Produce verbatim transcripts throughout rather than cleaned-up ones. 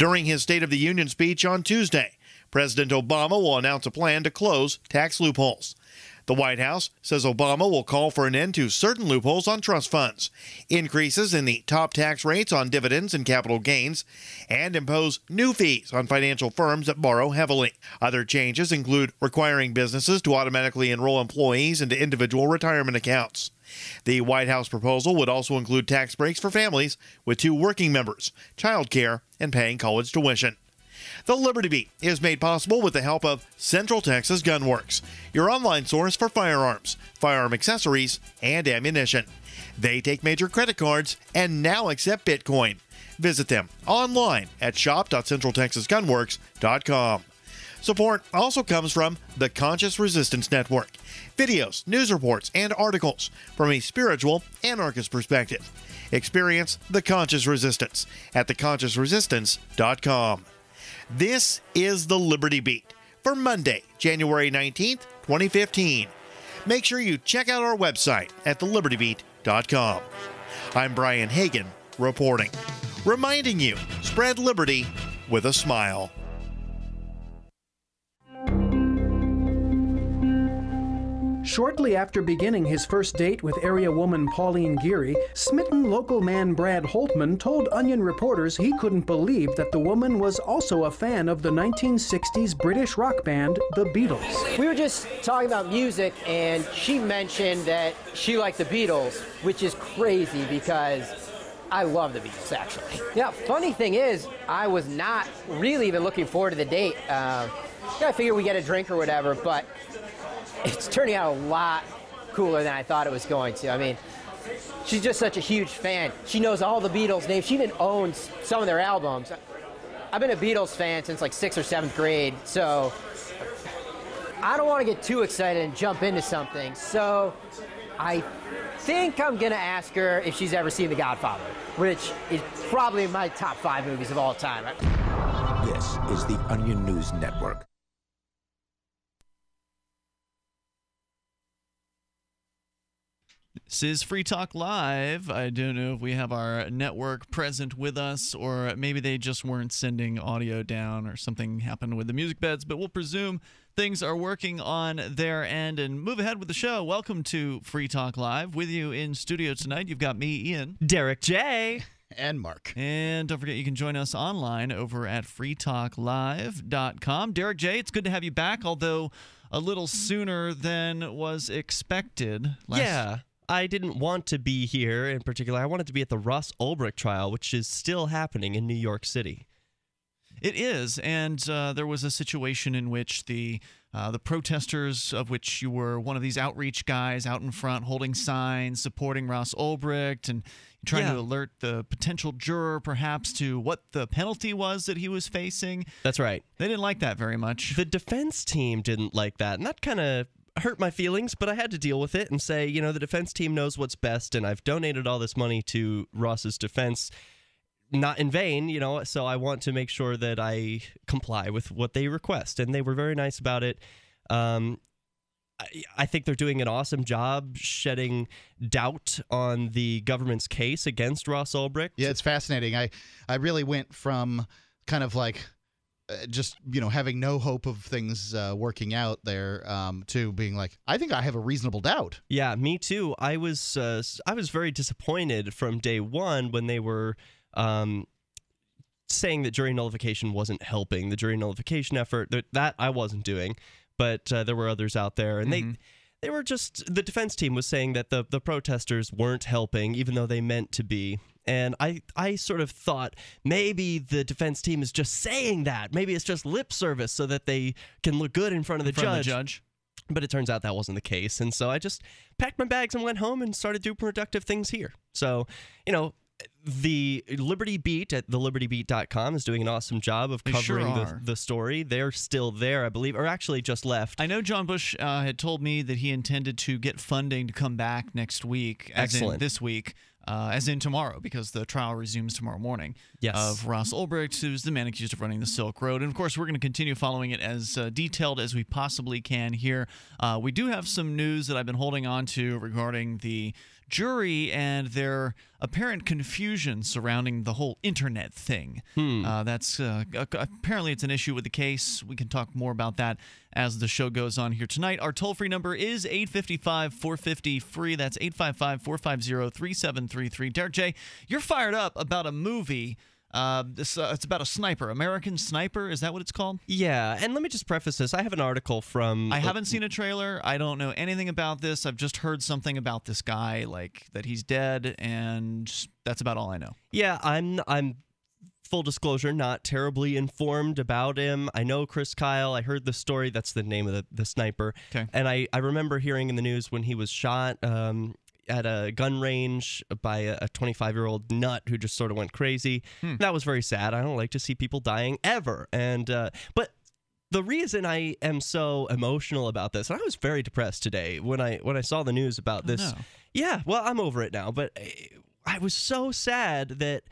during his State of the Union speech on Tuesday. President Obama will announce a plan to close tax loopholes. The White House says Obama will call for an end to certain loopholes on trust funds, increases in the top tax rates on dividends and capital gains, and impose new fees on financial firms that borrow heavily. Other changes include requiring businesses to automatically enroll employees into individual retirement accounts. The White House proposal would also include tax breaks for families with two working members, child care, and paying college tuition. The Liberty Beat is made possible with the help of Central Texas Gunworks, your online source for firearms, firearm accessories, and ammunition. They take major credit cards and now accept Bitcoin. Visit them online at shop dot central texas gunworks dot com. Support also comes from the Conscious Resistance Network. Videos, news reports, and articles from a spiritual anarchist perspective. Experience the Conscious Resistance at the conscious resistance dot com. This is the Liberty Beat for Monday, January nineteenth, twenty fifteen. Make sure you check out our website at the liberty beat dot com. I'm Brian Hagan reporting, reminding you, spread liberty with a smile. Shortly after beginning his first date with area woman Pauline Geary, smitten local man Brad Holtman told Onion reporters he couldn't believe that the woman was also a fan of the nineteen sixties British rock band, The Beatles. We were just talking about music, and she mentioned that she liked The Beatles, which is crazy because I love The Beatles, actually. Yeah, funny thing is, I was not really even looking forward to the date. Uh, yeah, I figured we'd get a drink or whatever, but it's turning out a lot cooler than I thought it was going to. I mean, she's just such a huge fan. She knows all the Beatles' names. She even owns some of their albums. I've been a Beatles fan since like sixth or seventh grade, so I don't want to get too excited and jump into something. So I think I'm going to ask her if she's ever seen The Godfather, which is probably my top five movies of all time. This is the Onion News Network. This is Free Talk Live. I don't know if we have our network present with us, or maybe they just weren't sending audio down or something happened with the music beds, but we'll presume things are working on their end and move ahead with the show. Welcome to Free Talk Live. With you in studio tonight, you've got me, Ian. Derek J. And Mark. And don't forget, you can join us online over at free talk live dot com. Derek J., it's good to have you back, although a little sooner than was expected. Last yeah. I didn't want to be here in particular. I wanted to be at the Ross Ulbricht trial, which is still happening in New York City. It is, and uh, there was a situation in which the uh, the protesters, of which you were one of these outreach guys out in front holding signs, supporting Ross Ulbricht and trying yeah. to alert the potential juror perhaps to what the penalty was that he was facing. That's right. They didn't like that very much. The defense team didn't like that, and that kind of hurt my feelings, but I had to deal with it and say, you know, the defense team knows what's best, and I've donated all this money to Ross's defense, not in vain, you know, so I want to make sure that I comply with what they request, and they were very nice about it. Um, I, I think they're doing an awesome job shedding doubt on the government's case against Ross Ulbricht. Yeah, it's fascinating. I, I really went from kind of like just, you know, having no hope of things uh, working out there, um, to being like, I think I have a reasonable doubt. Yeah, me too. I was uh, I was very disappointed from day one when they were um, saying that jury nullification wasn't helping, the jury nullification effort. That, that I wasn't doing, but uh, there were others out there, and mm-hmm. they they were just, the defense team was saying that the the protesters weren't helping, even though they meant to be. And I, I sort of thought maybe the defense team is just saying that. Maybe it's just lip service so that they can look good in front of the, in front judge. Of the judge. But it turns out that wasn't the case. And so I just packed my bags and went home and started doing productive things here. So, you know, the Liberty Beat at the liberty beat dot com is doing an awesome job of covering sure the, the story. They're still there, I believe, or actually just left. I know John Bush uh, had told me that he intended to get funding to come back next week, as Excellent. in this week. Uh, as in tomorrow, because the trial resumes tomorrow morning, yes. of Ross Ulbricht, who's the man accused of running the Silk Road. And, of course, we're going to continue following it as uh, detailed as we possibly can here. Uh, we do have some news that I've been holding on to regarding the jury and their apparent confusion surrounding the whole internet thing. Hmm. Uh, that's uh, apparently it's an issue with the case. We can talk more about that as the show goes on here tonight. Our toll-free number is eight five five, four five zero, free. That's eight five five, four five zero, three seven three three. Derek J, you're fired up about a movie. Uh, this, uh, it's about a sniper. American Sniper, is that what it's called? Yeah, and let me just preface this. I have an article from... I haven't seen a trailer. I don't know anything about this. I've just heard something about this guy, like, that he's dead, and that's about all I know. Yeah, I'm... I'm... full disclosure, not terribly informed about him. I know Chris Kyle. I heard the story. That's the name of the, the sniper. Okay. And I, I remember hearing in the news when he was shot um, at a gun range by a twenty-five-year-old nut who just sort of went crazy. Hmm. That was very sad. I don't like to see people dying ever. And uh, but the reason I am so emotional about this, and I was very depressed today when I when I saw the news about this. Oh, no. Yeah, well, I'm over it now. But I was so sad that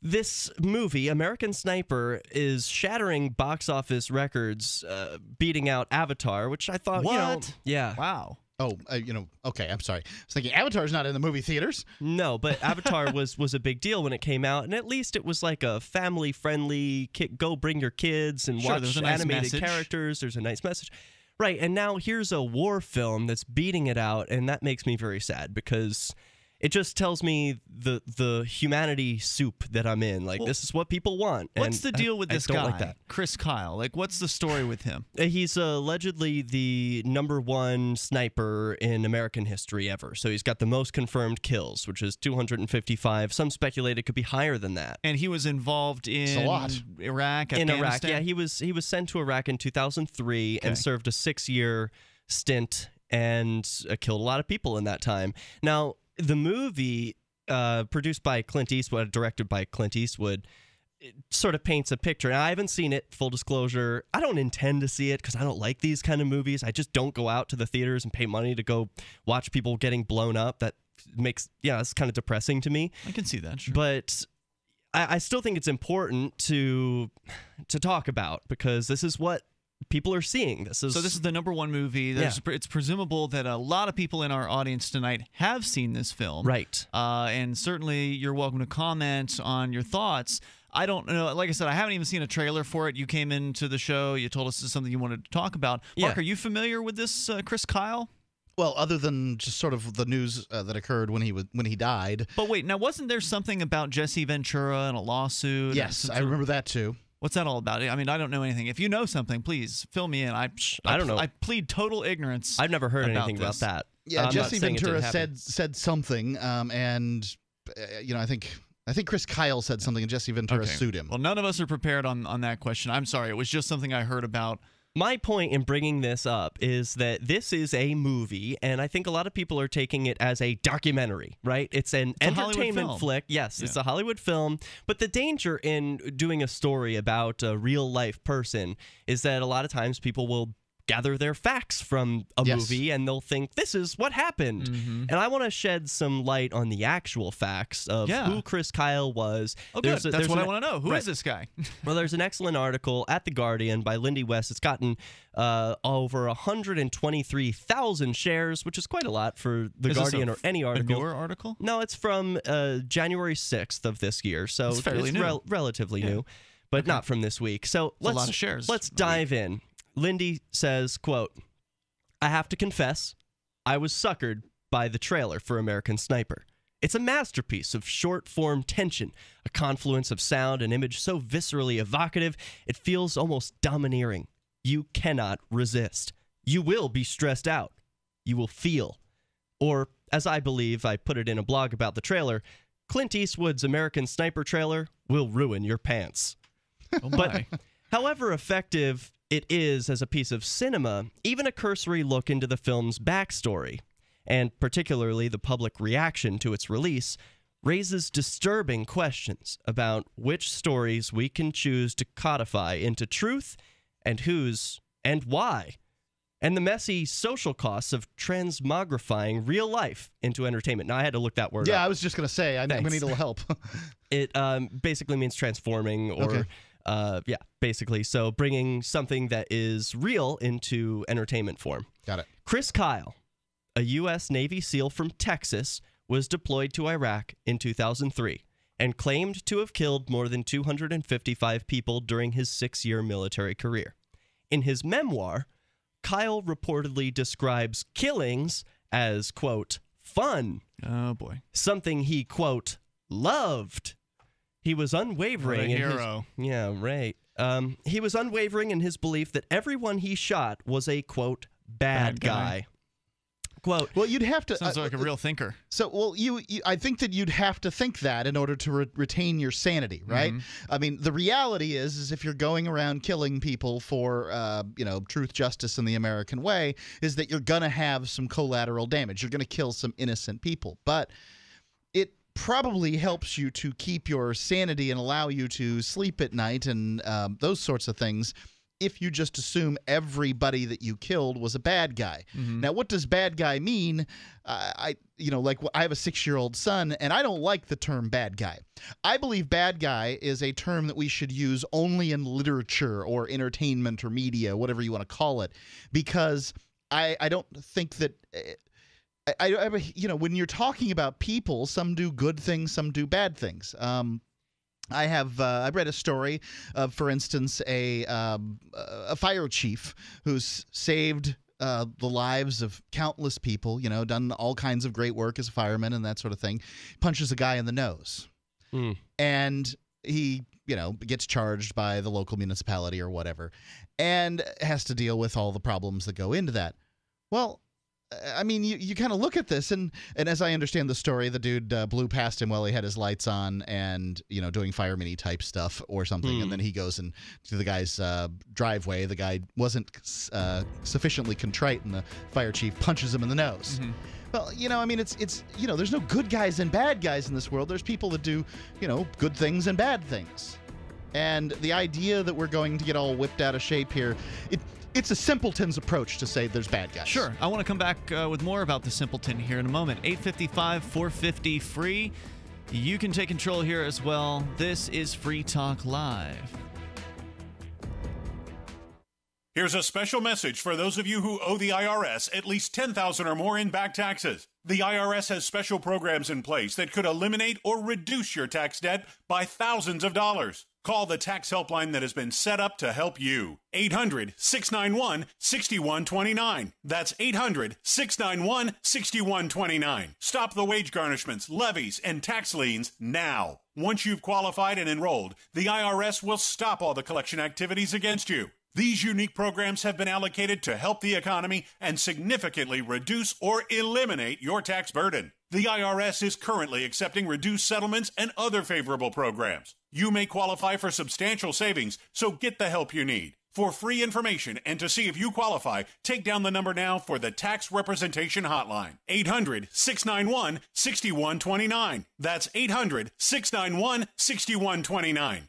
this movie, American Sniper, is shattering box office records, uh, beating out Avatar, which I thought, what? You know, yeah. Wow. Oh, uh, you know, okay, I'm sorry. I was thinking Avatar's not in the movie theaters. No, but Avatar was was a big deal when it came out, and at least it was like a family-friendly, go bring your kids and sure, watch there's a nice animated message. Characters. There's a nice message. Right, and now here's a war film that's beating it out, and that makes me very sad because... it just tells me the the humanity soup that I'm in. Like, well, this is what people want. What's the deal I, with this guy, like that. Chris Kyle? Like, what's the story with him? He's uh, allegedly the number one sniper in American history ever. So he's got the most confirmed kills, which is two hundred fifty-five. Some speculate it could be higher than that. And he was involved in a lot. Iraq, Afghanistan? In Iraq, yeah. He was, he was sent to Iraq in two thousand three, okay, and served a six-year stint and uh, killed a lot of people in that time. Now... the movie, uh, produced by Clint Eastwood, directed by Clint Eastwood, it sort of paints a picture. Now, I haven't seen it, full disclosure. I don't intend to see it because I don't like these kind of movies. I just don't go out to the theaters and pay money to go watch people getting blown up. That makes, yeah, that's kind of depressing to me. I can see that, sure. But I, I still think it's important to to talk about because this is what people are seeing. This is so. This is the number one movie. Yeah. It's presumable that a lot of people in our audience tonight have seen this film, right? Uh, and certainly, you're welcome to comment on your thoughts. I don't know. Like I said, I haven't even seen a trailer for it. You came into the show. You told us this is something you wanted to talk about. Mark, yeah. Are you familiar with this, uh, Chris Kyle? Well, other than just sort of the news uh, that occurred when he was when he died. But wait, now wasn't there something about Jesse Ventura and a lawsuit? Yes, I remember that too. What's that all about? I mean, I don't know anything. If you know something, please fill me in. I I, I don't know. I plead total ignorance. I've never heard about anything this. about that. Yeah, I'm Jesse Ventura said said something, um, and uh, you know, I think I think Chris Kyle said something, and Jesse Ventura okay. sued him. Well, none of us are prepared on on that question. I'm sorry. It was just something I heard about. My point in bringing this up is that this is a movie, and I think a lot of people are taking it as a documentary, right? It's an it's entertainment flick. Yes, yeah. It's a Hollywood film. But the danger in doing a story about a real-life person is that a lot of times people will gather their facts from a yes. movie, and they'll think, this is what happened. Mm-hmm. And I want to shed some light on the actual facts of yeah. who Chris Kyle was. Oh, there's good. A, That's what an, I want to know. Who right. is this guy? Well, there's an excellent article at The Guardian by Lindy West. It's gotten uh, over one hundred twenty-three thousand shares, which is quite a lot for The is Guardian or any article. A newer article? No, it's from uh, January sixth of this year, so it's, fairly it's new. Rel relatively yeah. new, but okay. not from this week. So let's, a lot of shares. Let's dive in. Lindy says, quote, "I have to confess, I was suckered by the trailer for American Sniper. It's a masterpiece of short-form tension, a confluence of sound and image so viscerally evocative, it feels almost domineering. You cannot resist. You will be stressed out. You will feel." Or, as I believe I put it in a blog about the trailer, Clint Eastwood's American Sniper trailer will ruin your pants. Oh my. But however effective it is as a piece of cinema, even a cursory look into the film's backstory, and particularly the public reaction to its release, raises disturbing questions about which stories we can choose to codify into truth, and whose, and why, and the messy social costs of transmogrifying real life into entertainment. Now, I had to look that word yeah, up. Yeah, I was just going to say, I need, we need a little help. It um, basically means transforming or... okay. Uh, yeah, basically. So bringing something that is real into entertainment form. Got it. Chris Kyle, a U S Navy SEAL from Texas was deployed to Iraq in two thousand three and claimed to have killed more than two hundred fifty-five people during his six-year military career. In his memoir, Kyle reportedly describes killings as, quote, fun. Oh, boy. Something he, quote, loved. He was unwavering. What a hero. In his, yeah, right. Um, he was unwavering in his belief that everyone he shot was a, quote, bad, bad guy. guy. Quote. Well, you'd have to. Sounds uh, like a real thinker. So, well, you, you, I think that you'd have to think that in order to re retain your sanity, right? Mm-hmm. I mean, the reality is, is if you're going around killing people for, uh, you know, truth, justice, and the American way, is that you're gonna have some collateral damage. You're gonna kill some innocent people, but it probably helps you to keep your sanity and allow you to sleep at night and um, those sorts of things. If you just assume everybody that you killed was a bad guy. Mm-hmm. Now, what does bad guy mean? Uh, I, you know, like I have a six-year-old son, and I don't like the term bad guy. I believe bad guy is a term that we should use only in literature or entertainment or media, whatever you want to call it, because I, I don't think that I, I, you know, when you're talking about people, some do good things, some do bad things. Um, I have uh, I read a story of, for instance, a um, a fire chief who's saved uh, the lives of countless people. You know, done all kinds of great work as a fireman and that sort of thing. Punches a guy in the nose, mm. and he you know gets charged by the local municipality or whatever, and has to deal with all the problems that go into that. Well, I mean, you, you kind of look at this, and, and as I understand the story, the dude uh, blew past him while he had his lights on and, you know, doing fireman-y type stuff or something, mm. and then he goes in to the guy's uh, driveway. The guy wasn't uh, sufficiently contrite, and the fire chief punches him in the nose. Mm-hmm. Well, you know, I mean, it's, it's you know, there's no good guys and bad guys in this world. There's people that do, you know, good things and bad things. And the idea that we're going to get all whipped out of shape here, it... It's a simpleton's approach to say there's bad guys. Sure. I want to come back uh, with more about the simpleton here in a moment. eight fifty-five, four fifty, free. You can take control here as well. This is Free Talk Live. Here's a special message for those of you who owe the I R S at least ten thousand dollars or more in back taxes. The I R S has special programs in place that could eliminate or reduce your tax debt by thousands of dollars. Call the tax helpline that has been set up to help you. eight hundred, six nine one, six one two nine. That's eight hundred, six nine one, six one two nine. Stop the wage garnishments, levies, and tax liens now. Once you've qualified and enrolled, the I R S will stop all the collection activities against you. These unique programs have been allocated to help the economy and significantly reduce or eliminate your tax burden. The I R S is currently accepting reduced settlements and other favorable programs. You may qualify for substantial savings, so get the help you need. For free information and to see if you qualify, take down the number now for the Tax Representation Hotline. eight hundred, six nine one, six one two nine. That's eight hundred, six nine one, six one two nine.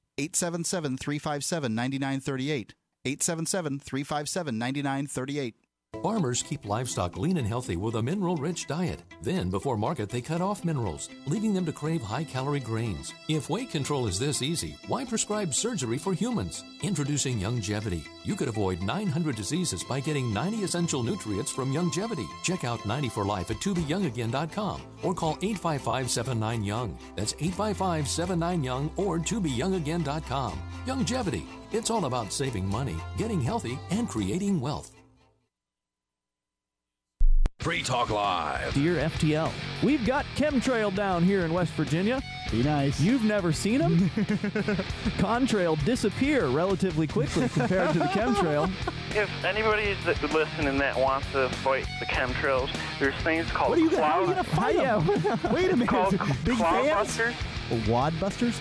eight seven seven, three five seven, nine nine three eight. eight seven seven, three five seven, nine nine three eight. Farmers keep livestock lean and healthy with a mineral-rich diet. Then, before market, they cut off minerals, leaving them to crave high-calorie grains. If weight control is this easy, why prescribe surgery for humans? Introducing Youngevity. You could avoid nine hundred diseases by getting ninety essential nutrients from Youngevity. Check out ninety for life at to be young again dot com or call eight five five, seven nine, young. That's eight five five, seven nine, young or to be young again dot com. Youngevity. It's all about saving money, getting healthy, and creating wealth. Free Talk Live. Dear F T L, we've got chemtrail down here in West Virginia. Be nice. You've never seen them? Contrail disappear relatively quickly compared to the chemtrail. If anybody that's listening that wants to fight the chemtrails, there's things called cloud... What are you going to fight them? Wait a minute. Called big cloud busters? Wad busters?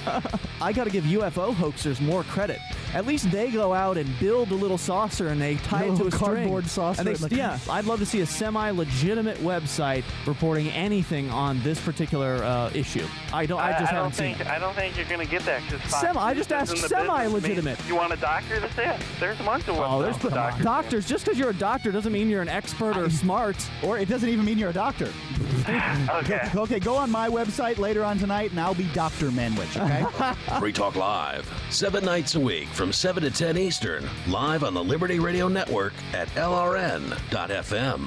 I got to give U F O hoaxers more credit. At least they go out and build a little saucer and they tie no, it to a cardboard string. Saucer. And they, yeah, I'd love to see a semi-legitimate website reporting anything on this particular uh, issue. I don't. I, I just I haven't seen. Think, it. I don't think you're going to get that. Semi. I just asked semi-legitimate. You want a doctor? That's it. There's a bunch of ones. Oh, there's the doctors. doctors. Just because you're a doctor doesn't mean you're an expert or I, smart, or it doesn't even mean you're a doctor. Okay. Go, okay. Go on my website later on tonight, and I'll be Doctor Manwich. Okay. Free Talk Live, seven nights a week. From seven to ten Eastern, live on the Liberty Radio Network at L R N dot F M.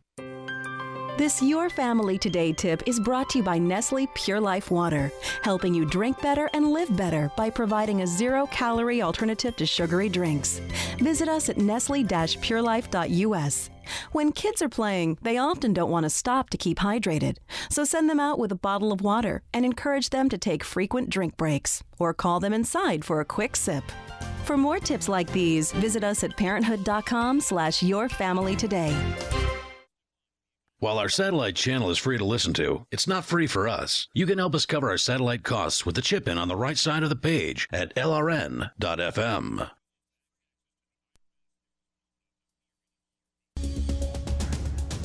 This Your Family Today tip is brought to you by Nestle Pure Life Water, helping you drink better and live better by providing a zero-calorie alternative to sugary drinks. Visit us at nestle dash pure life dot U S. When kids are playing, they often don't want to stop to keep hydrated, so send them out with a bottle of water and encourage them to take frequent drink breaks or call them inside for a quick sip. For more tips like these, visit us at parenthood dot com slash your family today. While our satellite channel is free to listen to, it's not free for us. You can help us cover our satellite costs with the chip-in on the right side of the page at L R N dot F M.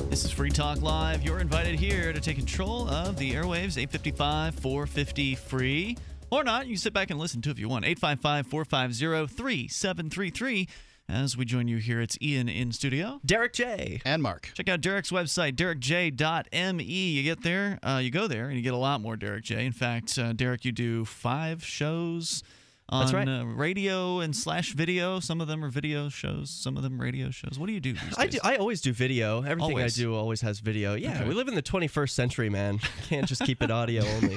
This is Free Talk Live. You're invited here to take control of the airwaves, eight five five, four five zero, F R E E. Or not, you can sit back and listen to if you want, eight five five, four five zero, three seven three three. As we join you here, it's Ian in studio. Derek J. And Mark. Check out Derek's website, derek j dot m e. You get there, uh, you go there, and you get a lot more Derek J. In fact, uh, Derek, you do five shows on That's right. uh, radio and slash video. Some of them are video shows, some of them radio shows. What do you do these days? I do, I always do video. Everything always. I do always has video. Yeah, okay. We live in the twenty-first century, man. Can't just keep it audio only.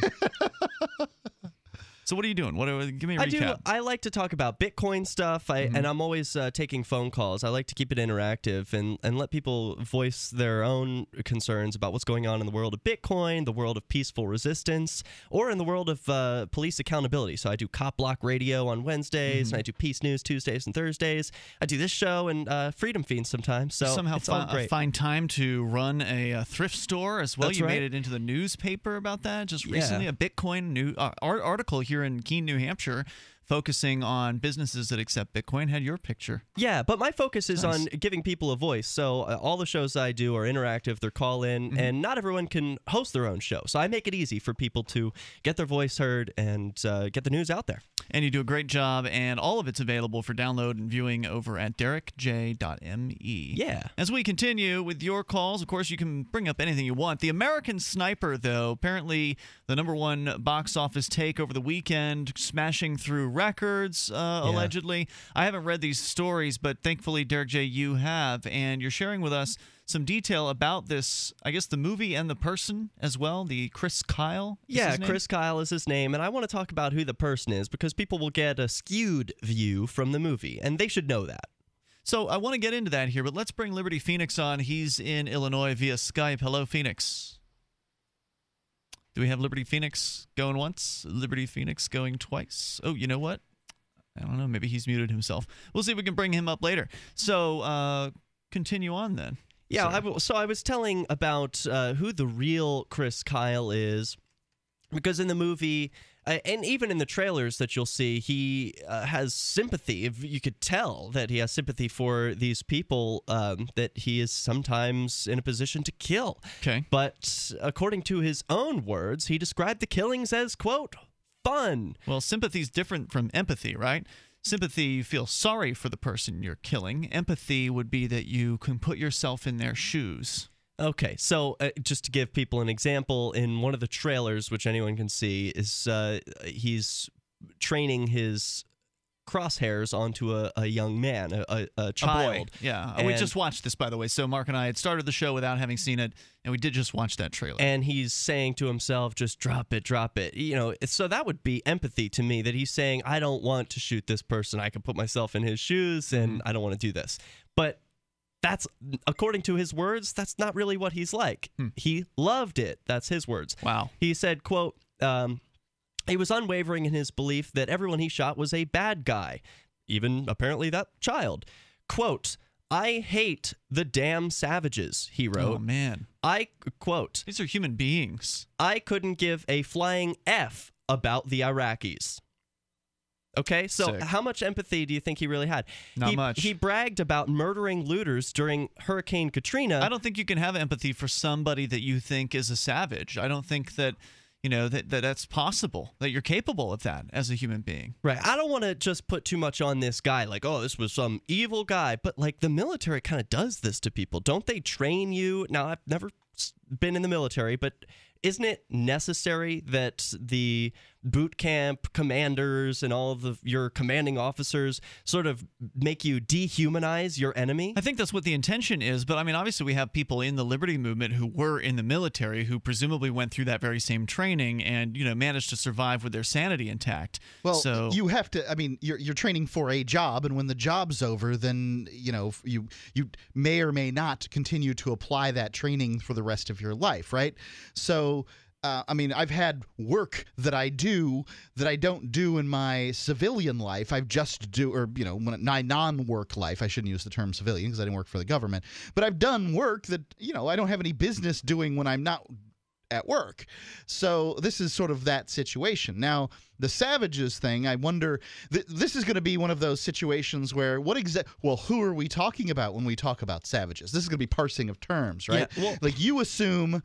So what are you doing? What are, give me a recap. I do, I like to talk about Bitcoin stuff, I, mm-hmm. and I'm always uh, taking phone calls. I like to keep it interactive and, and let people voice their own concerns about what's going on in the world of Bitcoin, the world of peaceful resistance, or in the world of uh, police accountability. So I do Cop Block Radio on Wednesdays, mm-hmm. and I do Peace News Tuesdays and Thursdays. I do this show and uh, Freedom Fiends sometimes. So somehow it's all great. Find time to run a, a thrift store as well. That's you right. made it into the newspaper about that just yeah. recently. A Bitcoin new uh, article here in Keene, New Hampshire, focusing on businesses that accept Bitcoin, had your picture. Yeah, but my focus is nice. on giving people a voice. So uh, all the shows I do are interactive. They're call-in, mm-hmm. and not everyone can host their own show. So I make it easy for people to get their voice heard and uh, get the news out there. And you do a great job, and all of it's available for download and viewing over at derek j dot m e. Yeah. As we continue with your calls, of course, you can bring up anything you want. The American Sniper, though, apparently the number one box office take over the weekend, smashing through records, uh, yeah. allegedly. I haven't read these stories, but thankfully, Derek J, you have, and you're sharing with us some detail about this, I guess, the movie and the person as well, the Chris Kyle. Yeah, Chris Kyle is his name, and I want to talk about who the person is because people will get a skewed view from the movie, and they should know that. So I want to get into that here, but let's bring Liberty Phoenix on. He's in Illinois via Skype. Hello, Phoenix. Do we have Liberty Phoenix going once? Liberty Phoenix going twice? Oh, you know what? I don't know. Maybe he's muted himself. We'll see if we can bring him up later. So uh, continue on then. Yeah, I w so I was telling about uh, who the real Chris Kyle is, because in the movie, uh, and even in the trailers that you'll see, he uh, has sympathy. If you could tell that he has sympathy for these people um, that he is sometimes in a position to kill. Okay. But according to his own words, he described the killings as, quote, fun. Well, sympathy is different from empathy, right? Sympathy, you feel sorry for the person you're killing. Empathy would be that you can put yourself in their shoes. Okay, so uh, just to give people an example, in one of the trailers, which anyone can see, is uh, he's training his crosshairs onto a, a young man, a, a, a child. A boy. Yeah, and we just watched this, by the way. So Mark and I had started the show without having seen it, and we did just watch that trailer. And he's saying to himself, just drop it, drop it. You know, so that would be empathy to me, that he's saying, I don't want to shoot this person. I can put myself in his shoes, and I don't want to do this. But that's, according to his words, that's not really what he's like. Hmm. He loved it. That's his words. Wow. He said, quote, um, he was unwavering in his belief that everyone he shot was a bad guy, even apparently that child. Quote, I hate the damn savages, he wrote. Oh, man. I, quote, these are human beings. I couldn't give a flying F about the Iraqis. Okay, so Sick. How much empathy do you think he really had? Not he, much. He bragged about murdering looters during Hurricane Katrina. I don't think you can have empathy for somebody that you think is a savage. I don't think that, you know, that, that that's possible, that you're capable of that as a human being. Right. I don't want to just put too much on this guy, like, oh, this was some evil guy. But, like, the military kind of does this to people. Don't they train you? Now, I've never been in the military, but isn't it necessary that the boot camp commanders and all of the, your commanding officers sort of make you dehumanize your enemy? I think that's what the intention is, but I mean, obviously we have people in the liberty movement who were in the military who presumably went through that very same training and, you know, managed to survive with their sanity intact. Well, so you have to, I mean, you're, you're training for a job, and when the job's over, then, you know, you, you may or may not continue to apply that training for the rest of your life, right? So Uh, I mean, I've had work that I do that I don't do in my civilian life. I've just do, or, you know, my non-work life. I shouldn't use the term civilian because I didn't work for the government. But I've done work that, you know, I don't have any business doing when I'm not at work. So this is sort of that situation. Now, the savages thing, I wonder, th this is going to be one of those situations where what exactly, well, who are we talking about when we talk about savages? This is going to be parsing of terms, right? Yeah, well, like, you assume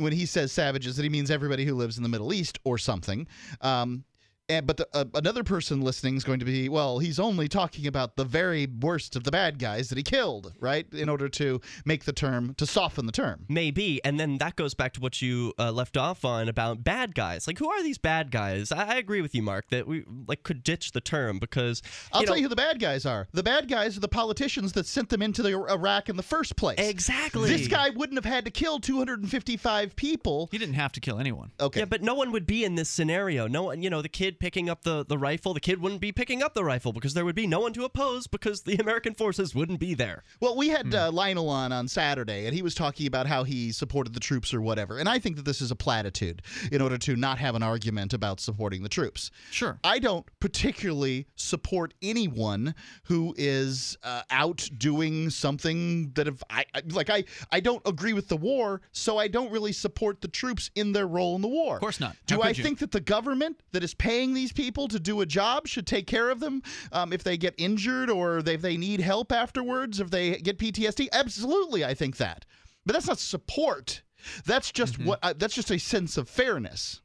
when he says savages that he means everybody who lives in the Middle East or something. Um, and, but the, uh, another person listening is going to be, well, he's only talking about the very worst of the bad guys that he killed, right, in order to make the term, to soften the term. Maybe, and then that goes back to what you uh, left off on about bad guys. Like, who are these bad guys? I, I agree with you, Mark, that we, like, could ditch the term because— I'll know, tell you who the bad guys are. The bad guys are the politicians that sent them into the Iraq in the first place. Exactly. This guy wouldn't have had to kill two hundred fifty-five people. He didn't have to kill anyone. Okay. Yeah, but no one would be in this scenario. No one, you know, the kid picking up the, the rifle, the kid wouldn't be picking up the rifle because there would be no one to oppose because the American forces wouldn't be there. Well, we had uh, Lionel on on Saturday, and he was talking about how he supported the troops or whatever, and I think that this is a platitude in order to not have an argument about supporting the troops. Sure. I don't particularly support anyone who is uh, out doing something that if I, I, like, I, I don't agree with the war, so I don't really support the troops in their role in the war. Of course not. Do I think that the government that is paying these people to do a job should take care of them um, if they get injured or they, if they need help afterwards, if they get P T S D? Absolutely, I think that. But that's not support. That's just mm-hmm. what. Uh, that's just a sense of fairness.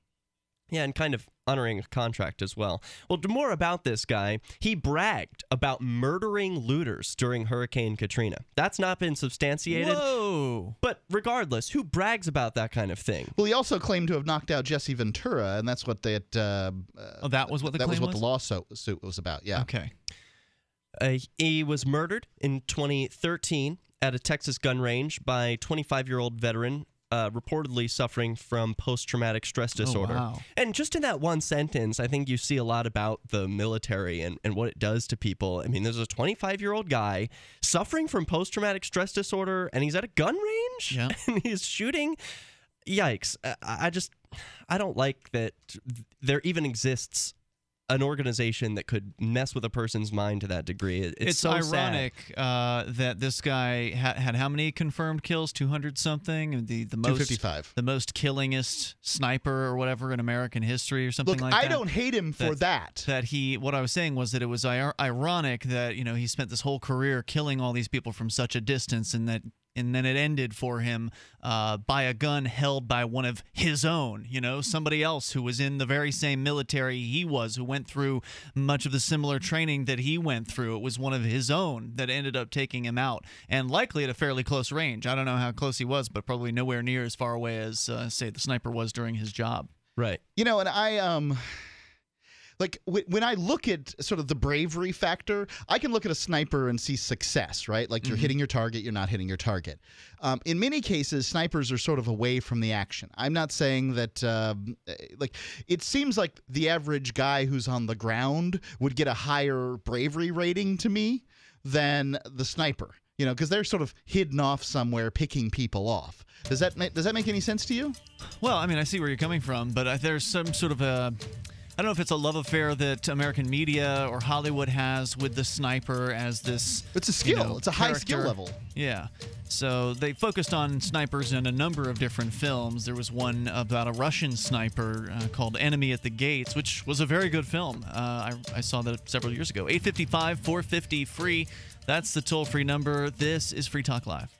Yeah, and kind of honoring a contract as well. Well, more about this guy. He bragged about murdering looters during Hurricane Katrina. That's not been substantiated. Whoa. But regardless, who brags about that kind of thing? Well, he also claimed to have knocked out Jesse Ventura, and that's what that. Uh, oh, that was what the that claim was what was? the lawsuit was about. Yeah. Okay. Uh, he was murdered in twenty thirteen at a Texas gun range by a twenty-five-year-old veteran. Uh, reportedly suffering from post-traumatic stress disorder. Oh, wow. And just in that one sentence, I think you see a lot about the military and, and what it does to people. I mean, there's a twenty-five-year-old guy suffering from post-traumatic stress disorder, and he's at a gun range? Yeah. And he's shooting? Yikes. I, I just, I don't like that there even exists an organization that could mess with a person's mind to that degree. It's, it's so ironic uh, that this guy ha had how many confirmed kills? two hundred something? The, the most, two fifty-five. The most killingest sniper or whatever in American history or something. Look, like I that. I don't hate him for that, that. That he, what I was saying was that it was ir ironic that, you know, he spent this whole career killing all these people from such a distance, and that and then it ended for him uh, by a gun held by one of his own, you know, somebody else who was in the very same military he was, who went through much of the similar training that he went through. It was one of his own that ended up taking him out, and likely at a fairly close range. I don't know how close he was, but probably nowhere near as far away as, uh, say, the sniper was during his job. Right. You know, and I um, like w when I look at sort of the bravery factor, I can look at a sniper and see success, right? Like you're mm-hmm. hitting your target, you're not hitting your target. Um, in many cases, snipers are sort of away from the action. I'm not saying that, uh, like, it seems like the average guy who's on the ground would get a higher bravery rating to me than the sniper, you know, because they're sort of hidden off somewhere picking people off. Does that does that make any sense to you? Well, I mean, I see where you're coming from, but there's some sort of a, I don't know if it's a love affair that American media or Hollywood has with the sniper as this. It's a skill. You know, it's a character. High skill level. Yeah. So they focused on snipers in a number of different films. There was one about a Russian sniper uh, called Enemy at the Gates, which was a very good film. Uh, I, I saw that several years ago. eight five five, four five zero, free. That's the toll-free number. This is Free Talk Live.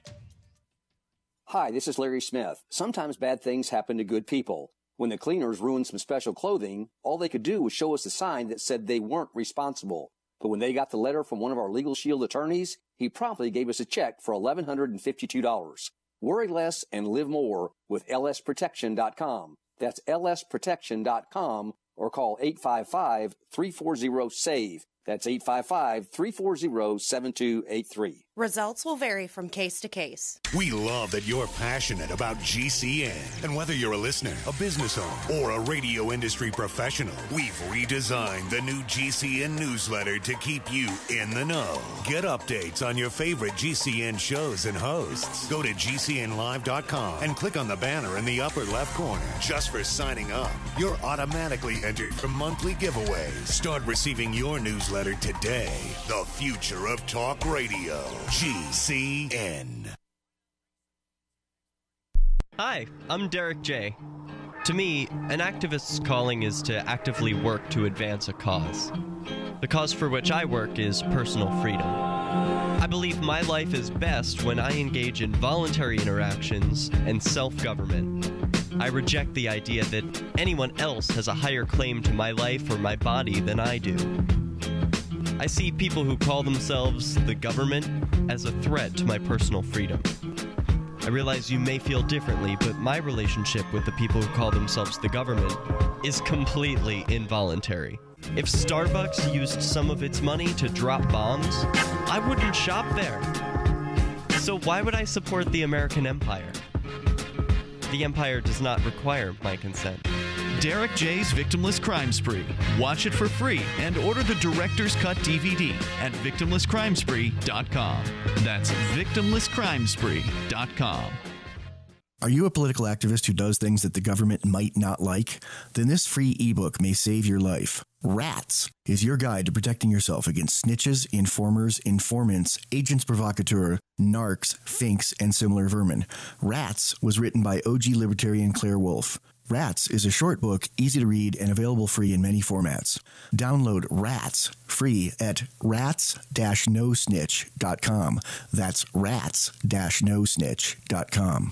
Hi, this is Larry Smith. Sometimes bad things happen to good people. When the cleaners ruined some special clothing, all they could do was show us a sign that said they weren't responsible. But when they got the letter from one of our Legal Shield attorneys, he promptly gave us a check for one thousand one hundred fifty-two dollars. Worry less and live more with L S protection dot com. That's L S protection dot com or call eight five five, three four zero, save. That's eight five five, three four zero, seven two eight three. Results will vary from case to case. We love that you're passionate about G C N. And whether you're a listener, a business owner, or a radio industry professional, we've redesigned the new G C N newsletter to keep you in the know. Get updates on your favorite G C N shows and hosts. Go to G C N live dot com and click on the banner in the upper left corner. Just for signing up, you're automatically entered for monthly giveaways. Start receiving your newsletter today. The future of talk radio. G C N. Hi, I'm Derek J. To me, an activist's calling is to actively work to advance a cause. The cause for which I work is personal freedom. I believe my life is best when I engage in voluntary interactions and self-government. I reject the idea that anyone else has a higher claim to my life or my body than I do. I see people who call themselves the government as a threat to my personal freedom. I realize you may feel differently, but my relationship with the people who call themselves the government is completely involuntary. If Starbucks used some of its money to drop bombs, I wouldn't shop there. So why would I support the American empire? The empire does not require my consent. Derek J's Victimless Crime Spree. Watch it for free and order the Director's Cut D V D at victimless crime spree dot com. That's victimless crime spree dot com. Are you a political activist who does things that the government might not like? Then this free ebook may save your life. Rats is your guide to protecting yourself against snitches, informers, informants, agents provocateur, narcs, finks, and similar vermin. Rats was written by O G libertarian Claire Wolfe. Rats is a short book, easy to read, and available free in many formats. Download Rats free at rats dash no snitch dot com. That's rats dash no snitch dot com.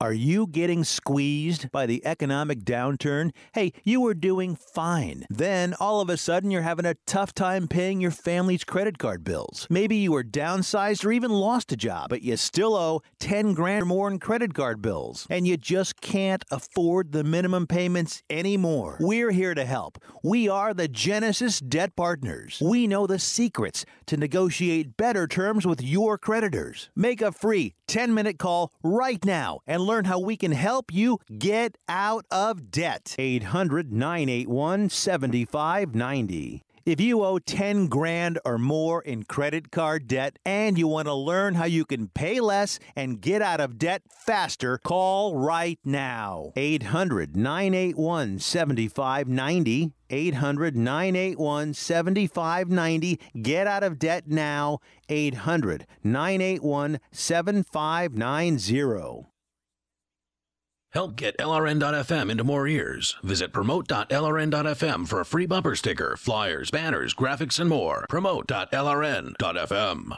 Are you getting squeezed by the economic downturn? Hey, you were doing fine. Then, all of a sudden, you're having a tough time paying your family's credit card bills. Maybe you were downsized or even lost a job, but you still owe ten grand or more in credit card bills. And you just can't afford the minimum payments anymore. We're here to help. We are the Genesis Debt Partners. We know the secrets to negotiate better terms with your creditors. Make a free ten minute call right now and learn how we can help you get out of debt. eight hundred, nine eight one, seven five nine zero. If you owe ten grand or more in credit card debt and you want to learn how you can pay less and get out of debt faster, call right now. eight hundred, nine eight one, seven five nine zero. eight hundred, nine eight one, seven five nine zero. Get out of debt now. eight hundred, nine eight one, seven five nine zero. Help get L R N dot F M into more ears. Visit promote dot L R N dot F M for a free bumper sticker, flyers, banners, graphics, and more. promote dot L R N dot F M.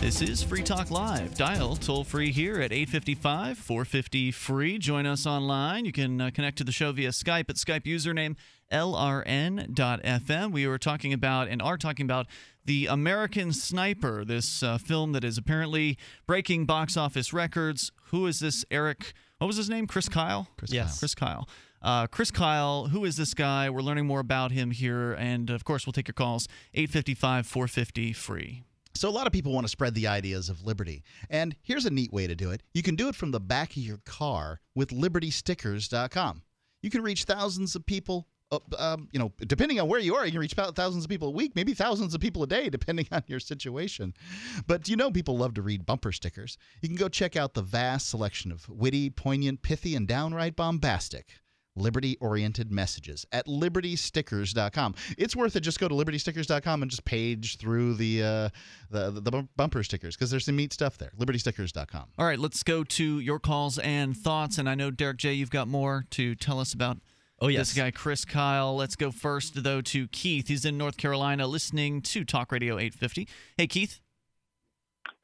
This is Free Talk Live. Dial toll-free here at eight five five, four five zero, F R E E. Join us online. You can uh, connect to the show via Skype at Skype username L R N dot F M. We were talking about and are talking about The American Sniper, this uh, film that is apparently breaking box office records. Who is this Eric? What was his name? Chris Kyle? Chris yes. Kyle. Chris Kyle. Uh, Chris Kyle, who is this guy? We're learning more about him here. And, of course, we'll take your calls, eight five five, four five zero, F R E E. So a lot of people want to spread the ideas of liberty. And here's a neat way to do it. You can do it from the back of your car with liberty stickers dot com. You can reach thousands of people, uh, um, you know, depending on where you are. You can reach thousands of people a week, maybe thousands of people a day, depending on your situation. But you know people love to read bumper stickers. You can go check out the vast selection of witty, poignant, pithy, and downright bombastic liberty-oriented messages at liberty stickers dot com. It's worth it. Just go to liberty stickers dot com and just page through the uh, the, the, the bumper stickers, because there's some neat stuff there. liberty stickers dot com. All right, let's go to your calls and thoughts. And I know, Derek J, you've got more to tell us about. Oh, yes. This guy, Chris Kyle. Let's go first, though, to Keith. He's in North Carolina listening to Talk Radio eight fifty. Hey, Keith.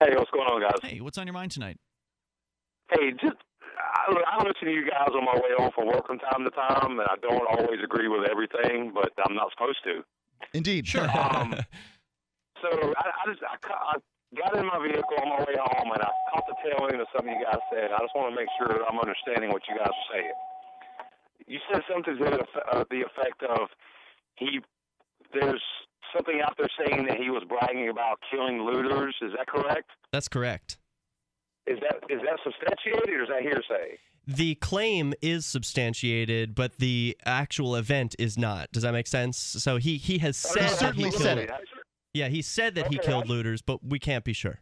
Hey, what's going on, guys? Hey, what's on your mind tonight? Hey, just... I listen to you guys on my way home from work from time to time, and I don't always agree with everything, but I'm not supposed to. Indeed, sure. um, so I, I just I, I got in my vehicle on my way home, and I caught the tail end of something you guys said. I just want to make sure I'm understanding what you guys are saying. You said something to the effect of he there's something out there saying that he was bragging about killing looters. Is that correct? That's correct. Is that is that substantiated, or is that hearsay? The claim is substantiated, but the actual event is not. Does that make sense? So he, he has said okay, that he killed said it. Yeah, he said that okay, he killed I, looters, but we can't be sure.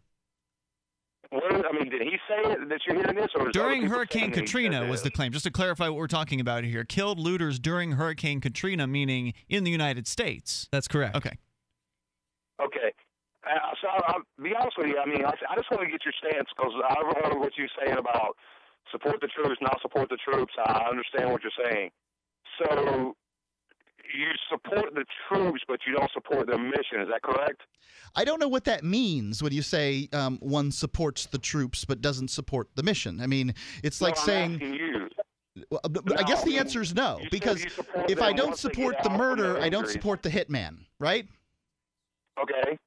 What is, I mean, did he say it, that you're hearing this? Or during Hurricane Katrina was the claim. Just to clarify what we're talking about here. Killed looters during Hurricane Katrina, meaning in the United States. That's correct. Okay. Okay. Uh, so I'll be honest with you. I mean, I, I just want to get your stance, because I heard what you're saying about support the troops, not support the troops. I understand what you're saying. So you support the troops, but you don't support their mission. Is that correct? I don't know what that means when you say um, one supports the troops but doesn't support the mission. I mean, it's like no, I'm saying asking you. Well, no, I guess the answer is no, because if I don't support the murder, I don't support the hitman, right? Okay.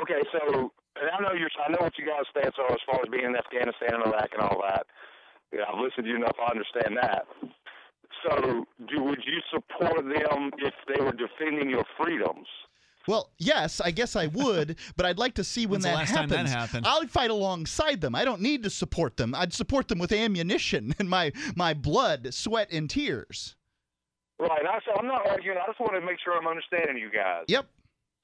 Okay, so and I know you're. I know what you guys' stance are as far as being in Afghanistan and Iraq and all that. Yeah, I've listened to you enough. I understand that. So, do would you support them if they were defending your freedoms? Well, yes, I guess I would, but I'd like to see when that happens. That happened? I'll fight alongside them. I don't need to support them. I'd support them with ammunition and my my blood, sweat, and tears. Right. I so I'm not arguing. I just want to make sure I'm understanding you guys. Yep.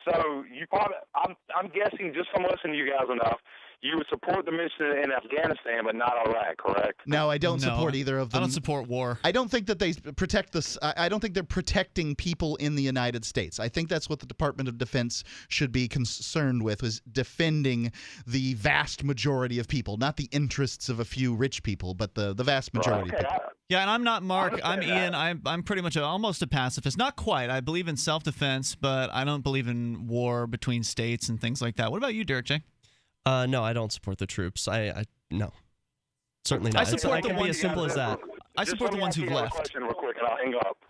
So you probably, I'm, I'm guessing, just from listening to you guys enough, you would support the mission in Afghanistan, but not Iraq, correct? No, I don't no, support either of them. I don't support war. I don't think that they protect this. I don't think they're protecting people in the United States. I think that's what the Department of Defense should be concerned with: is defending the vast majority of people, not the interests of a few rich people, but the the vast majority. Right, okay. of people. Yeah, and I'm not Mark. I'm Ian. I'm I'm pretty much a, almost a pacifist. Not quite. I believe in self-defense, but I don't believe in war between states and things like that. What about you, Derek J? Uh, no, I don't support the troops. I, I no, certainly not. I support the ones as simple as that. I support the ones who've left.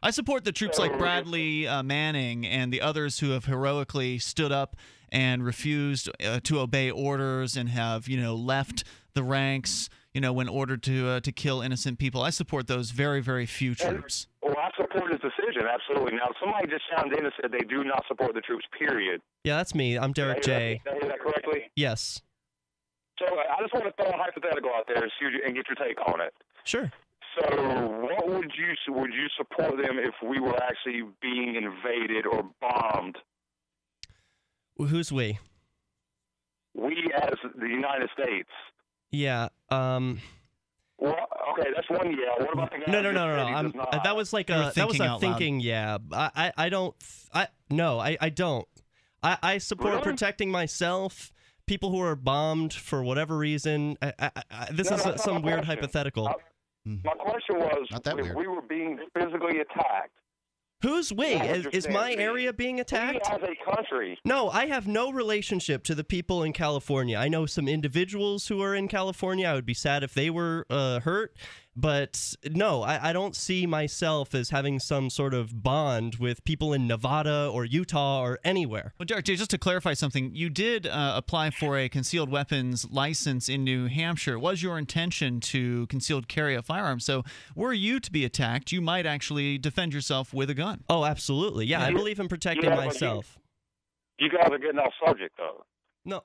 I support the troops like Bradley uh, Manning and the others who have heroically stood up and refused uh, to obey orders and have, you know, left the ranks. You know, when ordered to uh, to kill innocent people. I support those very, very few troops. Well, I support his decision, absolutely. Now, somebody just chimed in and said they do not support the troops, period. Yeah, that's me. I'm Derek J. Did I hear that correctly? Yes. So I just want to throw a hypothetical out there and get your take on it. Sure. So what would you, would you support them if we were actually being invaded or bombed? Well, who's we? We as the United States. Yeah. Um, well, okay, that's one. Yeah. What about the guy? No, no, no, no, no. I'm, that was like a that was a thinking. Yeah. I, I, I don't. I no. I, I don't. I, I support protecting myself, people who are bombed for whatever reason? I, I, I, this no, is no, a, some weird question. hypothetical. I, my question was, if weird. we were being physically attacked. Who's we? Is, is my area being attacked? We as a country. No, I have no relationship to the people in California. I know some individuals who are in California. I would be sad if they were uh, hurt. But no, I, I don't see myself as having some sort of bond with people in Nevada or Utah or anywhere. Well, Derek J, just to clarify something, you did uh, apply for a concealed weapons license in New Hampshire. It was your intention to concealed carry a firearm. So were you to be attacked, you might actually defend yourself with a gun. Oh, absolutely. Yeah, I believe in protecting myself. A, you guys are getting off subject, though. No.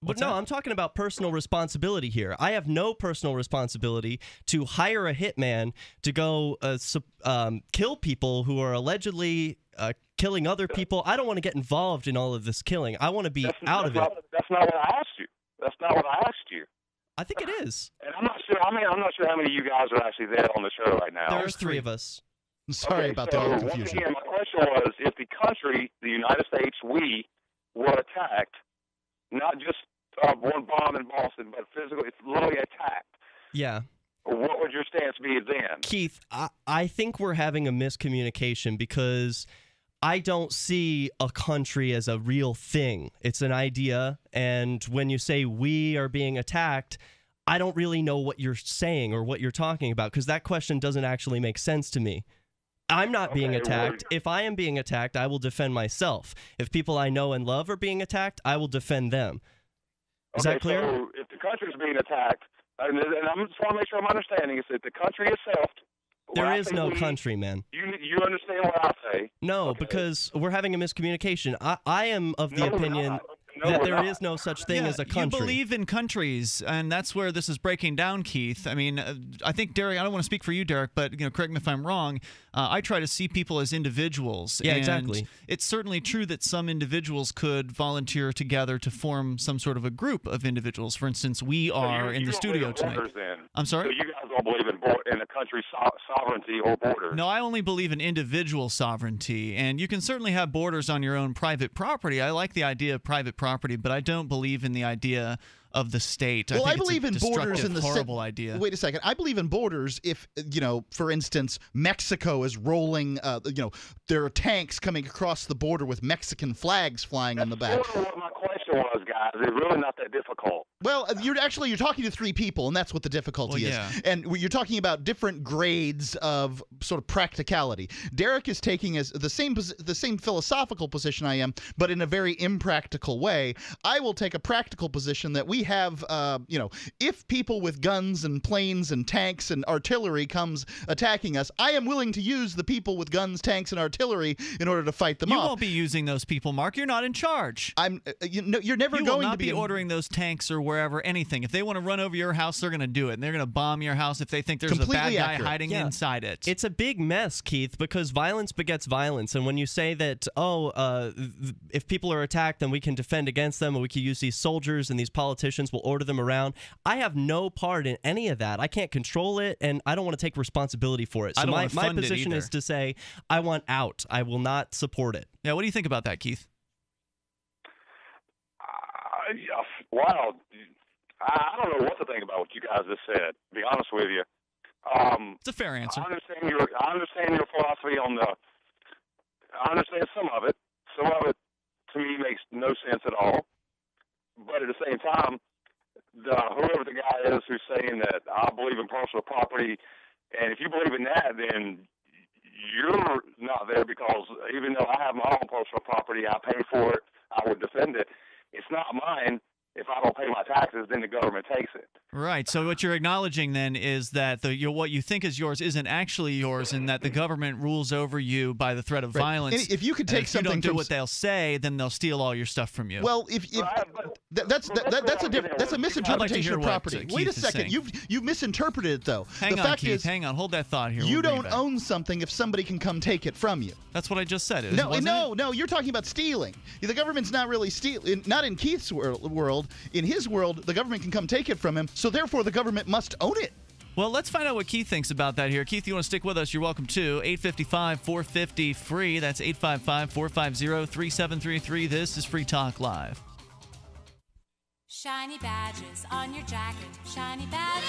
But no, I'm talking about personal responsibility here. I have no personal responsibility to hire a hitman to go uh, um, kill people who are allegedly uh, killing other people. I don't want to get involved in all of this killing. I want to be that's, out that's of not, it. That's not what I asked you. That's not what I asked you. I think it is. And I'm not sure. I mean, I'm not sure how many of you guys are actually there on the show right now. There's three of us. I'm sorry okay, about so the confusion. Once again, my question was: if the country, the United States, we were attacked. Not just uh, one bomb in Boston, but physically, it's literally attacked. Yeah. What would your stance be then? Keith, I, I think we're having a miscommunication because I don't see a country as a real thing. It's an idea, and when you say we are being attacked, I don't really know what you're saying or what you're talking about because that question doesn't actually make sense to me. I'm not okay, being attacked. If I am being attacked, I will defend myself. If people I know and love are being attacked, I will defend them. Is okay, that clear? So if the country is being attacked, and I just want to make sure I'm understanding, is that the country itself... There is no we, country, man. You, you understand what I say? No, okay. because we're having a miscommunication. I, I am of the no, opinion... No, that there not. is no such thing yeah, as a country. You believe in countries, and that's where this is breaking down, Keith. I mean, uh, I think, Derek, I don't want to speak for you, Derek, but you know, correct me if I'm wrong, uh, I try to see people as individuals. Yeah, and exactly. It's certainly true that some individuals could volunteer together to form some sort of a group of individuals. For instance, we are so you, in you the studio tonight. Borders, then. I'm sorry? So you guys don't believe in, bo in a country's so sovereignty or borders? No, I only believe in individual sovereignty, and you can certainly have borders on your own private property. I like the idea of private property. Property, but I don't believe in the idea of the state. Well, I, think I believe it's a in borders in the horrible idea. Wait a second. I believe in borders if, you know, for instance, Mexico is rolling, uh, you know, there are tanks coming across the border with Mexican flags flying on the back. That's what my question was, guys. It's really not that difficult. Well, you're actually you're talking to three people, and that's what the difficulty well, yeah. is. And you're talking about different grades of sort of practicality. Derek is taking as the same the same philosophical position I am, but in a very impractical way. I will take a practical position that we have, uh, you know, if people with guns and planes and tanks and artillery comes attacking us, I am willing to use the people with guns, tanks, and artillery in order to fight them off. You won't be using those people, Mark. You're not in charge. I'm. Uh, you know, you're never you going will not to be, be ordering those tanks or wherever anything. If they want to run over your house, they're going to do it, and they're going to bomb your house if they think there's Completely a bad guy accurate. hiding yeah. inside it. It's a big mess, Keith, because violence begets violence. And when you say that, oh, uh, if people are attacked, then we can defend against them, or we can use these soldiers and these politicians will order them around. I have no part in any of that. I can't control it, and I don't want to take responsibility for it. So I don't my, my position is to say I want out. I will not support it. Yeah, what do you think about that, Keith? Wow, I don't know what to think about what you guys just said, to be honest with you. Um, it's a fair answer. I understand your, I understand your philosophy on the – I understand some of it. Some of it, to me, makes no sense at all. But at the same time, the, whoever the guy is who's saying that I believe in personal property, and if you believe in that, then you're not there because even though I have my own personal property, I pay for it, I would defend it. It's not mine. If I don't pay my taxes, then the government takes it. Right. So what you're acknowledging then is that the your, what you think is yours isn't actually yours, and that the government rules over you by the threat of right. violence. And if you could take if something, you don't do what they'll say, then they'll steal all your stuff from you. Well, if, if right, but, th that's that, that's, that's a different that's a misinterpretation like of property. Wait Keith a second. You've you've misinterpreted it though. Hang the on, fact Keith. Is, hang on. Hold that thought here. You we'll don't own something if somebody can come take it from you. That's what I just said. It, no, no, it? no. You're talking about stealing. The government's not really stealing. Not in Keith's world. In his world, the government can come take it from him, so therefore the government must own it. Well, let's find out what Keith thinks about that here. Keith, you want to stick with us? You're welcome to. eight five five, four five zero, F R E E. That's eight five five, four five zero, three seven three three. This is Free Talk Live. Shiny badges on your jacket. Shiny badges.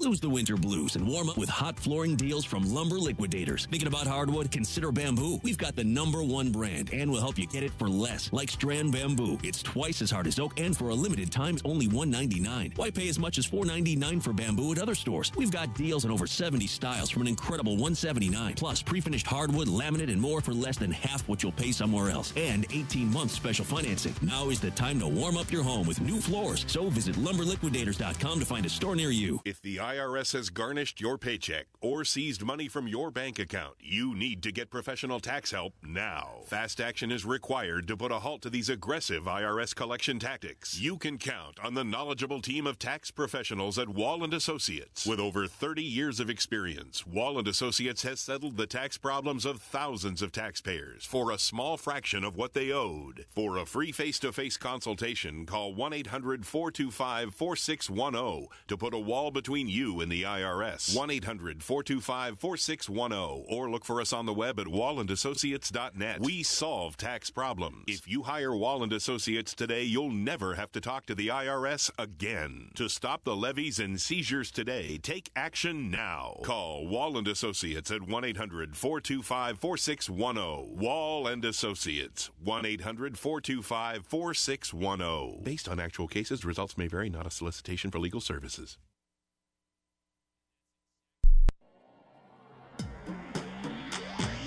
Lose the winter blues and warm up with hot flooring deals from Lumber Liquidators. Thinking about hardwood? Consider Bamboo. We've got the number one brand and will help you get it for less. Like Strand Bamboo, it's twice as hard as oak, and for a limited time, only one ninety-nine. Why pay as much as four ninety-nine for bamboo at other stores? We've got deals on over seventy styles from an incredible one seventy-nine. Plus, pre-finished hardwood, laminate, and more for less than half what you'll pay somewhere else. And eighteen month special financing. Now is the time to warm up your home with new floors. So visit lumber liquidators dot com to find a store near you. If the I R S has garnished your paycheck or seized money from your bank account, you need to get professional tax help now. Fast action is required to put a halt to these aggressive I R S collection tactics. You can count on the knowledgeable team of tax professionals at Wall and Associates. With over thirty years of experience, Wall and Associates has settled the tax problems of thousands of taxpayers for a small fraction of what they owed. For a free face-to-face consultation, call one eight hundred four two five four six one zero to put a wall between you you and the I R S. one eight hundred four two five four six one zero, or look for us on the web at wall and associates dot net. We solve tax problems. If you hire Wall and Associates today, you'll never have to talk to the I R S again. To stop the levies and seizures today, take action now. Call Wall and Associates at one eight hundred four two five four six one zero. Wall and Associates, one eight hundred four two five four six one zero. Based on actual cases, results may vary, not a solicitation for legal services.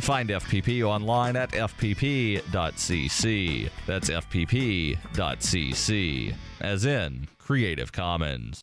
Find F P P online at f p p dot c c. That's f p p dot c c, as in Creative Commons.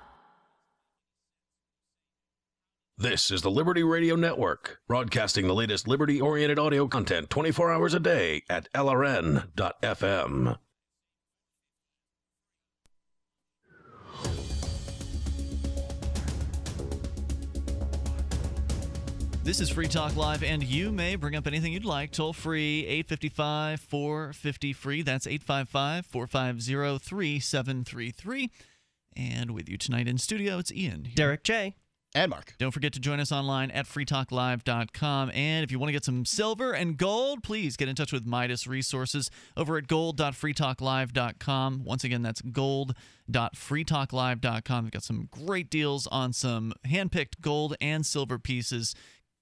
This is the Liberty Radio Network, broadcasting the latest liberty-oriented audio content twenty-four hours a day at L R N dot F M. This is Free Talk Live, and you may bring up anything you'd like. Toll free, eight five five, four five zero, F R E E. That's eight five five, four five zero, three seven three three. And with you tonight in studio, it's Ian. Here. Derek J. And Mark. Don't forget to join us online at free talk live dot com. And if you want to get some silver and gold, please get in touch with Midas Resources over at gold dot free talk live dot com. Once again, that's gold dot free talk live dot com. We've got some great deals on some hand-picked gold and silver pieces.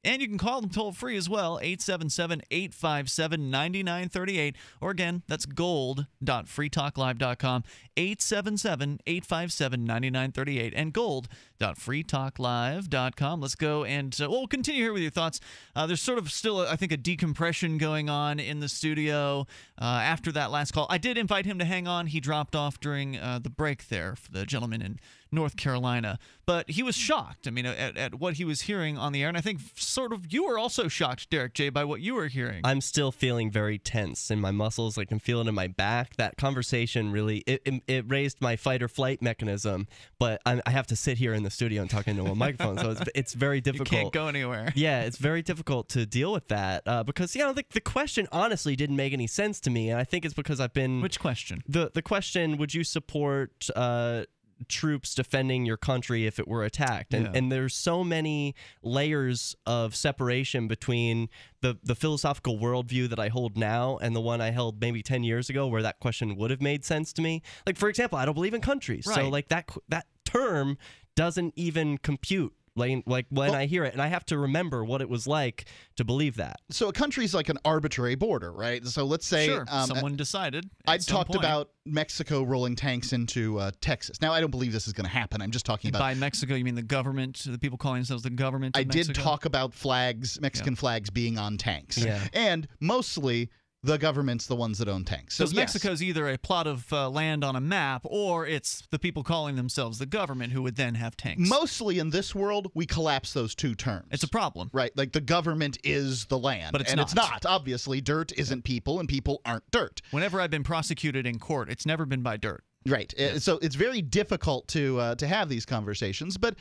And you can call them toll-free as well, eight seven seven, eight five seven, nine nine three eight. Or again, that's gold dot free talk live dot com, eight seven seven, eight five seven, nine nine three eight, and gold dot free talk live dot com. Let's go and uh, we'll continue here with your thoughts. Uh, there's sort of still, I think, a decompression going on in the studio uh, after that last call. I did invite him to hang on. He dropped off during uh, the break there for the gentleman in North Carolina. But he was shocked, I mean, at, at what he was hearing on the air. And I think sort of you were also shocked, Derek J, by what you were hearing. I'm still feeling very tense in my muscles. I can feel it in my back. That conversation really, it, it, it raised my fight or flight mechanism. But I'm, I have to sit here in the studio and talk into a microphone. So it's, it's very difficult. You can't go anywhere. Yeah, it's very difficult to deal with that. Uh, because, you know, the, the question honestly didn't make any sense to me. And I think it's because I've been... Which question? The, the question, would you support... Uh, troops defending your country if it were attacked, and, yeah. and there's so many layers of separation between the the philosophical worldview that I hold now and the one I held maybe ten years ago, where that question would have made sense to me. Like, for example, I don't believe in countries, right. So like that that term doesn't even compute. Like, like when well, I hear it, and I have to remember what it was like to believe that. So a country is like an arbitrary border, right? So let's say sure, um, someone uh, decided. I talked point. about Mexico rolling tanks into uh, Texas. Now I don't believe this is going to happen. I'm just talking about by Mexico. You mean the government? The people calling themselves the government? I Mexico? did talk about flags, Mexican yeah. flags being on tanks, yeah. and mostly. The government's the ones that own tanks. So yes. Mexico's either a plot of uh, land on a map, or it's the people calling themselves the government who would then have tanks. Mostly in this world, we collapse those two terms. It's a problem. Right. Like the government is the land. But it's and not. it's not. Obviously, dirt isn't people, and people aren't dirt. Whenever I've been prosecuted in court, it's never been by dirt. Right. Yes. So it's very difficult to uh, to have these conversations. But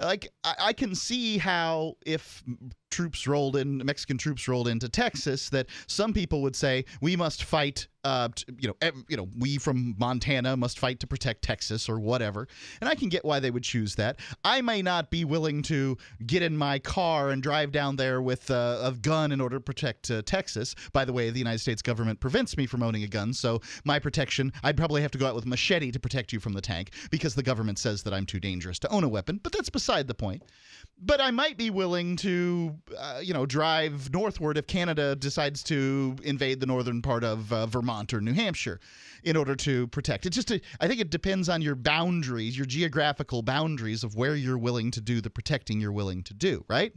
like I, I can see how if... troops rolled in, Mexican troops rolled into Texas, that some people would say, we must fight, uh, you know, you know, we from Montana must fight to protect Texas or whatever. And I can get why they would choose that. I may not be willing to get in my car and drive down there with uh, a gun in order to protect uh, Texas. By the way, the United States government prevents me from owning a gun, so my protection, I'd probably have to go out with a machete to protect you from the tank because the government says that I'm too dangerous to own a weapon, but that's beside the point. But I might be willing to, uh, you know, drive northward if Canada decides to invade the northern part of uh, Vermont or New Hampshire in order to protect. It's just a, I think it depends on your boundaries, your geographical boundaries of where you're willing to do the protecting you're willing to do, right?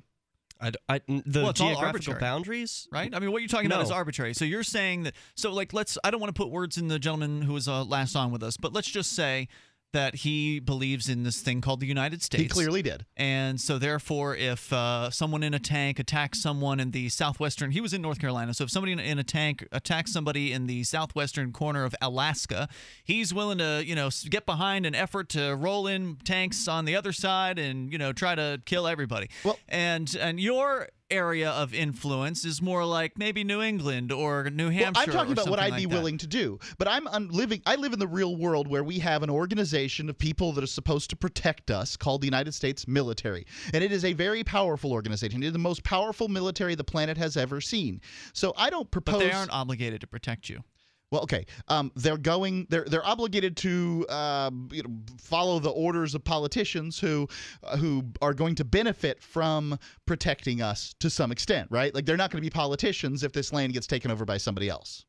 I, I, the well, it's geographical all boundaries, right? I mean, what you're talking no. about is arbitrary. So you're saying that – so, like, let's – I don't want to put words in the gentleman who was uh, last on with us, but let's just say – that he believes in this thing called the United States. He clearly did. And so therefore, if uh, someone in a tank attacks someone in the southwestern – he was in North Carolina. So if somebody in a tank attacks somebody in the southwestern corner of Alaska, he's willing to, you know, get behind an effort to roll in tanks on the other side and, you know, try to kill everybody. Well, and, and your area of influence is more like maybe New England or New Hampshire. Well, I'm talking about what I'd like be that. willing to do, but I'm, I'm living. I live in the real world where we have an organization of people that are supposed to protect us called the United States military, and it is a very powerful organization. It is the most powerful military the planet has ever seen. So I don't propose. But they aren't obligated to protect you. Well, okay. Um, they're going. They're they're obligated to uh, you know, follow the orders of politicians who uh, who are going to benefit from protecting us to some extent, right? Like they're not going to be politicians if this land gets taken over by somebody else.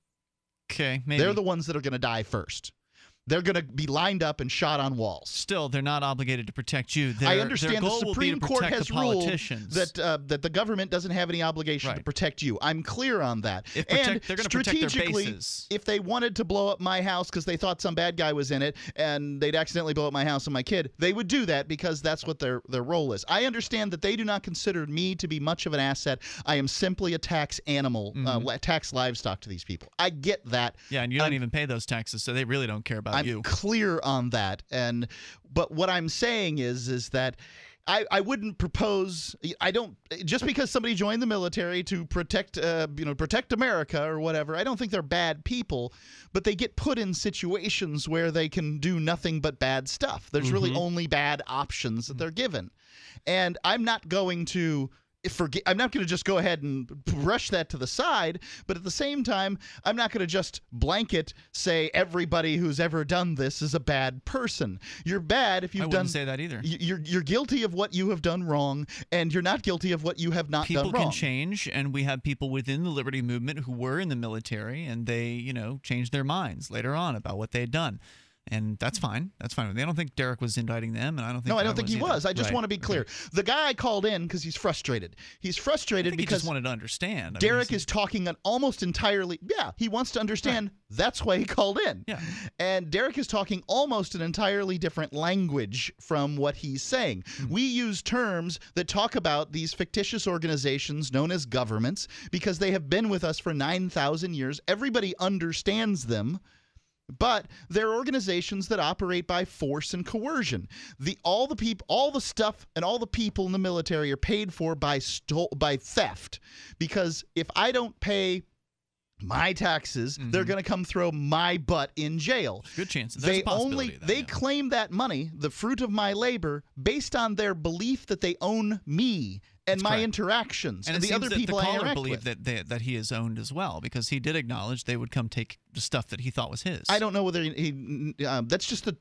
Okay, maybe they're the ones that are going to die first. They're going to be lined up and shot on walls. Still, they're not obligated to protect you. Their, I understand the Supreme Court has ruled that uh, that the government doesn't have any obligation right. to protect you. I'm clear on that. If protect, and they're going to protect their bases. If they wanted to blow up my house because they thought some bad guy was in it and they'd accidentally blow up my house and my kid, they would do that because that's what their, their role is. I understand that they do not consider me to be much of an asset. I am simply a tax animal, mm-hmm. uh, tax livestock to these people. I get that. Yeah, and you don't um, even pay those taxes, so they really don't care about I'm you. clear on that, and but what I'm saying is is that I, I wouldn't propose I don't just because somebody joined the military to protect uh, you know protect America or whatever. I don't think they're bad people, but they get put in situations where they can do nothing but bad stuff. There's mm-hmm. really only bad options that they're given, and I'm not going to forget. I'm not going to just go ahead and brush that to the side, but at the same time, I'm not going to just blanket say everybody who's ever done this is a bad person. You're bad if you've I done. I wouldn't say that either. You're you're guilty of what you have done wrong, and you're not guilty of what you have not people done wrong. People can change, and we have people within the Liberty Movement who were in the military, and they, you know, changed their minds later on about what they had done. And that's fine. That's fine. I don't think Derek was indicting them, and I don't think no, I don't I think was he either. was. I just right. want to be clear. Okay. The guy I called in because he's frustrated. He's frustrated I think because he just wanted to understand. I Derek mean, is talking an almost entirely. Yeah, he wants to understand. Right. That's why he called in. Yeah. And Derek is talking almost an entirely different language from what he's saying. Mm-hmm. We use terms that talk about these fictitious organizations known as governments because they have been with us for nine thousand years. Everybody understands them. But they're organizations that operate by force and coercion. The all the people, all the stuff, and all the people in the military are paid for by stole by theft. Because if I don't pay my taxes, mm-hmm. they're going to come throw my butt in jail. Good chances. There's they only that, they yeah. claim that money, the fruit of my labor, based on their belief that they own me. And That's my correct. interactions, and, and the other people I interact with. The caller believed that, they, that he is owned as well, because he did acknowledge they would come take the stuff that he thought was his. I don't know whether he, he um, that's just the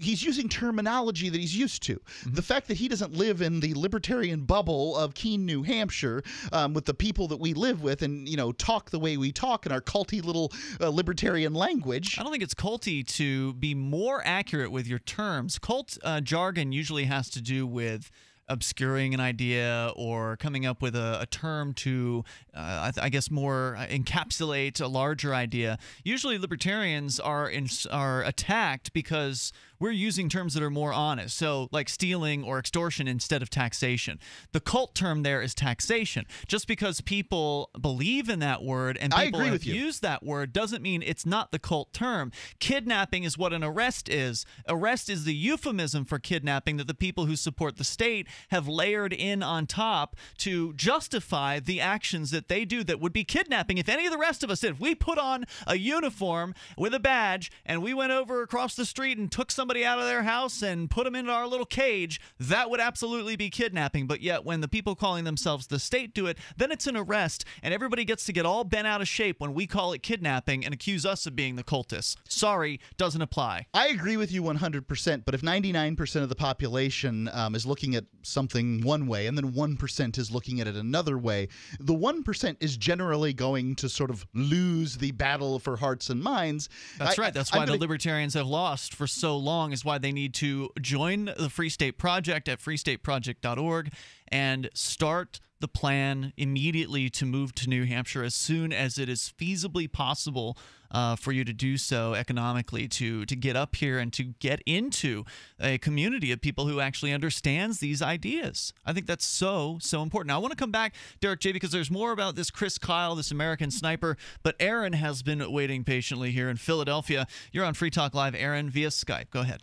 he's using terminology that he's used to. Mm-hmm. The fact that he doesn't live in the libertarian bubble of Keene, New Hampshire, um, with the people that we live with, and you know talk the way we talk in our culty little uh, libertarian language. I don't think it's culty to be more accurate with your terms. Cult uh, jargon usually has to do with obscuring an idea or coming up with a, a term to, uh, I, th I guess, more encapsulate a larger idea. Usually, libertarians are in, are attacked because we're using terms that are more honest. So, like stealing or extortion instead of taxation. The cult term there is taxation. Just because people believe in that word and people have used that word doesn't mean it's not the cult term. Kidnapping is what an arrest is. Arrest is the euphemism for kidnapping that the people who support the state have layered in on top to justify the actions that they do that would be kidnapping if any of the rest of us did. If we put on a uniform with a badge and we went over across the street and took somebody out of their house and put them into our little cage, that would absolutely be kidnapping. But yet when the people calling themselves the state do it, then it's an arrest, and everybody gets to get all bent out of shape when we call it kidnapping and accuse us of being the cultists. Sorry, doesn't apply. I agree with you one hundred percent, but if ninety-nine percent of the population um, is looking at something one way and then one percent is looking at it another way, the one percent is generally going to sort of lose the battle for hearts and minds. That's I, right. That's I, why gonna... the libertarians have lost for so long, is why they need to join the Free State Project at free state project dot org and start the plan immediately to move to New Hampshire as soon as it is feasibly possible uh, for you to do so economically, to to get up here and to get into a community of people who actually understands these ideas. I think that's so, so important. Now, I want to come back, Derek J, because there's more about this Chris Kyle, this American Sniper, but Aaron has been waiting patiently here in Philadelphia. You're on Free Talk Live, Aaron, via Skype. Go ahead.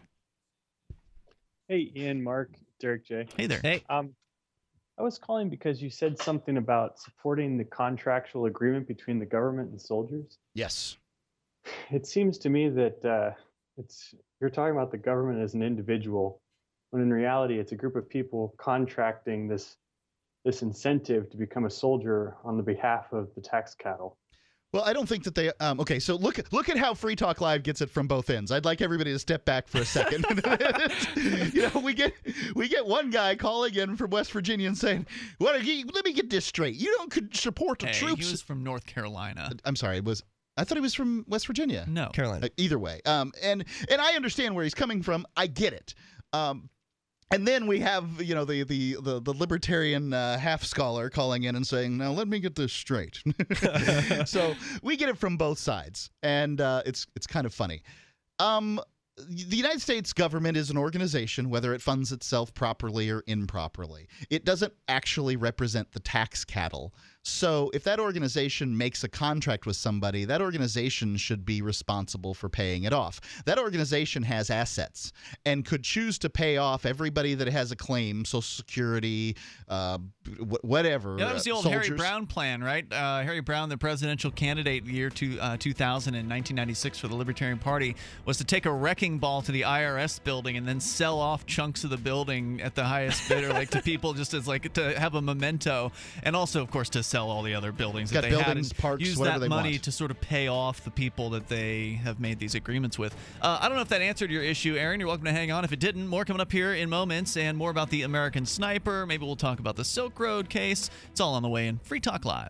Hey, Ian, Mark, Derek J. Hey there. Hey. Um, I was calling because you said something about supporting the contractual agreement between the government and soldiers. Yes. It seems to me that uh, it's you're talking about the government as an individual, when in reality it's a group of people contracting this this incentive to become a soldier on the behalf of the tax cattle. Well, I don't think that they um, – okay, so look look at how Free Talk Live gets it from both ends. I'd like everybody to step back for a second. You know, we get we get one guy calling in from West Virginia and saying, "What are you, let me get this straight. You don't support the hey, troops." He was from North Carolina. I'm sorry. It was – I thought he was from West Virginia. No. Carolina. Uh, either way. Um, and, and I understand where he's coming from. I get it. Um And then we have, you know, the the the, the libertarian uh, half scholar calling in and saying, "Now let me get this straight." So we get it from both sides, and uh, it's it's kind of funny. Um, the United States government is an organization, whether it funds itself properly or improperly. It doesn't actually represent the tax cattle. So if that organization makes a contract with somebody, that organization should be responsible for paying it off. That organization has assets and could choose to pay off everybody that has a claim, Social Security, uh, whatever. Yeah, that was the old soldiers. Harry Brown plan, right? Uh, Harry Brown, the presidential candidate in the year two, uh, two thousand in nineteen ninety-six for the Libertarian Party, was to take a wrecking ball to the I R S building and then sell off chunks of the building at the highest bidder, like to people just as like to have a memento, and also, of course, to sell all the other buildings that they buildings, had and parks, use that money want. to sort of pay off the people that they have made these agreements with. Uh, I don't know if that answered your issue, Aaron. You're welcome to hang on. If it didn't, more coming up here in moments, and more about the American Sniper. Maybe we'll talk about the Silk Road case. It's all on the way in Free Talk Live.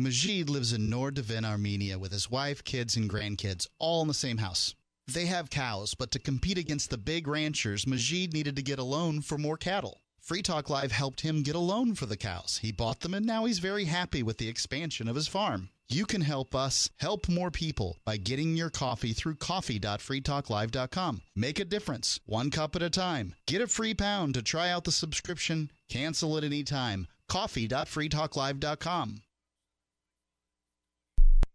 Majid lives in Nordivin, Armenia, with his wife, kids, and grandkids, all in the same house. They have cows, but to compete against the big ranchers, Majid needed to get a loan for more cattle. Free Talk Live helped him get a loan for the cows. He bought them, and now he's very happy with the expansion of his farm. You can help us help more people by getting your coffee through coffee dot free talk live dot com. Make a difference, one cup at a time. Get a free pound to try out the subscription. Cancel at any time. coffee dot free talk live dot com.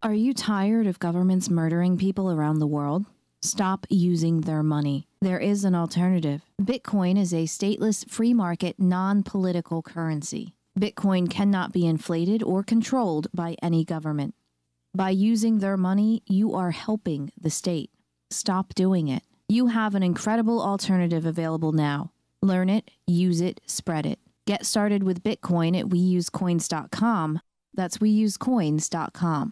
Are you tired of governments murdering people around the world? Stop using their money. There is an alternative. Bitcoin is a stateless, free market, non-political currency. Bitcoin cannot be inflated or controlled by any government. By using their money, you are helping the state. Stop doing it. You have an incredible alternative available now. Learn it, use it, spread it. Get started with Bitcoin at we use coins dot com. That's we use coins dot com.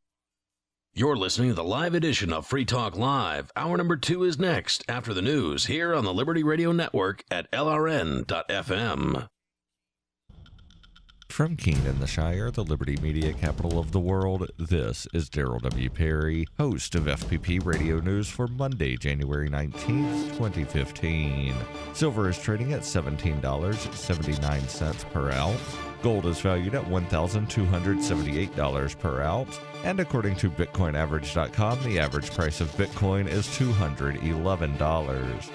You're listening to the live edition of Free Talk Live. Hour number two is next, after the news, here on the Liberty Radio Network at L R N dot F M. From Keene in the Shire, the Liberty Media capital of the world, this is Daryl W. Perry, host of F P P Radio News for Monday, January nineteenth, twenty fifteen. Silver is trading at seventeen dollars and seventy-nine cents per ounce. Gold is valued at one thousand two hundred seventy-eight dollars per ounce. And according to Bitcoin Average dot com, the average price of Bitcoin is two hundred eleven dollars.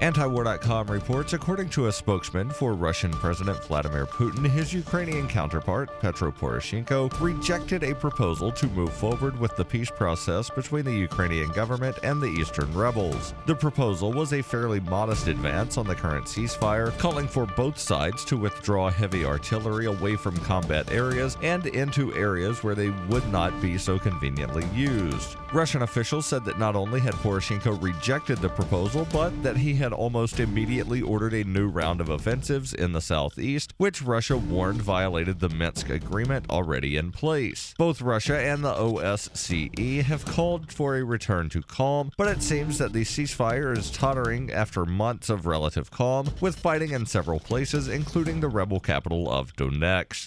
Antiwar dot com reports, according to a spokesman for Russian President Vladimir Putin, his Ukrainian counterpart, Petro Poroshenko, rejected a proposal to move forward with the peace process between the Ukrainian government and the Eastern rebels. The proposal was a fairly modest advance on the current ceasefire, calling for both sides to withdraw heavy artillery away from combat areas and into areas where they would not be so conveniently used. Russian officials said that not only had Poroshenko rejected the proposal, but that he had almost immediately ordered a new round of offensives in the southeast, which Russia warned violated the Minsk agreement already in place. Both Russia and the O S C E have called for a return to calm, but it seems that the ceasefire is tottering after months of relative calm, with fighting in several places, including the rebel capital of Donetsk.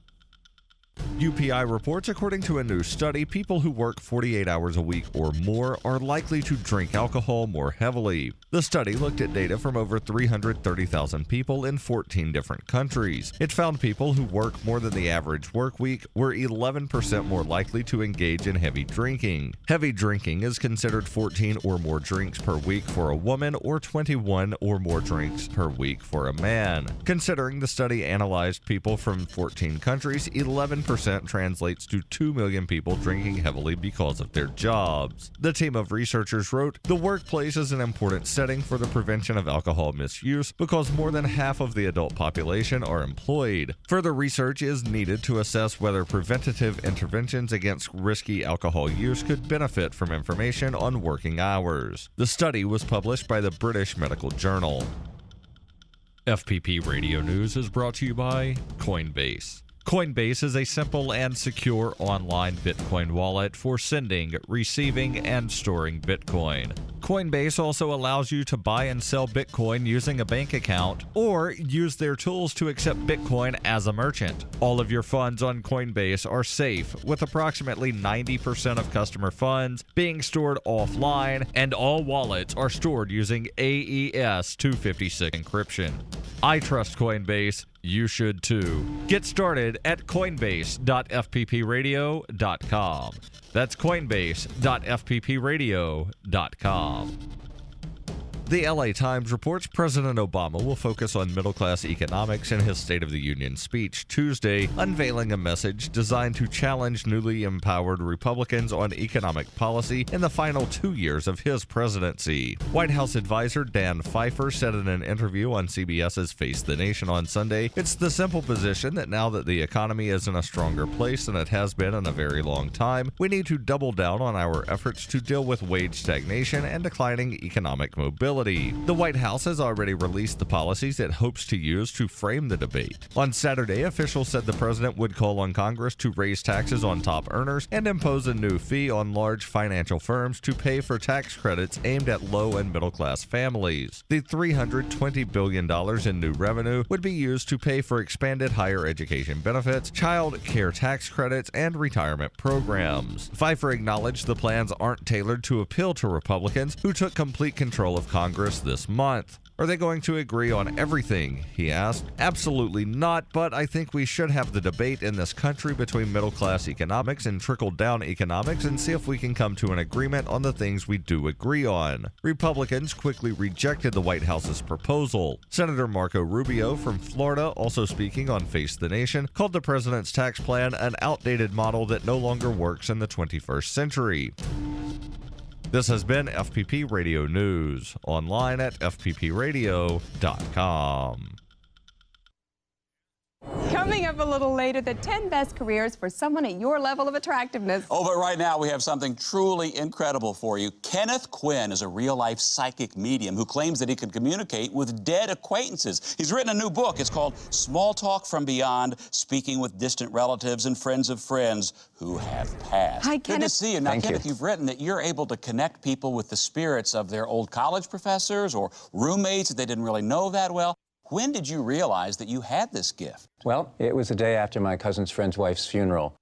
U P I reports, according to a new study, people who work forty-eight hours a week or more are likely to drink alcohol more heavily. The study looked at data from over three hundred thirty thousand people in fourteen different countries. It found people who work more than the average work week were eleven percent more likely to engage in heavy drinking. Heavy drinking is considered fourteen or more drinks per week for a woman or twenty-one or more drinks per week for a man. Considering the study analyzed people from fourteen countries, eleven percent translates to two million people drinking heavily because of their jobs. The team of researchers wrote, "The workplace is an important setting for the prevention of alcohol misuse because more than half of the adult population are employed. Further research is needed to assess whether preventative interventions against risky alcohol use could benefit from information on working hours." The study was published by the British Medical Journal. F P P Radio News is brought to you by Coinbase. Coinbase is a simple and secure online Bitcoin wallet for sending, receiving, and storing Bitcoin. Coinbase also allows you to buy and sell Bitcoin using a bank account or use their tools to accept Bitcoin as a merchant. All of your funds on Coinbase are safe, with approximately ninety percent of customer funds being stored offline, and all wallets are stored using A E S two fifty-six encryption. I trust Coinbase. You should too. Get started at coinbase dot f p p radio dot com. That's coinbase dot f p p radio dot com. The L A Times reports President Obama will focus on middle-class economics in his State of the Union speech Tuesday, unveiling a message designed to challenge newly empowered Republicans on economic policy in the final two years of his presidency. White House advisor Dan Pfeiffer said in an interview on C B S's Face the Nation on Sunday, "It's the simple position that now that the economy is in a stronger place than it has been in a very long time, we need to double down on our efforts to deal with wage stagnation and declining economic mobility." The White House has already released the policies it hopes to use to frame the debate. On Saturday, officials said the president would call on Congress to raise taxes on top earners and impose a new fee on large financial firms to pay for tax credits aimed at low- and middle-class families. The three hundred twenty billion dollars in new revenue would be used to pay for expanded higher education benefits, child care tax credits, and retirement programs. Pfeiffer acknowledged the plans aren't tailored to appeal to Republicans, who took complete control of Congress Congress this month. "Are they going to agree on everything?" he asked. "Absolutely not, but I think we should have the debate in this country between middle-class economics and trickle-down economics and see if we can come to an agreement on the things we do agree on." Republicans quickly rejected the White House's proposal. Senator Marco Rubio from Florida, also speaking on Face the Nation, called the president's tax plan an outdated model that no longer works in the twenty-first century. This has been F P P Radio News, online at f p p radio dot com. Coming up a little later, the ten best careers for someone at your level of attractiveness. Oh, but right now we have something truly incredible for you. Kenneth Quinn is a real-life psychic medium who claims that he can communicate with dead acquaintances. He's written a new book. It's called Small Talk from Beyond, Speaking with Distant Relatives and Friends of Friends Who Have Passed. Hi, Kenneth. Good to see you. Now, Thank Kenneth, you. You've written that you're able to connect people with the spirits of their old college professors or roommates that they didn't really know that well. When did you realize that you had this gift? Well, it was the day after my cousin's friend's wife's funeral.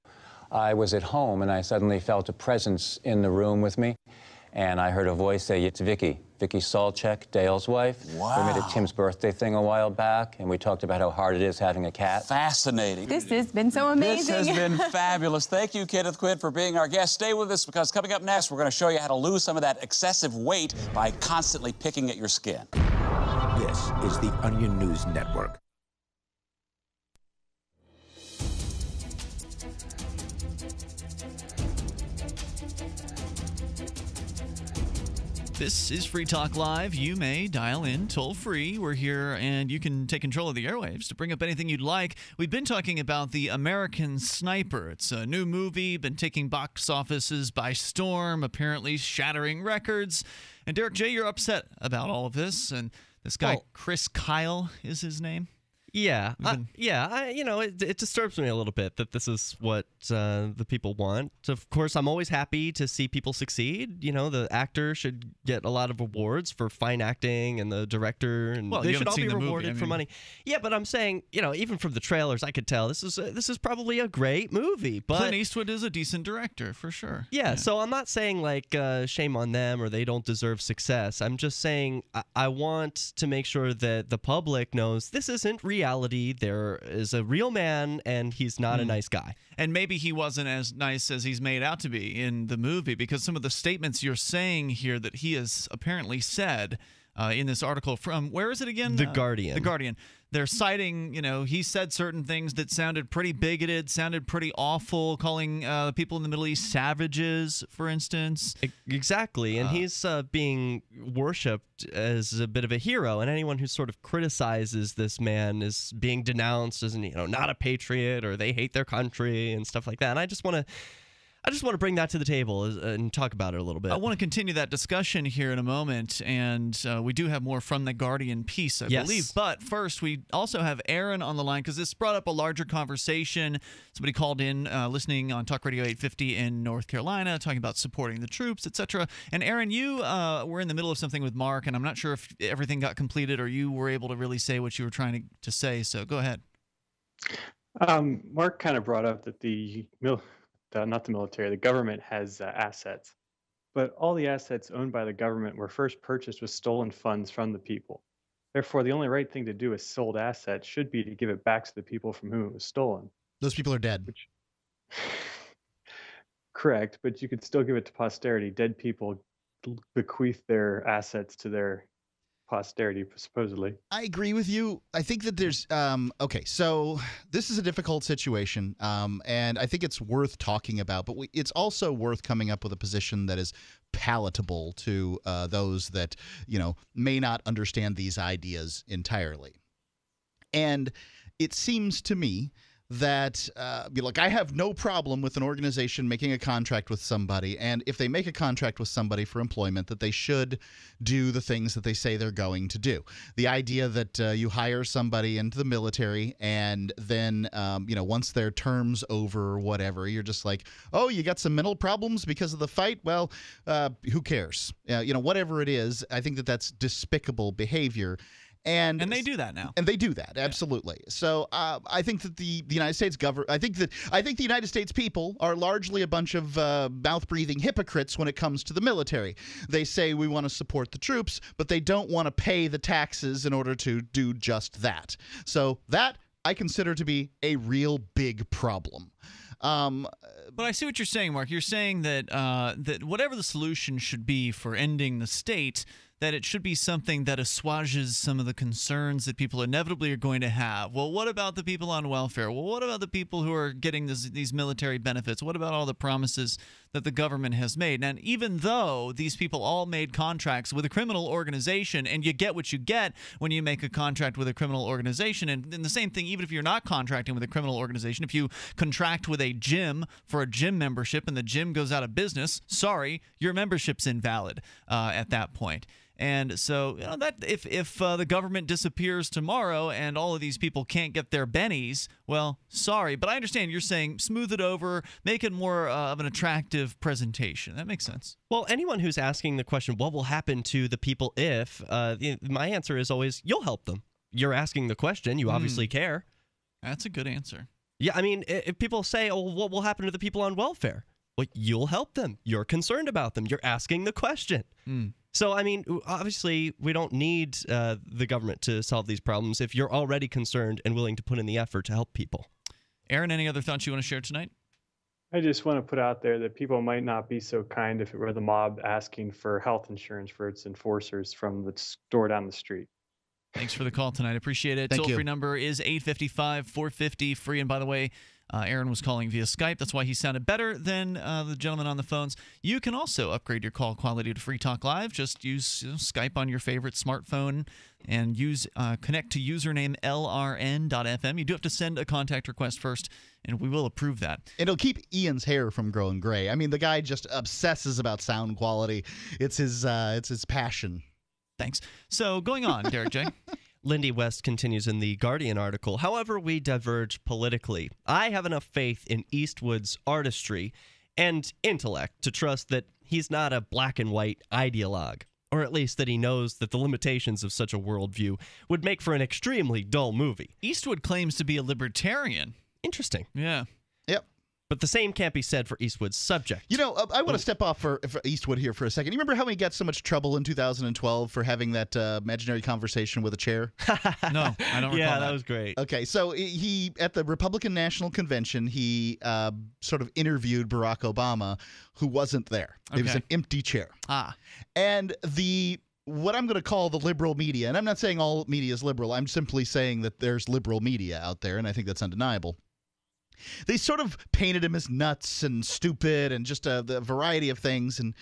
I was at home and I suddenly felt a presence in the room with me, and I heard a voice say, "It's Vicky, Vicky Salchek, Dale's wife." Wow. We made a Tim's birthday thing a while back, and we talked about how hard it is having a cat. Fascinating. This has been so amazing. This has been fabulous. Thank you, Kenneth Quinn, for being our guest. Stay with us, because coming up next, we're going to show you how to lose some of that excessive weight by constantly picking at your skin. This is the Onion News Network. This is Free Talk Live. You may dial in toll-free. We're here, and you can take control of the airwaves to bring up anything you'd like. We've been talking about The American Sniper. It's a new movie, been taking box offices by storm, apparently shattering records. And Derek J, you're upset about all of this, and this guy, well, Chris Kyle is his name. Yeah, I, yeah. I, you know, it, it disturbs me a little bit that this is what uh, the people want. Of course, I'm always happy to see people succeed. You know, the actor should get a lot of awards for fine acting, and the director, and well, they should all be rewarded movie, I mean. for money. Yeah, but I'm saying, you know, even from the trailers, I could tell this is uh, this is probably a great movie. But Clint Eastwood is a decent director for sure. Yeah, yeah. So I'm not saying like uh, shame on them or they don't deserve success. I'm just saying I, I want to make sure that the public knows this isn't real. Reality, there is a real man, and he's not mm. a nice guy. And maybe he wasn't as nice as he's made out to be in the movie, because some of the statements you're saying here that he has apparently said uh, in this article from, where is it again? The uh, Guardian. The Guardian. They're citing, you know, he said certain things that sounded pretty bigoted, sounded pretty awful, calling uh, people in the Middle East savages, for instance. Exactly, and uh, he's uh, being worshipped as a bit of a hero, and anyone who sort of criticizes this man is being denounced as, you know, not a patriot, or they hate their country and stuff like that. And I just want to... I just want to bring that to the table and talk about it a little bit. I want to continue that discussion here in a moment, and uh, we do have more from the Guardian piece, I yes. believe. But first, we also have Aaron on the line, because this brought up a larger conversation. Somebody called in uh, listening on Talk Radio eight fifty in North Carolina, talking about supporting the troops, et cetera. And Aaron, you uh, were in the middle of something with Mark, and I'm not sure if everything got completed or you were able to really say what you were trying to, to say, so go ahead. Um, Mark kind of brought up that the... Mil The, not the military, the government has uh, assets. But all the assets owned by the government were first purchased with stolen funds from the people. Therefore, the only right thing to do with sold assets should be to give it back to the people from whom it was stolen. Those people are dead. Which, correct, but you could still give it to posterity. Dead people bequeath their assets to their posterity, supposedly. I agree with you. I think that there's um okay, so this is a difficult situation, um and I think it's worth talking about, but we, it's also worth coming up with a position that is palatable to uh those that, you know, may not understand these ideas entirely. And it seems to me that uh, be like, I have no problem with an organization making a contract with somebody, and if they make a contract with somebody for employment, that they should do the things that they say they're going to do. The idea that uh, you hire somebody into the military, and then um, you know, once their term's over or whatever, you're just like, oh, you got some mental problems because of the fight? Well, uh, who cares? Uh, you know, whatever it is, I think that that's despicable behavior. And, and they do that now. And they do that, absolutely. Yeah. So uh, I think that the, the United States government, I think that I think the United States people are largely a bunch of uh, mouth-breathing hypocrites when it comes to the military. They say we want to support the troops, but they don't want to pay the taxes in order to do just that. So that I consider to be a real big problem. Um, but I see what you're saying, Mark. You're saying that uh, that whatever the solution should be for ending the state, that it should be something that assuages some of the concerns that people inevitably are going to have. Well, what about the people on welfare? Well, what about the people who are getting this, these military benefits? What about all the promises that the government has made? And even though these people all made contracts with a criminal organization, and you get what you get when you make a contract with a criminal organization, and, and the same thing, even if you're not contracting with a criminal organization, if you contract with a gym for a gym membership and the gym goes out of business, sorry, your membership's invalid uh, at that point. And so, you know, that if if uh, the government disappears tomorrow and all of these people can't get their bennies, well, sorry. But I understand you're saying smooth it over, make it more uh, of an attractive presentation. That makes sense. Well, anyone who's asking the question, what will happen to the people if, uh, my answer is always, you'll help them. You're asking the question. You obviously mm. care. That's a good answer. Yeah, I mean, if people say, oh, what will happen to the people on welfare? Well, you'll help them. You're concerned about them. You're asking the question. Mm. So, I mean, obviously, we don't need uh, the government to solve these problems if you're already concerned and willing to put in the effort to help people. Aaron, any other thoughts you want to share tonight? I just want to put out there that people might not be so kind if it were the mob asking for health insurance for its enforcers from the store down the street. Thanks for the call tonight. Appreciate it. Toll-free number is eight five five, four five zero, free. And by the way, Uh, Aaron was calling via Skype. That's why he sounded better than uh, the gentleman on the phones. You can also upgrade your call quality to Free Talk Live. Just use you know, Skype on your favorite smartphone and use uh, connect to username L R N dot F M. You do have to send a contact request first, and we will approve that. It'll keep Ian's hair from growing gray. I mean, the guy just obsesses about sound quality. It's his, uh, it's his passion. Thanks. So going on, Derek J. Lindy West continues in the Guardian article, however, we diverge politically. I have enough faith in Eastwood's artistry and intellect to trust that he's not a black and white ideologue, or at least that he knows that the limitations of such a worldview would make for an extremely dull movie. Eastwood claims to be a libertarian. Interesting. Yeah. Yep. But the same can't be said for Eastwood's subject. You know, uh, I want to step off for, for Eastwood here for a second. You remember how he got so much trouble in two thousand twelve for having that uh, imaginary conversation with a chair? No, I don't recall yeah, that. that was great. Okay, so he, at the Republican National Convention, he uh, sort of interviewed Barack Obama, who wasn't there. Okay. It was an empty chair. Ah. And the... what I'm going to call the liberal media, and I'm not saying all media is liberal, I'm simply saying that there's liberal media out there, and I think that's undeniable. They sort of painted him as nuts and stupid and just a the variety of things, and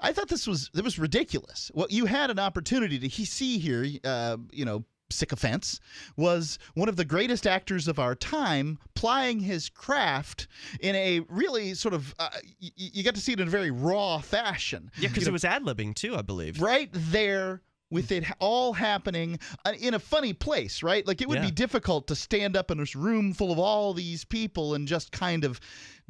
I thought this was it was ridiculous. What you had an opportunity to see here, uh, you know, sycophants, was one of the greatest actors of our time plying his craft in a really sort of uh, y you got to see it in a very raw fashion. Yeah, because it know, was ad-libbing too, I believe. Right there with it all happening in a funny place, right? Like it would yeah. be difficult to stand up in this room full of all these people and just kind of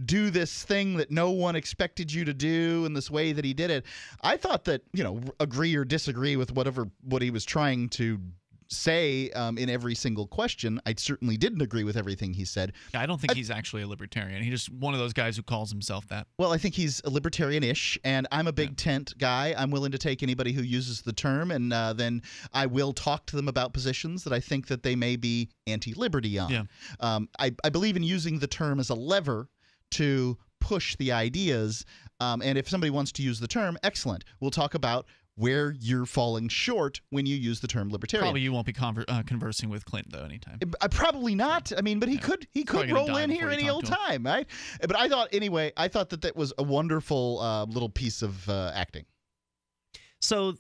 do this thing that no one expected you to do in this way that he did it. I thought that, you know, agree or disagree with whatever what he was trying to say um, in every single question. I certainly didn't agree with everything he said. Yeah, I don't think I, he's actually a libertarian. He's just one of those guys who calls himself that. Well, I think he's a libertarian-ish, and I'm a big yeah. tent guy. I'm willing to take anybody who uses the term, and uh, then I will talk to them about positions that I think that they may be anti-liberty on. Yeah. Um, I, I believe in using the term as a lever to push the ideas, um, and if somebody wants to use the term, excellent. We'll talk about where you're falling short when you use the term libertarian. Probably you won't be conver uh, conversing with Clint, though, anytime. Uh, probably not. I mean, but he yeah. could he could roll in here any old time, right? But I thought, anyway, I thought that that was a wonderful uh, little piece of uh, acting. So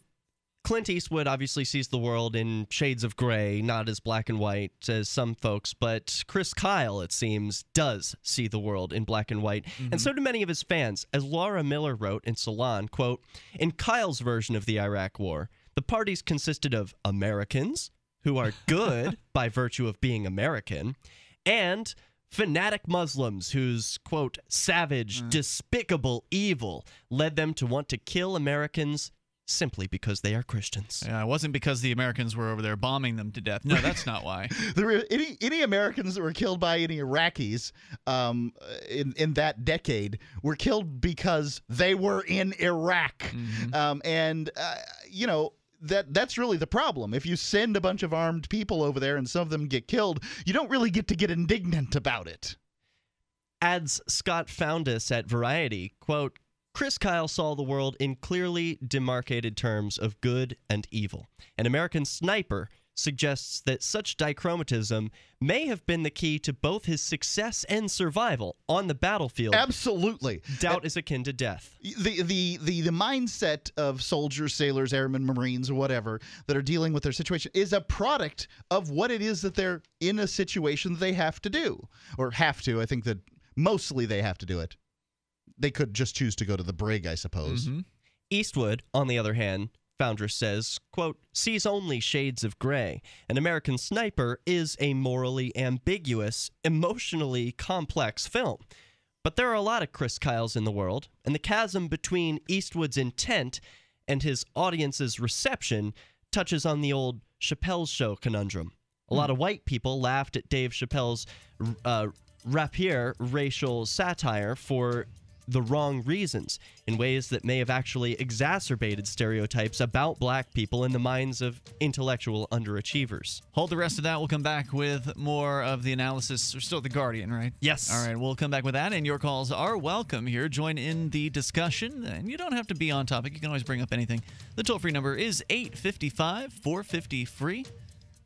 Clint Eastwood obviously sees the world in shades of gray, not as black and white as some folks, but Chris Kyle, it seems, does see the world in black and white, mm-hmm. and so do many of his fans. As Laura Miller wrote in Salon, quote, in Kyle's version of the Iraq War, the parties consisted of Americans, who are good by virtue of being American, and fanatic Muslims whose, quote, savage, mm. despicable evil led them to want to kill Americans simply because they are Christians. Yeah, it wasn't because the Americans were over there bombing them to death. No, that's not why. There were any any Americans that were killed by any Iraqis um, in in that decade were killed because they were in Iraq, mm-hmm. um, and uh, you know. That that's really the problem. If you send a bunch of armed people over there and some of them get killed, you don't really get to get indignant about it. Adds Scott Foundas at Variety, quote, Chris Kyle saw the world in clearly demarcated terms of good and evil. An American Sniper suggests that such dichromatism may have been the key to both his success and survival on the battlefield. Absolutely. Doubt and is akin to death. The, the, the, the mindset of soldiers, sailors, airmen, Marines, or whatever that are dealing with their situation is a product of what it is that they're in a situation that they have to do. Or have to. I think that mostly they have to do it. They could just choose to go to the brig, I suppose. Mm-hmm. Eastwood, on the other hand, Foundas says, quote, sees only shades of gray. An American Sniper is a morally ambiguous, emotionally complex film. But there are a lot of Chris Kyles in the world, and the chasm between Eastwood's intent and his audience's reception touches on the old Chappelle's Show conundrum. A lot of white people laughed at Dave Chappelle's uh, rapier racial satire for the wrong reasons, in ways that may have actually exacerbated stereotypes about black people in the minds of intellectual underachievers. Hold the rest of that. We'll come back with more of the analysis. We're still at The Guardian, right? Yes. All right, we'll come back with that, and your calls are welcome here. Join in the discussion, and you don't have to be on topic. You can always bring up anything. The toll-free number is eight five five, four five zero, F R E E.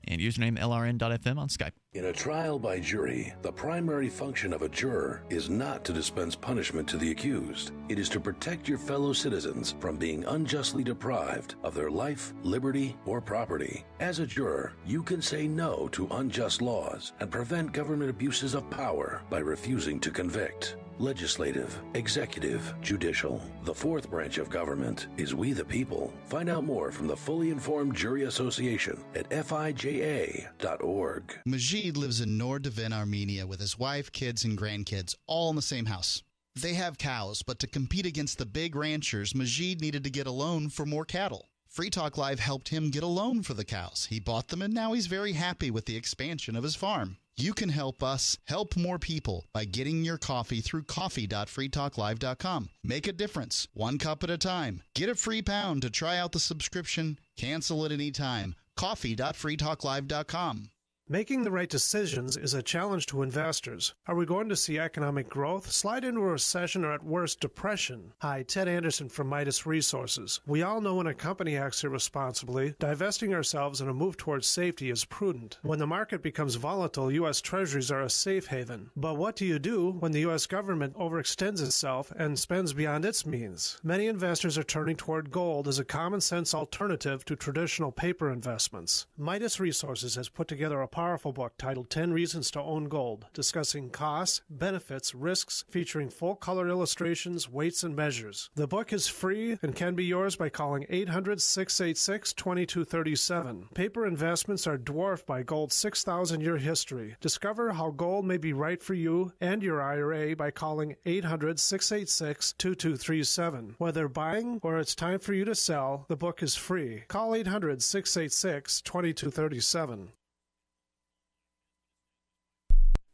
And username L R N dot F M on Skype. In a trial by jury, the primary function of a juror is not to dispense punishment to the accused. It is to protect your fellow citizens from being unjustly deprived of their life, liberty, or property. As a juror, you can say no to unjust laws and prevent government abuses of power by refusing to convict. legislative, executive, judicial. The fourth branch of government is we the people. Find out more from the Fully Informed Jury Association at F I J A dot org. Majid lives in Nordivin, Armenia with his wife, kids, and grandkids, all in the same house. They have cows, but to compete against the big ranchers, Majid needed to get a loan for more cattle. Free Talk Live helped him get a loan for the cows. He bought them, and now he's very happy with the expansion of his farm. You can help us help more people by getting your coffee through coffee dot free talk live dot com. Make a difference, one cup at a time. Get a free pound to try out the subscription. Cancel at any time. coffee dot free talk live dot com. Making the right decisions is a challenge to investors. Are we going to see economic growth slide into a recession or at worst depression? Hi, Ted Anderson from Midas Resources. We all know when a company acts irresponsibly, divesting ourselves in a move towards safety is prudent. When the market becomes volatile, U S treasuries are a safe haven. But what do you do when the U S government overextends itself and spends beyond its means? Many investors are turning toward gold as a common sense alternative to traditional paper investments. Midas Resources has put together a powerful book titled ten reasons to Own Gold, discussing costs, benefits, risks, featuring full-color illustrations, weights, and measures. The book is free and can be yours by calling eight hundred, six eight six, two two three seven. Paper investments are dwarfed by gold's six thousand year history. Discover how gold may be right for you and your I R A by calling eight hundred, six eight six, two two three seven. Whether buying or it's time for you to sell, the book is free. Call eight hundred, six eight six, two two three seven.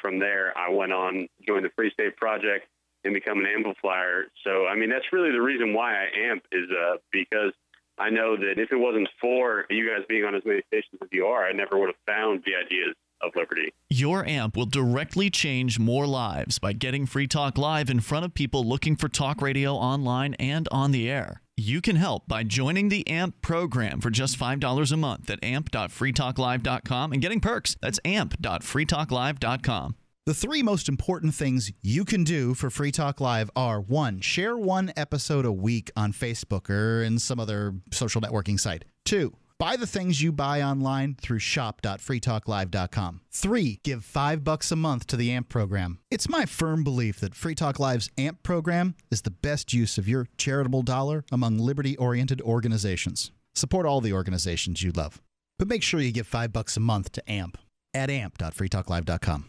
From there, I went on, joined the Free State Project, and become an amplifier. So, I mean, that's really the reason why I amp is uh, because I know that if it wasn't for you guys being on as many stations as you are, I never would have found the ideas of liberty. Your amp will directly change more lives by getting Free Talk Live in front of people looking for talk radio online and on the air. You can help by joining the A M P program for just five dollars a month at amp dot free talk live dot com and getting perks. That's amp dot free talk live dot com. The three most important things you can do for Free Talk Live are, one, share one episode a week on Facebook or in some other social networking site. Two, buy the things you buy online through shop dot free talk live dot com. Three, give five bucks a month to the A M P program. It's my firm belief that Free Talk Live's A M P program is the best use of your charitable dollar among liberty-oriented organizations. Support all the organizations you love, but make sure you give five bucks a month to A M P at amp dot free talk live dot com.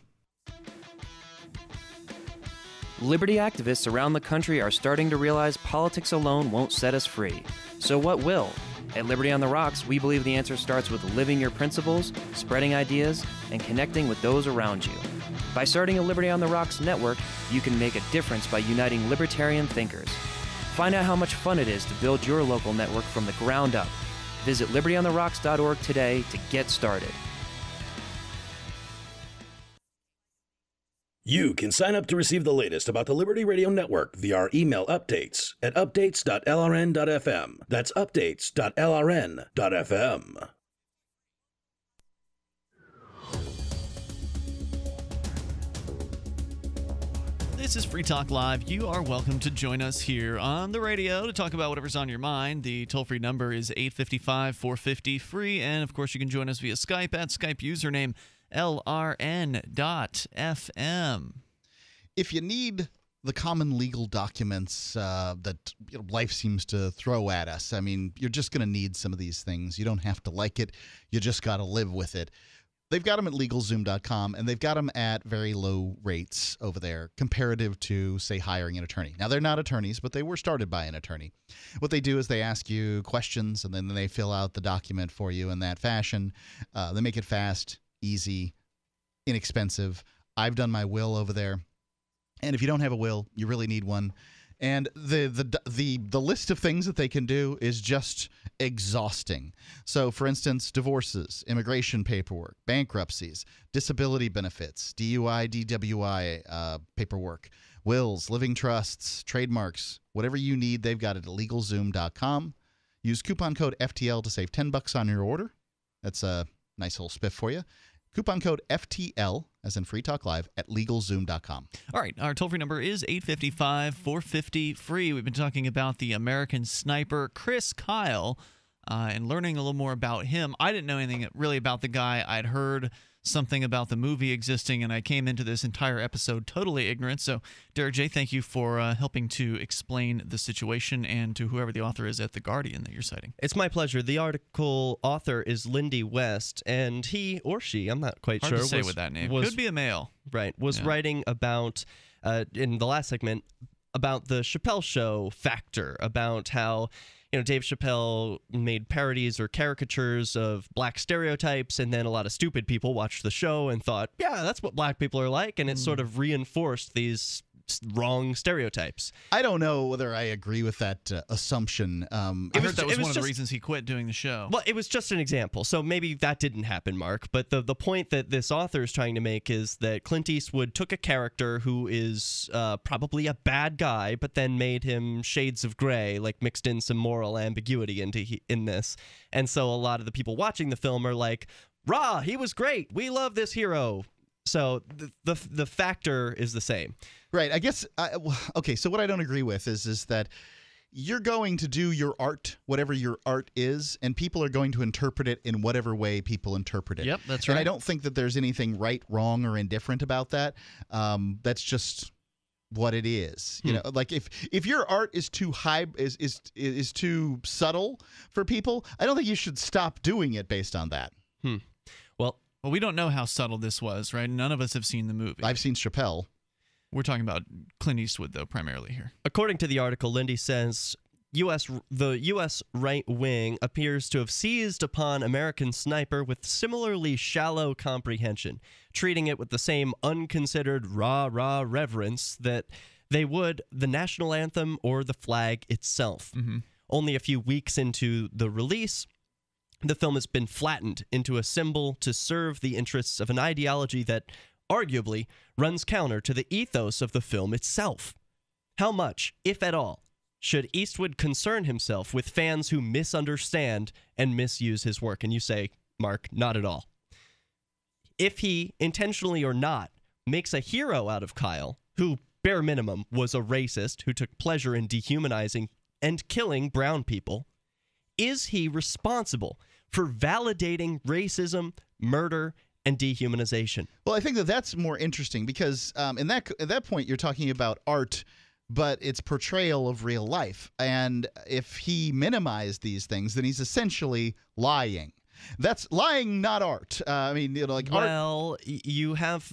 Liberty activists around the country are starting to realize politics alone won't set us free. So what will? At Liberty on the Rocks, we believe the answer starts with living your principles, spreading ideas, and connecting with those around you. By starting a Liberty on the Rocks network, you can make a difference by uniting libertarian thinkers. Find out how much fun it is to build your local network from the ground up. Visit liberty on the rocks dot org today to get started. You can sign up to receive the latest about the Liberty Radio Network via our email updates at updates dot L R N dot F M. That's updates dot L R N dot F M. This is Free Talk Live. You are welcome to join us here on the radio to talk about whatever's on your mind. The toll-free number is eight five five, four five zero, free. And, of course, you can join us via Skype at Skype username L R N dot F M. If you need the common legal documents uh, that you know, life seems to throw at us, I mean, you're just going to need some of these things. You don't have to like it. You just got to live with it. They've got them at legal zoom dot com, and they've got them at very low rates over there comparative to, say, hiring an attorney. Now, they're not attorneys, but they were started by an attorney. What they do is they ask you questions, and then they fill out the document for you in that fashion. Uh, they make it fast, easy, inexpensive. I've done my will over there. And if you don't have a will, you really need one. And the, the the the list of things that they can do is just exhausting. So, for instance, divorces, immigration paperwork, bankruptcies, disability benefits, D U I, D W I uh, paperwork, wills, living trusts, trademarks, whatever you need, they've got it at LegalZoom dot com. Use coupon code F T L to save ten bucks on your order. That's a nice little spiff for you. Coupon code F T L, as in Free Talk Live, at LegalZoom dot com. All right. Our toll-free number is eight five five, four five zero, free. We've been talking about the American Sniper, Chris Kyle, uh, and learning a little more about him. I didn't know anything really about the guy. I'd heard something about the movie existing, and I came into this entire episode totally ignorant. So, Derek J, thank you for uh, helping to explain the situation, and to whoever the author is at The Guardian that you're citing. It's my pleasure. The article author is Lindy West, and he or she, I'm not quite Hard sure. Hard to say was, with that name. Was, Could be a male. Right. Was yeah. writing about, uh, in the last segment, about the Chappelle Show factor, about how, you know, Dave Chappelle made parodies or caricatures of black stereotypes, and then a lot of stupid people watched the show and thought, yeah, that's what black people are like, and it mm. sort of reinforced these wrong stereotypes. I don't know whether I agree with that uh, assumption. Um, I heard that was one of the reasons he quit doing the show. Well, it was just an example, so maybe that didn't happen, Mark, but the, the point that this author is trying to make is that Clint Eastwood took a character who is uh, probably a bad guy, but then made him shades of gray, like mixed in some moral ambiguity into he, in this. And so a lot of the people watching the film are like, rah, he was great, we love this hero. So the, the the factor is the same. Right. I guess I, okay, so what I don't agree with is is that you're going to do your art, whatever your art is, and people are going to interpret it in whatever way people interpret it. Yep, that's right. And I don't think that there's anything right, wrong, or indifferent about that. Um, that's just what it is. You hmm. know, like if if your art is too high, is is is too subtle for people, I don't think you should stop doing it based on that. Hmm. Well, Well, we don't know how subtle this was, right? None of us have seen the movie. I've seen Chappelle. We're talking about Clint Eastwood, though, primarily here. According to the article, Lindy says, U S the U S right wing appears to have seized upon American Sniper with similarly shallow comprehension, treating it with the same unconsidered rah-rah reverence that they would the national anthem or the flag itself. Mm-hmm. Only a few weeks into the release, the film has been flattened into a symbol to serve the interests of an ideology that, arguably, runs counter to the ethos of the film itself. How much, if at all, should Eastwood concern himself with fans who misunderstand and misuse his work? And you say, Mark, not at all. If he, intentionally or not, makes a hero out of Kyle, who, bare minimum, was a racist who took pleasure in dehumanizing and killing brown people, is he responsible for validating racism, murder, and dehumanization? Well, I think that that's more interesting because um, in that at that point you're talking about art, but it's portrayal of real life. And if he minimized these things, then he's essentially lying. That's lying, not art. Uh, I mean, you know, like well, art you have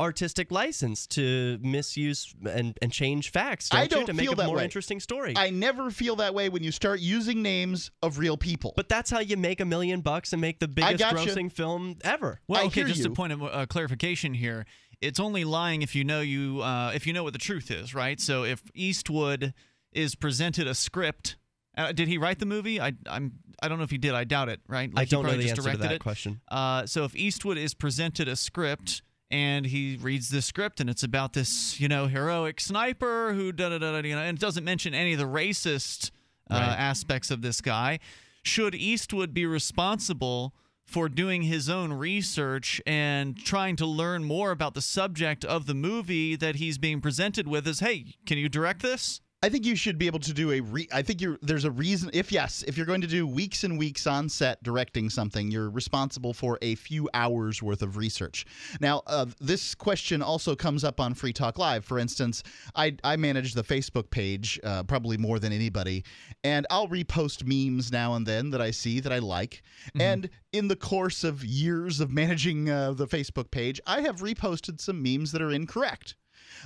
artistic license to misuse and, and change facts, don't I don't you, to make a more way. interesting story. I never feel that way when you start using names of real people. But that's how you make a million bucks and make the biggest grossing you. film ever. Well, I okay, just you. a point of uh, clarification here. It's only lying if you know you uh, if you know what the truth is, right? So if Eastwood is presented a script, uh, did he write the movie? I I'm I don't know if he did. I doubt it, right? Like I don't know the just answer to that it. question. Uh, so if Eastwood is presented a script, and he reads the script, and it's about this, you know, heroic sniper who da da da da, you know, and it doesn't mention any of the racist uh, right. aspects of this guy. Should Eastwood be responsible for doing his own research and trying to learn more about the subject of the movie that he's being presented with? Is hey, can you direct this? I think you should be able to do a re I think you're there's a reason if yes, if you're going to do weeks and weeks on set directing something, you're responsible for a few hours worth of research. Now, uh, this question also comes up on Free Talk Live. For instance, I, I manage the Facebook page uh, probably more than anybody, and I'll repost memes now and then that I see that I like. Mm-hmm. And in the course of years of managing uh, the Facebook page, I have reposted some memes that are incorrect.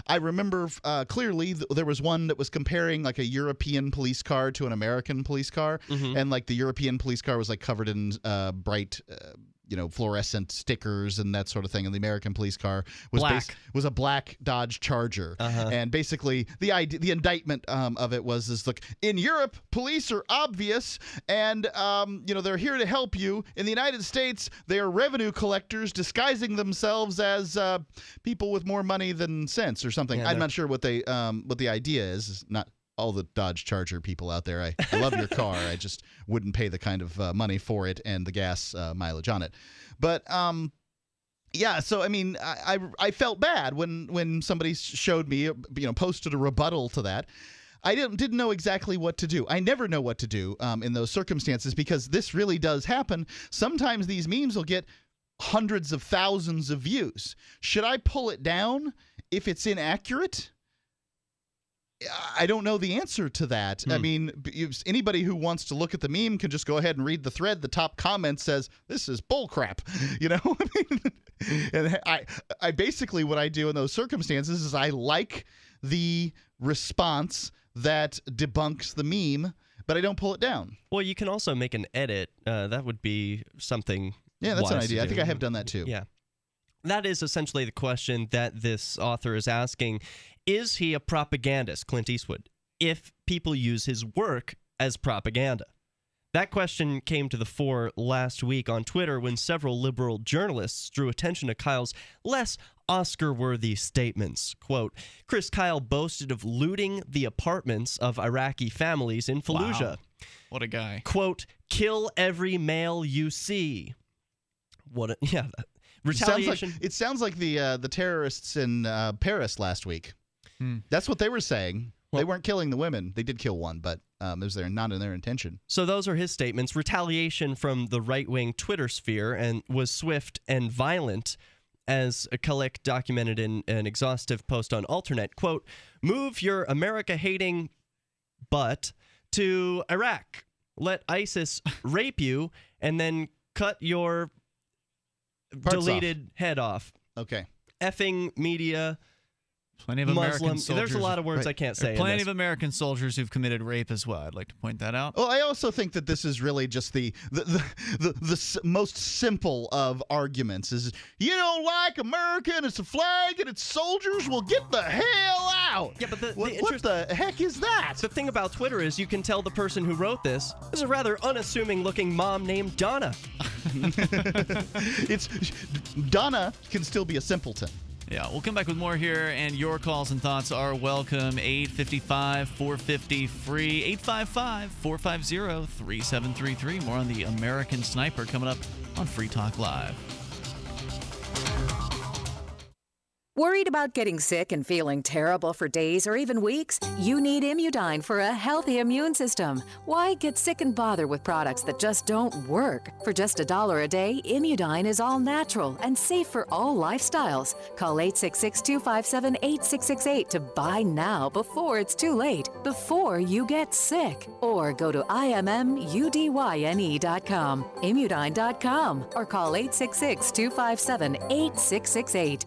I remember uh, clearly th there was one that was comparing like a European police car to an American police car, mm-hmm. and like the European police car was like covered in uh, bright uh, you know, fluorescent stickers and that sort of thing. And the American police car was black. was a black Dodge Charger. Uh-huh. And basically the idea, the indictment um, of it was this: look, in Europe, police are obvious, and um, you know, they're here to help you. In the United States, they are revenue collectors disguising themselves as uh, people with more money than sense or something. Yeah, I'm not sure what they um, what the idea is. It's not. All the Dodge Charger people out there, I, I love your car. I just wouldn't pay the kind of uh, money for it and the gas uh, mileage on it. But um, yeah, so I mean, I, I I felt bad when when somebody showed me, you know, posted a rebuttal to that. I didn't didn't know exactly what to do. I never know what to do um, in those circumstances, because this really does happen. Sometimes these memes will get hundreds of thousands of views. Should I pull it down if it's inaccurate? I don't know the answer to that. Hmm. I mean, anybody who wants to look at the meme can just go ahead and read the thread. The top comment says, "This is bullcrap." You know, I mean, and I, I basically what I do in those circumstances is I like the response that debunks the meme, but I don't pull it down. Well, you can also make an edit. Uh, that would be something. Yeah, that's an idea. I think I have done that too. Yeah. That is essentially the question that this author is asking. Is he a propagandist, Clint Eastwood, if people use his work as propaganda? That question came to the fore last week on Twitter when several liberal journalists drew attention to Kyle's less Oscar-worthy statements. Quote, Chris Kyle boasted of looting the apartments of Iraqi families in Fallujah. Wow. What a guy. Quote, kill every male you see. What a, yeah, retaliation. It sounds like, it sounds like the, uh, the terrorists in uh, Paris last week. Hmm. That's what they were saying. Well, they weren't killing the women. They did kill one, but um, it was their, not in their intention. So those are his statements. Retaliation from the right-wing Twitter sphere and was swift and violent, as Kalec documented in an exhaustive post on Alternet. Quote, move your America-hating butt to Iraq. Let ISIS rape you and then cut your Parts deleted off. head off. Okay. Effing media... Plenty of Muslim. American soldiers. There's a lot of words right. I can't say. There are plenty of American soldiers who've committed rape as well. I'd like to point that out. Well, I also think that this is really just the the the, the, the most simple of arguments. Is you don't like America and it's a flag and its soldiers? Well, get the hell out! Yeah, but the, what, the what the heck is that? The thing about Twitter is you can tell the person who wrote this is a rather unassuming-looking mom named Donna. It's Donna can still be a simpleton. Yeah, we'll come back with more here, and your calls and thoughts are welcome. eight five five, four five zero, F R E E, eight five five, four five zero, three seven three three. More on the American Sniper coming up on Free Talk Live. Worried about getting sick and feeling terrible for days or even weeks? You need Immudyne for a healthy immune system. Why get sick and bother with products that just don't work? For just a dollar a day, Immudyne is all natural and safe for all lifestyles. Call eight six six, two five seven, eight six six eight to buy now before it's too late, before you get sick. Or go to I M M U D Y N E dot com, Immudyne dot com, or call eight six six, two five seven, eight six six eight.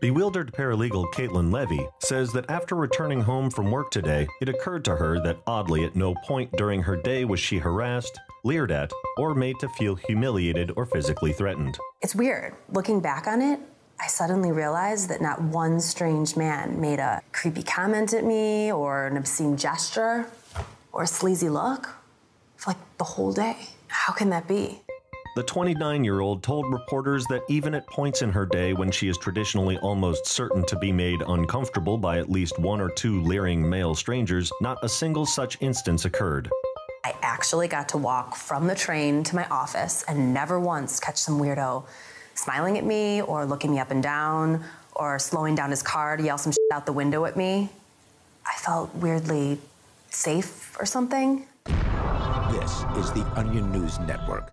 Bewildered paralegal Caitlin Levy says that after returning home from work today, it occurred to her that oddly at no point during her day was she harassed, leered at, or made to feel humiliated or physically threatened. It's weird. Looking back on it, I suddenly realized that not one strange man made a creepy comment at me or an obscene gesture or a sleazy look for like the whole day. How can that be? The twenty-nine-year-old told reporters that even at points in her day when she is traditionally almost certain to be made uncomfortable by at least one or two leering male strangers, not a single such instance occurred. I actually got to walk from the train to my office and never once catch some weirdo smiling at me or looking me up and down or slowing down his car to yell some shit out the window at me. I felt weirdly safe or something. This is the Onion News Network.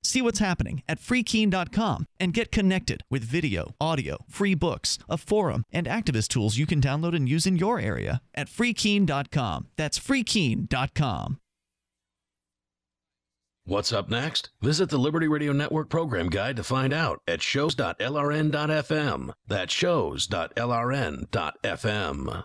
See what's happening at free keene dot com and get connected with video, audio, free books, a forum, and activist tools you can download and use in your area at free keene dot com. That's free keene dot com. What's up next? Visit the Liberty Radio Network program guide to find out at shows dot L R N dot F M. That's shows dot L R N dot F M.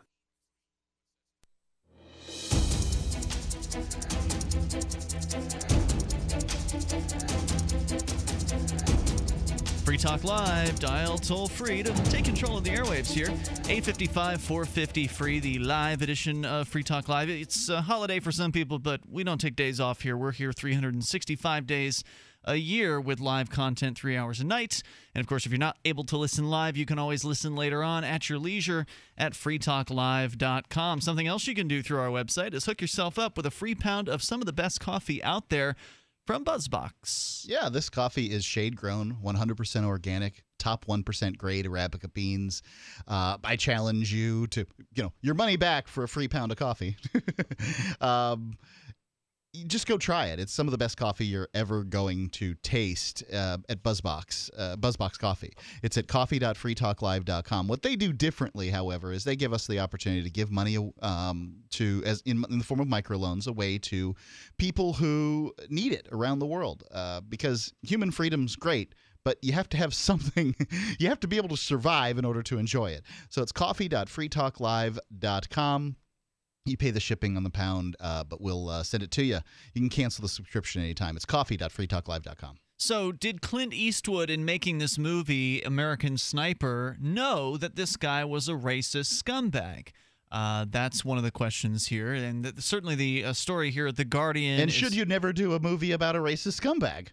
Free Talk Live, dial toll-free to take control of the airwaves here. eight five five, four five zero, free, the live edition of Free Talk Live. It's a holiday for some people, but we don't take days off here. We're here three hundred sixty-five days a year with live content three hours a night. And, of course, if you're not able to listen live, you can always listen later on at your leisure at free talk live dot com. Something else you can do through our website is hook yourself up with a free pound of some of the best coffee out there from BuzzBox. Yeah, this coffee is shade-grown, one hundred percent organic, top one percent grade Arabica beans. Uh, I challenge you to, you know, your money back for a free pound of coffee. um, just go try it. It's some of the best coffee you're ever going to taste uh, at BuzzBox, uh, BuzzBox Coffee. It's at coffee dot free talk live dot com. What they do differently, however, is they give us the opportunity to give money um, to, as in, in the form of microloans, away to people who need it around the world. Uh, because human freedom's great, but you have to have something. You have to be able to survive in order to enjoy it. So it's coffee dot free talk live dot com. You pay the shipping on the pound, uh, but we'll uh, send it to you. You can cancel the subscription anytime. It's coffee dot free talk live dot com. So did Clint Eastwood, in making this movie, American Sniper, know that this guy was a racist scumbag? Uh, that's one of the questions here. And th certainly the uh, story here at The Guardian. And should you never do a movie about a racist scumbag?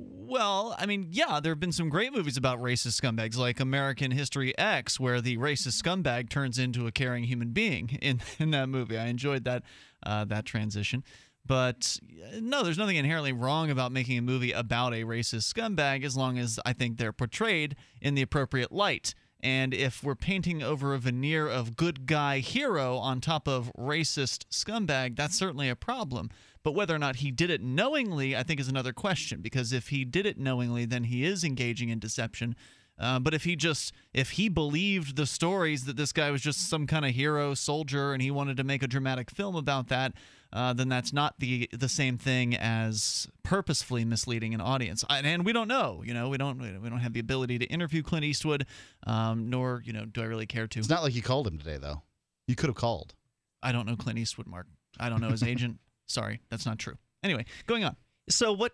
Well, I mean, yeah, there have been some great movies about racist scumbags, like American History X, where the racist scumbag turns into a caring human being in, in that movie. I enjoyed that, uh, that transition. But no, there's nothing inherently wrong about making a movie about a racist scumbag as long as I think they're portrayed in the appropriate light. And if we're painting over a veneer of good guy hero on top of racist scumbag, that's certainly a problem. But whether or not he did it knowingly, I think, is another question. Because if he did it knowingly, then he is engaging in deception. Uh, but if he just, if he believed the stories that this guy was just some kind of hero soldier and he wanted to make a dramatic film about that, uh, then that's not the the same thing as purposefully misleading an audience. And, and we don't know, you know, we don't we don't have the ability to interview Clint Eastwood, um, nor you know do I really care to. It's not like you called him today, though. You could have called. I don't know Clint Eastwood, Mark. I don't know his agent. Sorry, that's not true. Anyway, going on. So what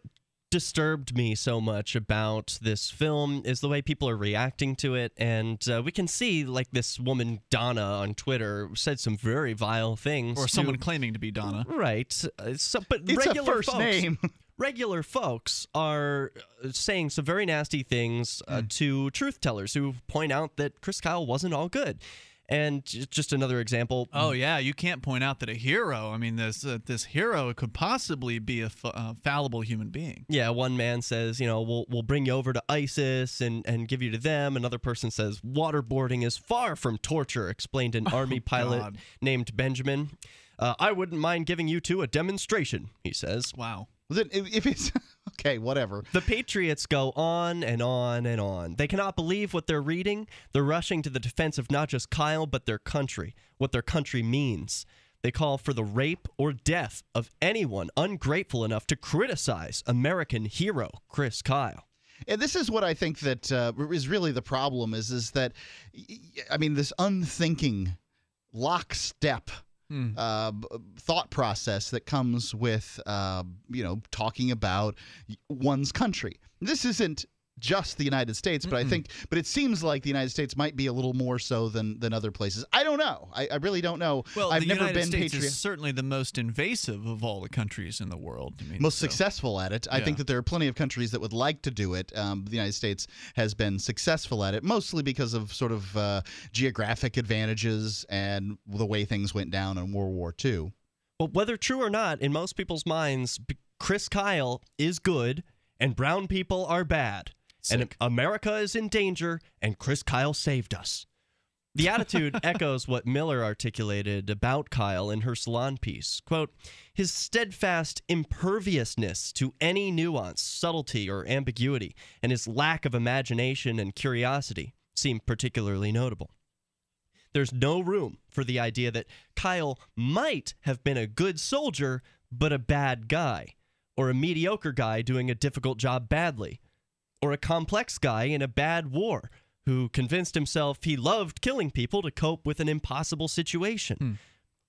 disturbed me so much about this film is the way people are reacting to it. And uh, we can see, like, this woman Donna on Twitter said some very vile things. Or to, someone claiming to be Donna. Right. Uh, so, but it's regular a first folks, name. Regular folks are saying some very nasty things uh, mm. to truth tellers who point out that Chris Kyle wasn't all good. And just another example. Oh yeah, you can't point out that a hero. I mean, this uh, this hero could possibly be a fa uh, fallible human being. Yeah, one man says, you know, we'll we'll bring you over to ISIS and and give you to them. Another person says, waterboarding is far from torture, explained an oh, army pilot God. named Benjamin. Uh, I wouldn't mind giving you two a demonstration, he says. Wow. If it's okay, whatever. The patriots go on and on and on. They cannot believe what they're reading. They're rushing to the defense of not just Kyle, but their country, what their country means. They call for the rape or death of anyone ungrateful enough to criticize American hero Chris Kyle. And this is what I think that uh, is really the problem is, is that, I mean, this unthinking lockstep Hmm. Uh, thought process that comes with, uh, you know, talking about one's country. This isn't just the United States, but mm-mm. I think, but it seems like the United States might be a little more so than than other places. I don't know. I, I really don't know. Well, I've the never United been States is certainly the most invasive of all the countries in the world. I mean, most so. successful at it. I yeah. think that there are plenty of countries that would like to do it. Um, the United States has been successful at it, mostly because of sort of uh, geographic advantages and the way things went down in World War Two. Well, whether true or not, in most people's minds, Chris Kyle is good and brown people are bad. Sick. And America is in danger, and Chris Kyle saved us. The attitude echoes what Miller articulated about Kyle in her Salon piece. Quote, his steadfast imperviousness to any nuance, subtlety, or ambiguity, and his lack of imagination and curiosity seem particularly notable. There's no room for the idea that Kyle might have been a good soldier, but a bad guy, or a mediocre guy doing a difficult job badly, or a complex guy in a bad war who convinced himself he loved killing people to cope with an impossible situation. Hmm.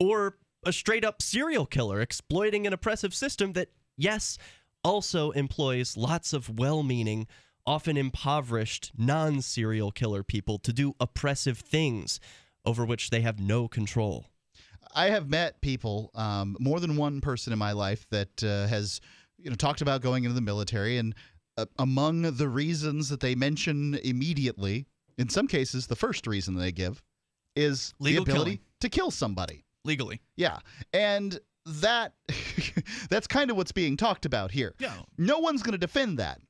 Or a straight-up serial killer exploiting an oppressive system that, yes, also employs lots of well-meaning, often impoverished, non-serial killer people to do oppressive things over which they have no control. I have met people, um, more than one person in my life that uh, has you know, talked about going into the military, and Uh, among the reasons that they mention immediately, in some cases, the first reason they give is Legal the ability killing. to kill somebody. Legally. Yeah. And that that's kind of what's being talked about here. Yeah. No one's going to defend that.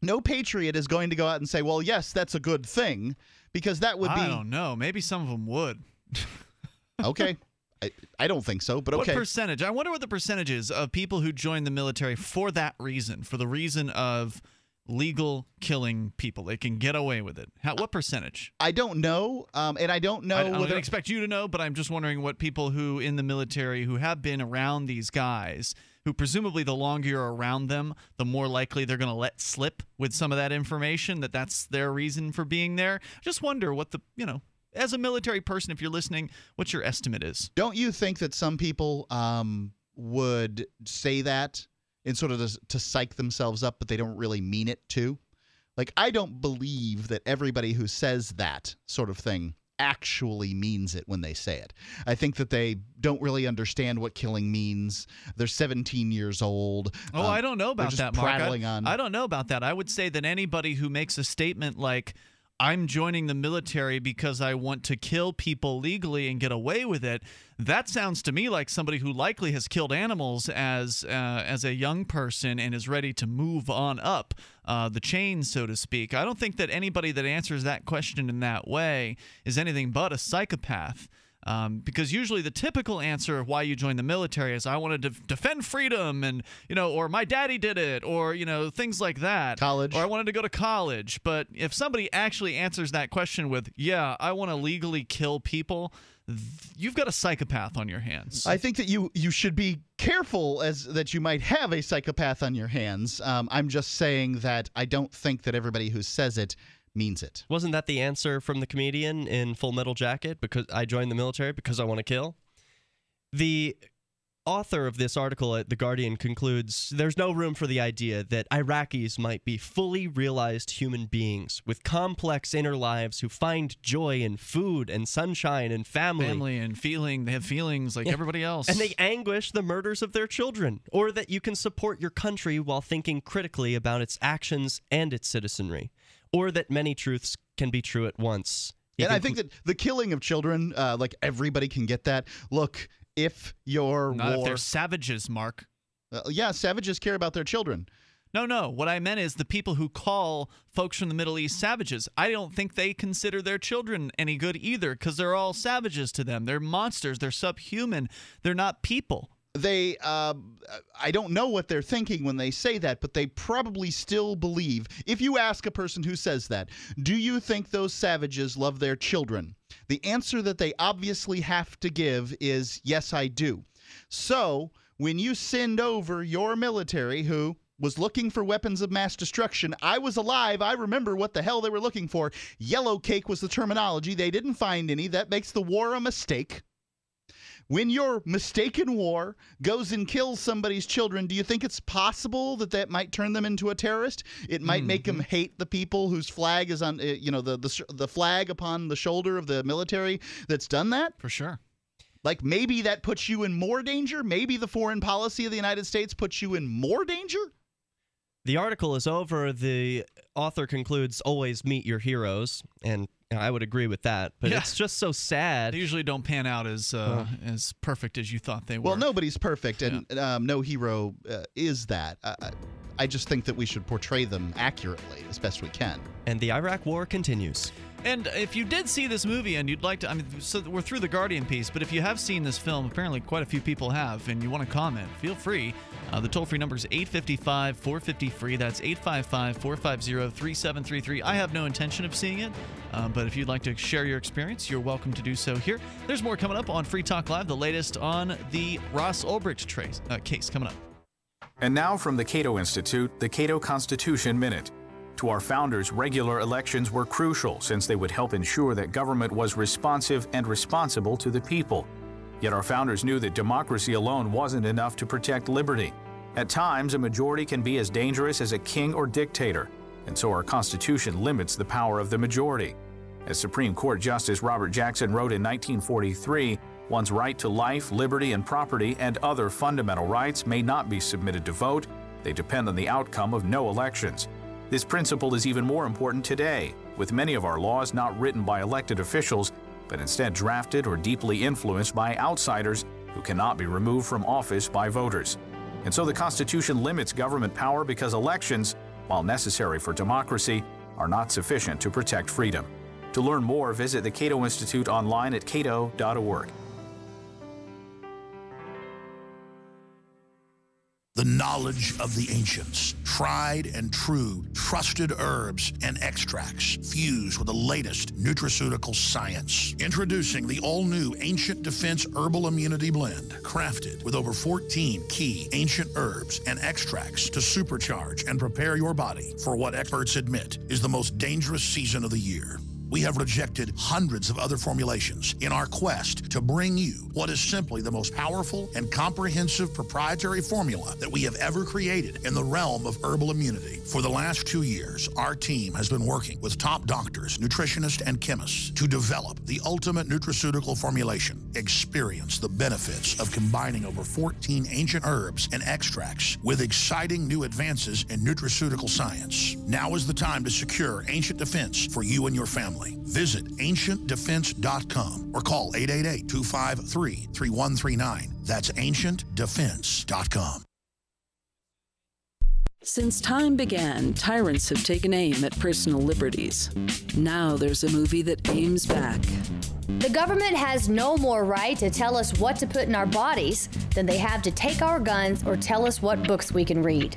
No patriot is going to go out and say, well, yes, that's a good thing, because that would I be... I don't know. Maybe some of them would. Okay. I, I don't think so, but okay. What percentage? I wonder what the percentage is of people who join the military for that reason, for the reason of legal killing people. They can get away with it. How, what percentage? I don't know, um, and I don't know. I, I don't whether expect you to know, but I'm just wondering what people who in the military who have been around these guys, who presumably the longer you're around them, the more likely they're going to let slip with some of that information that that's their reason for being there. Just wonder what the, you know. As a military person, if you're listening, what your estimate is. Don't you think that some people um, would say that in sort of to, to psych themselves up, but they don't really mean it to? Like, I don't believe that everybody who says that sort of thing actually means it when they say it. I think that they don't really understand what killing means. They're seventeen years old. Oh, um, I don't know about just that, Mark. I, on. I don't know about that. I would say that anybody who makes a statement like, I'm joining the military because I want to kill people legally and get away with it. That sounds to me like somebody who likely has killed animals as uh, as a young person and is ready to move on up uh, the chain, so to speak. I don't think that anybody that answers that question in that way is anything but a psychopath. Um, because usually the typical answer of why you join the military is I want to de defend freedom and, you know, or my daddy did it or, you know, things like that. College. Or I wanted to go to college. But if somebody actually answers that question with, yeah, I want to legally kill people, you've got a psychopath on your hands. I think that you, you should be careful as that you might have a psychopath on your hands. Um, I'm just saying that I don't think that everybody who says it means it. Wasn't that the answer from the comedian in Full Metal Jacket? Because I joined the military because I want to kill. The author of this article at The Guardian concludes, there's no room for the idea that Iraqis might be fully realized human beings with complex inner lives who find joy in food and sunshine and family. Family and feeling. They have feelings like yeah. everybody else. And they anguish the murders of their children. Or that you can support your country while thinking critically about its actions and its citizenry. Or that many truths can be true at once. You and I think that the killing of children, uh, like everybody can get that. Look, if your Not war... if they're savages, Mark. Uh, yeah, savages care about their children. No, no. What I meant is the people who call folks from the Middle East savages, I don't think they consider their children any good either, because they're all savages to them. They're monsters. They're subhuman. They're not people. They, uh, I don't know what they're thinking when they say that, but they probably still believe. If you ask a person who says that, do you think those savages love their children? The answer that they obviously have to give is, yes, I do. So when you send over your military who was looking for weapons of mass destruction, I was alive, I remember what the hell they were looking for. Yellow cake was the terminology. They didn't find any. That makes the war a mistake. When your mistaken war goes and kills somebody's children, do you think it's possible that that might turn them into a terrorist? It might mm-hmm. make them hate the people whose flag is on, you know, the, the the flag upon the shoulder of the military that's done that? For sure. Like, maybe that puts you in more danger? Maybe the foreign policy of the United States puts you in more danger? The article is over. The author concludes, always meet your heroes, and I would agree with that, but yeah. it's just so sad. They usually don't pan out as uh, oh. as perfect as you thought they were. Well, nobody's perfect, and yeah. um, no hero uh, is that. Uh, I just think that we should portray them accurately as best we can. And the Iraq War continues. And if you did see this movie and you'd like to, I mean, so we're through the Guardian piece, but if you have seen this film, apparently quite a few people have, and you want to comment, feel free. Uh, the toll-free number is eight five five, four five zero, free. That's eight five five, four five zero, three seven three three. I have no intention of seeing it, uh, but if you'd like to share your experience, you're welcome to do so here. There's more coming up on Free Talk Live, the latest on the Ross Ulbricht trace, uh, case coming up. And now from the Cato Institute, the Cato Constitution Minute. To our founders, regular elections were crucial since they would help ensure that government was responsive and responsible to the people. Yet our founders knew that democracy alone wasn't enough to protect liberty. At times, a majority can be as dangerous as a king or dictator, and so our Constitution limits the power of the majority. As Supreme Court Justice Robert Jackson wrote in nineteen forty-three, one's right to life, liberty, and property and other fundamental rights may not be submitted to vote. They depend on the outcome of no elections. This principle is even more important today, with many of our laws not written by elected officials, but instead drafted or deeply influenced by outsiders who cannot be removed from office by voters. And so the Constitution limits government power because elections, while necessary for democracy, are not sufficient to protect freedom. To learn more, visit the Cato Institute online at cato dot org. The knowledge of the ancients, tried and true, trusted herbs and extracts fused with the latest nutraceutical science. Introducing the all-new Ancient Defense Herbal Immunity Blend, crafted with over fourteen key ancient herbs and extracts to supercharge and prepare your body for what experts admit is the most dangerous season of the year. We have rejected hundreds of other formulations in our quest to bring you what is simply the most powerful and comprehensive proprietary formula that we have ever created in the realm of herbal immunity. For the last two years, our team has been working with top doctors, nutritionists, and chemists to develop the ultimate nutraceutical formulation. Experience the benefits of combining over fourteen ancient herbs and extracts with exciting new advances in nutraceutical science. Now is the time to secure Ancient Defense for you and your family. Visit ancient defense dot com or call eight eight eight, two five three, three one three nine. That's ancient defense dot com. Since time began, tyrants have taken aim at personal liberties. Now there's a movie that aims back. The government has no more right to tell us what to put in our bodies than they have to take our guns or tell us what books we can read.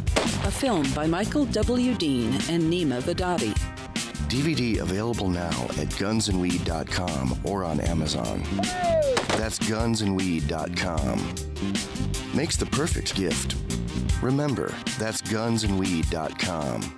A film by Michael W. Dean and Nima Vadavi. D V D available now at guns and weed dot com or on Amazon. Hey! That's guns and weed dot com. Makes the perfect gift. Remember, that's guns and weed dot com.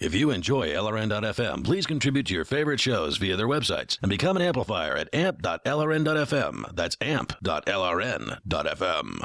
If you enjoy L R N dot F M, please contribute to your favorite shows via their websites and become an amplifier at amp dot L R N dot F M. That's amp dot L R N dot F M.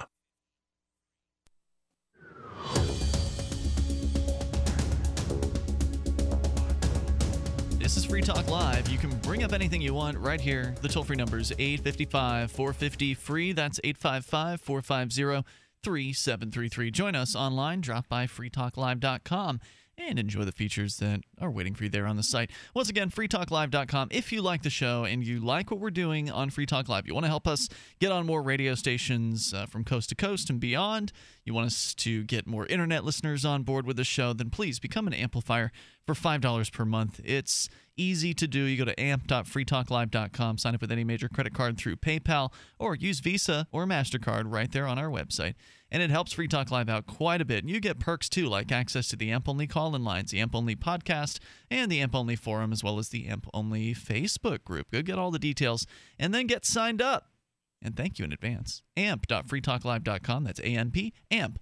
This is Free Talk Live. You can bring up anything you want right here. The toll-free number is eight five five, four five zero, free. That's eight five five, four five zero, three seven three three. Join us online. Drop by free talk live dot com. And enjoy the features that are waiting for you there on the site. Once again, free talk live dot com. If you like the show and you like what we're doing on Free Talk Live, you want to help us get on more radio stations uh, from coast to coast and beyond, you want us to get more internet listeners on board with the show, then please become an amplifier for five dollars per month. It's easy to do. You go to amp dot free talk live dot com, sign up with any major credit card through PayPal, or use Visa or MasterCard right there on our website. And it helps Free Talk Live out quite a bit. And you get perks, too, like access to the AMP-only call-in lines, the AMP-only podcast, and the AMP-only forum, as well as the AMP-only Facebook group. Go get all the details, and then get signed up. And thank you in advance. amp dot free talk live dot com. That's A M P, amp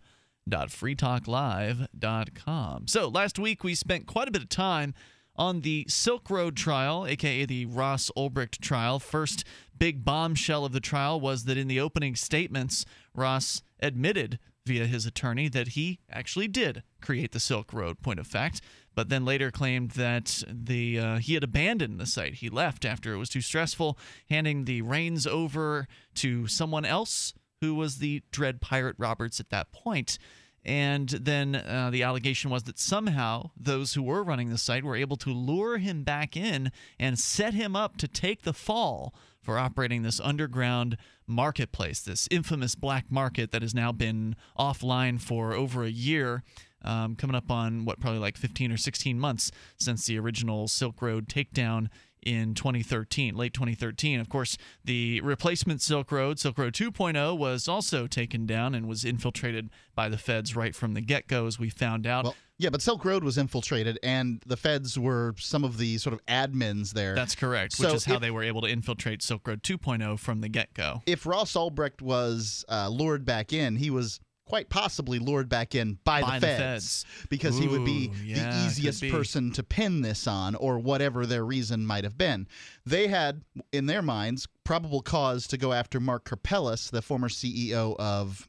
dot free talk live dot com. So last week, we spent quite a bit of time on the Silk Road trial, a k a the Ross Ulbricht trial. First big bombshell of the trial was that in the opening statements, Ross admitted via his attorney that he actually did create the Silk Road, point of fact, but then later claimed that the uh, he had abandoned the site. He left after it was too stressful, handing the reins over to someone else, who was the Dread Pirate Roberts at that point. And then uh, the allegation was that somehow those who were running the site were able to lure him back in and set him up to take the fall for operating this underground marketplace, this infamous black market that has now been offline for over a year, um, coming up on, what, probably like fifteen or sixteen months since the original Silk Road takedown in twenty thirteen, late twenty thirteen. Of course, the replacement Silk Road, Silk Road two point oh, was also taken down and was infiltrated by the feds right from the get-go, as we found out. Well, yeah, but Silk Road was infiltrated, and the feds were some of the sort of admins there. That's correct, so which is how if, they were able to infiltrate Silk Road two point oh from the get-go. If Ross Ulbricht was uh, lured back in, he was quite possibly lured back in by, by the, feds, the feds because Ooh, he would be yeah, the easiest person to pin this on, or whatever their reason might have been. They had, in their minds, probable cause to go after Mark Karpelès, the former C E O of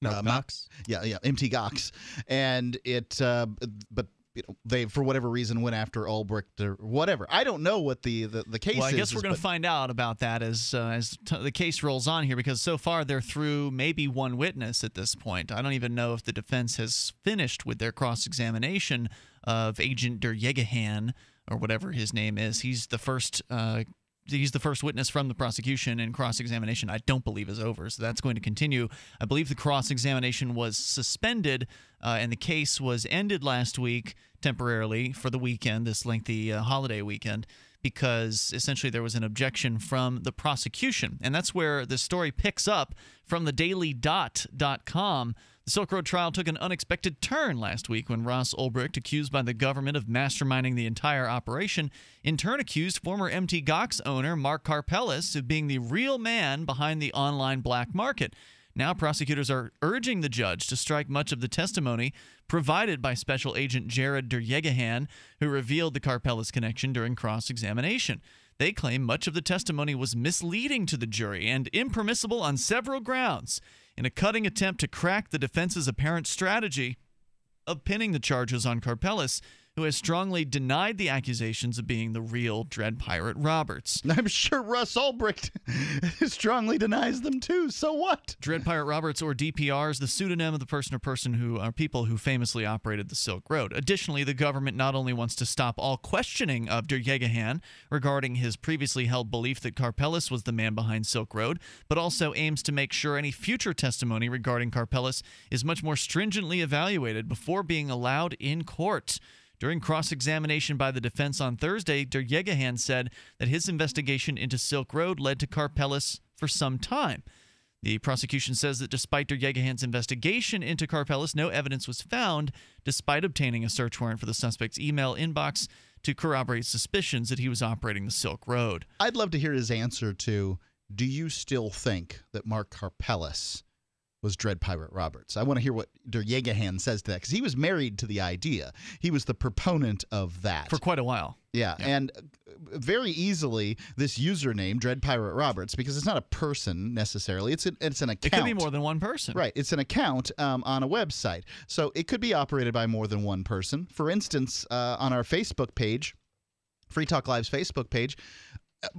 no, uh, Gox. Yeah, yeah, M T Gox. And it, uh, but you know, they, for whatever reason, went after Ulbricht or whatever. I don't know what the, the, the case is. Well, I guess is, we're going to find out about that as uh, as t the case rolls on here, because so far they're through maybe one witness at this point. I don't even know if the defense has finished with their cross-examination of Agent Der-Yeghiayan, or whatever his name is. He's the first uh, He's the first witness from the prosecution, and cross-examination, I don't believe, is over, so that's going to continue. I believe the cross-examination was suspended, uh, and the case was ended last week temporarily for the weekend, this lengthy uh, holiday weekend. because essentially there was an objection from the prosecution. And that's where the story picks up from the daily dot com. The Silk Road trial took an unexpected turn last week when Ross Ulbricht, accused by the government of masterminding the entire operation, in turn accused former M T Gox owner Mark Karpelès of being the real man behind the online black market. Now prosecutors are urging the judge to strike much of the testimony provided by Special Agent Jared Der-Yeghiayan, who revealed the Karpelès connection during cross-examination. They claim much of the testimony was misleading to the jury and impermissible on several grounds, in a cutting attempt to crack the defense's apparent strategy of pinning the charges on Karpelès, who has strongly denied the accusations of being the real Dread Pirate Roberts. I'm sure Russ Ulbricht strongly denies them too, so what? Dread Pirate Roberts, or D P R, is the pseudonym of the person or person who are people who famously operated the Silk Road. Additionally, the government not only wants to stop all questioning of Der-Yeghiayan regarding his previously held belief that Karpelès was the man behind Silk Road, but also aims to make sure any future testimony regarding Karpelès is much more stringently evaluated before being allowed in court. During cross-examination by the defense on Thursday, Der-Yeghiayan said that his investigation into Silk Road led to Karpelès for some time. The prosecution says that despite Der-Yeghiayan's investigation into Karpelès, no evidence was found, despite obtaining a search warrant for the suspect's email inbox to corroborate suspicions that he was operating the Silk Road. I'd love to hear his answer to, do you still think that Mark Karpelès was Dread Pirate Roberts? I want to hear what Der-Yeghiayan says to that, because he was married to the idea. He was the proponent of that. For quite a while. Yeah, yeah, and very easily this username, Dread Pirate Roberts, because it's not a person necessarily. It's an, it's an account. It could be more than one person. Right. It's an account um, on a website. So it could be operated by more than one person. For instance, uh, on our Facebook page, Free Talk Live's Facebook page,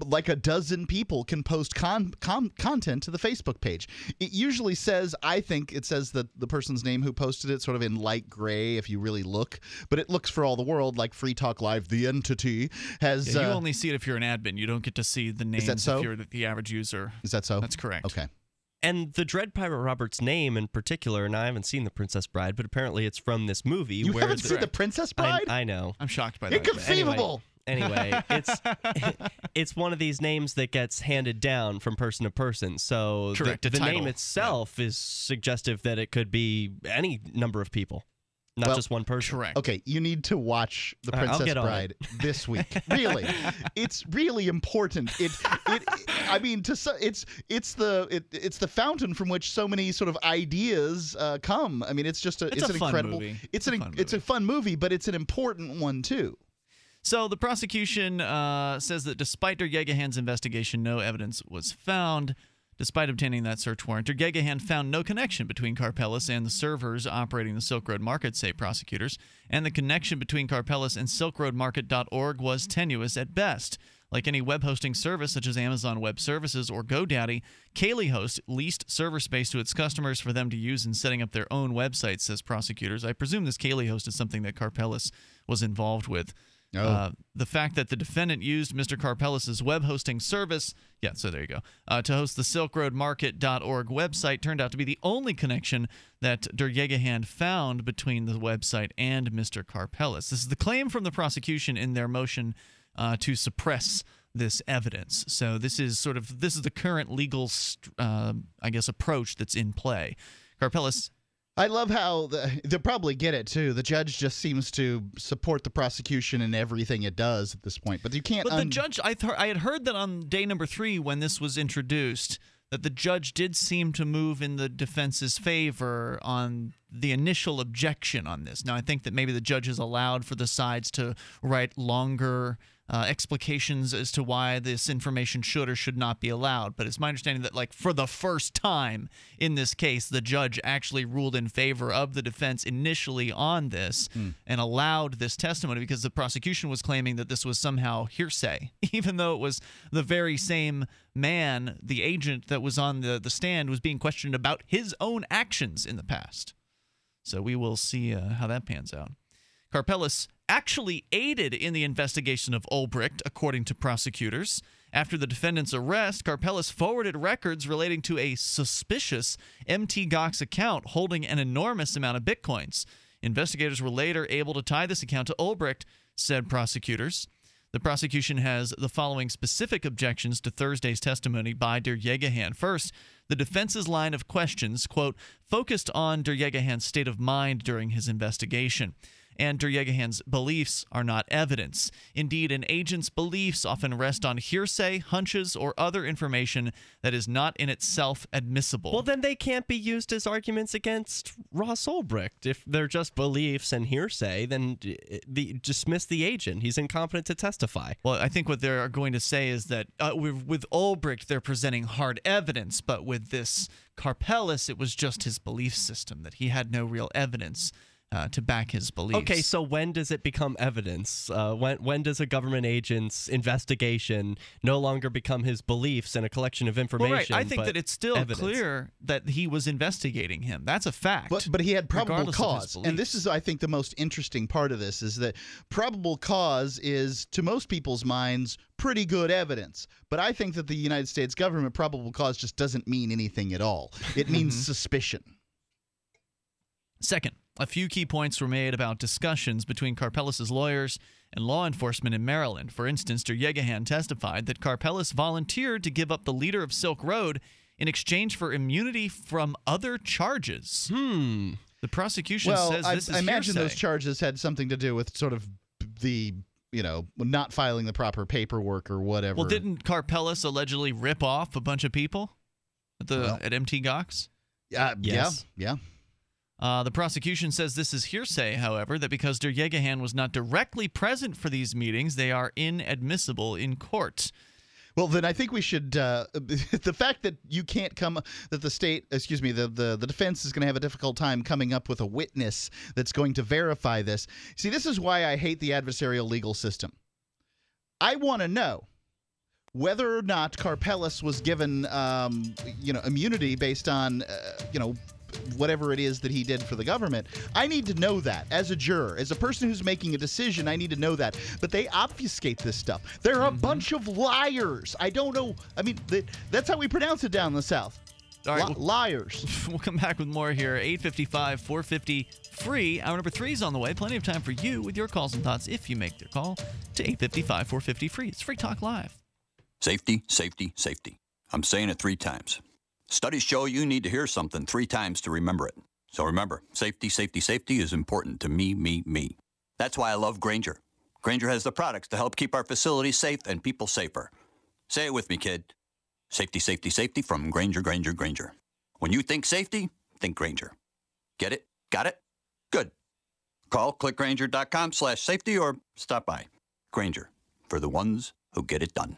like a dozen people can post con com content to the Facebook page. It usually says, I think it says that the person's name who posted it sort of in light gray if you really look, but it looks for all the world like Free Talk Live, the entity, has... Yeah, you uh, only see it if you're an admin. You don't get to see the names if you're the average user. Is that so? That's correct. Okay. And the Dread Pirate Roberts name in particular, and I haven't seen The Princess Bride, but apparently it's from this movie. You where haven't the, seen The Princess Bride? I, I know. I'm shocked by that. Inconceivable! Anyway, it's it's one of these names that gets handed down from person to person. So Correct, the, the name itself yeah. is suggestive that it could be any number of people, not well, just one person. Correct. Okay, you need to watch The Princess right, Bride this week. Really, it's really important. It, it, I mean, to so, it's it's the it, it's the fountain from which so many sort of ideas uh, come. I mean, it's just a it's, it's a an fun incredible. Movie. It's, it's an movie. It's a fun movie, but it's an important one too. So the prosecution uh, says that despite Der-Yeghiayan's investigation, no evidence was found. Despite obtaining that search warrant, Der-Yeghiayan found no connection between Karpelès and the servers operating the Silk Road Market, say prosecutors, and the connection between Karpelès and silk road market dot org was tenuous at best. Like any web hosting service such as Amazon Web Services or GoDaddy, KayleHost leased server space to its customers for them to use in setting up their own websites, says prosecutors. I presume this KayleHost is something that Karpelès was involved with. Oh. Uh, the fact that the defendant used Mister Karpelès' web hosting service, yeah, so there you go, uh, to host the silk road market dot org website turned out to be the only connection that Der-Yeghiayan found between the website and Mister Karpelès. This is the claim from the prosecution in their motion uh, to suppress this evidence. So this is sort of this is the current legal, uh, I guess, approach that's in play. Karpelès. I love how the, they'll probably get it too. The judge just seems to support the prosecution in everything it does at this point. But you can't. But the judge, I, th I had heard that on day number three when this was introduced, that the judge did seem to move in the defense's favor on the initial objection on this. Now I think that maybe the judge has allowed for the sides to write longer uh, explications as to why this information should or should not be allowed. But it's my understanding that, like, for the first time in this case, the judge actually ruled in favor of the defense initially on this mm. and allowed this testimony, because the prosecution was claiming that this was somehow hearsay, even though it was the very same man, the agent that was on the, the stand, was being questioned about his own actions in the past. So we will see uh, how that pans out. Karpelès actually aided in the investigation of Ulbricht, according to prosecutors. After the defendant's arrest, Karpelès forwarded records relating to a suspicious M T Gox account holding an enormous amount of bitcoins. Investigators were later able to tie this account to Ulbricht, said prosecutors. The prosecution has the following specific objections to Thursday's testimony by Der-Yeghiayan. First, the defense's line of questions, quote, focused on Der-Yeghiayan's state of mind during his investigation. And Der-Yeghiayan's beliefs are not evidence. Indeed, an agent's beliefs often rest on hearsay, hunches, or other information that is not in itself admissible. Well, then they can't be used as arguments against Ross Ulbricht. If they're just beliefs and hearsay, then the, dismiss the agent. He's incompetent to testify. Well, I think what they're going to say is that uh, with, with Ulbricht, they're presenting hard evidence, but with this Karpelès, it was just his belief system, that he had no real evidence Uh, to back his beliefs. Okay, so when does it become evidence? Uh, when when does a government agent's investigation no longer become his beliefs and a collection of information? Well, right. I think that it's still evidence. Clear that he was investigating him. That's a fact. But, but he had probable cause. And this is, I think, the most interesting part of this, is that probable cause is, to most people's minds, pretty good evidence. But I think that the United States government, probable cause just doesn't mean anything at all. It means suspicion. Second, a few key points were made about discussions between Karpelès' lawyers and law enforcement in Maryland. For instance, Der-Yeghiayan testified that Karpelès volunteered to give up the leader of Silk Road in exchange for immunity from other charges. Hmm. The prosecution well, says I, this is I imagine hearsay. Those charges had something to do with sort of the, you know, not filing the proper paperwork or whatever. Well, didn't Karpelès allegedly rip off a bunch of people at, the, well, at M T Gox? Uh, yes. Yeah, yeah. Uh, the prosecution says this is hearsay, however, that because Der-Yeghiayan was not directly present for these meetings, they are inadmissible in court. Well, then I think we should uh, – the fact that you can't come – that the state – excuse me, the, the, the defense is going to have a difficult time coming up with a witness that's going to verify this. See, this is why I hate the adversarial legal system. I want to know whether or not Karpelès was given um, you know, immunity based on uh, you know, whatever it is that he did for the government. I need to know that as a juror. As a person who's making a decision, I need to know that. But they obfuscate this stuff. They're a mm-hmm. bunch of liars. I don't know. I mean, they, that's how we pronounce it down in the South. All right, Li we'll, liars. We'll come back with more here. eight fifty-five, four fifty, free. Hour number three is on the way. Plenty of time for you with your calls and thoughts if you make the call to eight fifty-five, four fifty, free. It's Free Talk Live. Safety, safety, safety. I'm saying it three times. Studies show you need to hear something three times to remember it. So remember, safety, safety, safety is important to me, me, me. That's why I love Grainger. Grainger has the products to help keep our facilities safe and people safer. Say it with me, kid. Safety, safety, safety from Grainger, Grainger, Grainger. When you think safety, think Grainger. Get it? Got it? Good. Call click grainger dot com slash safety or stop by. Grainger, for the ones who get it done.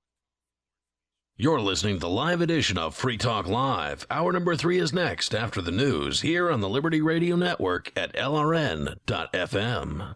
You're listening to the live edition of Free Talk Live. Hour number three is next after the news here on the Liberty Radio Network at L R N dot F M.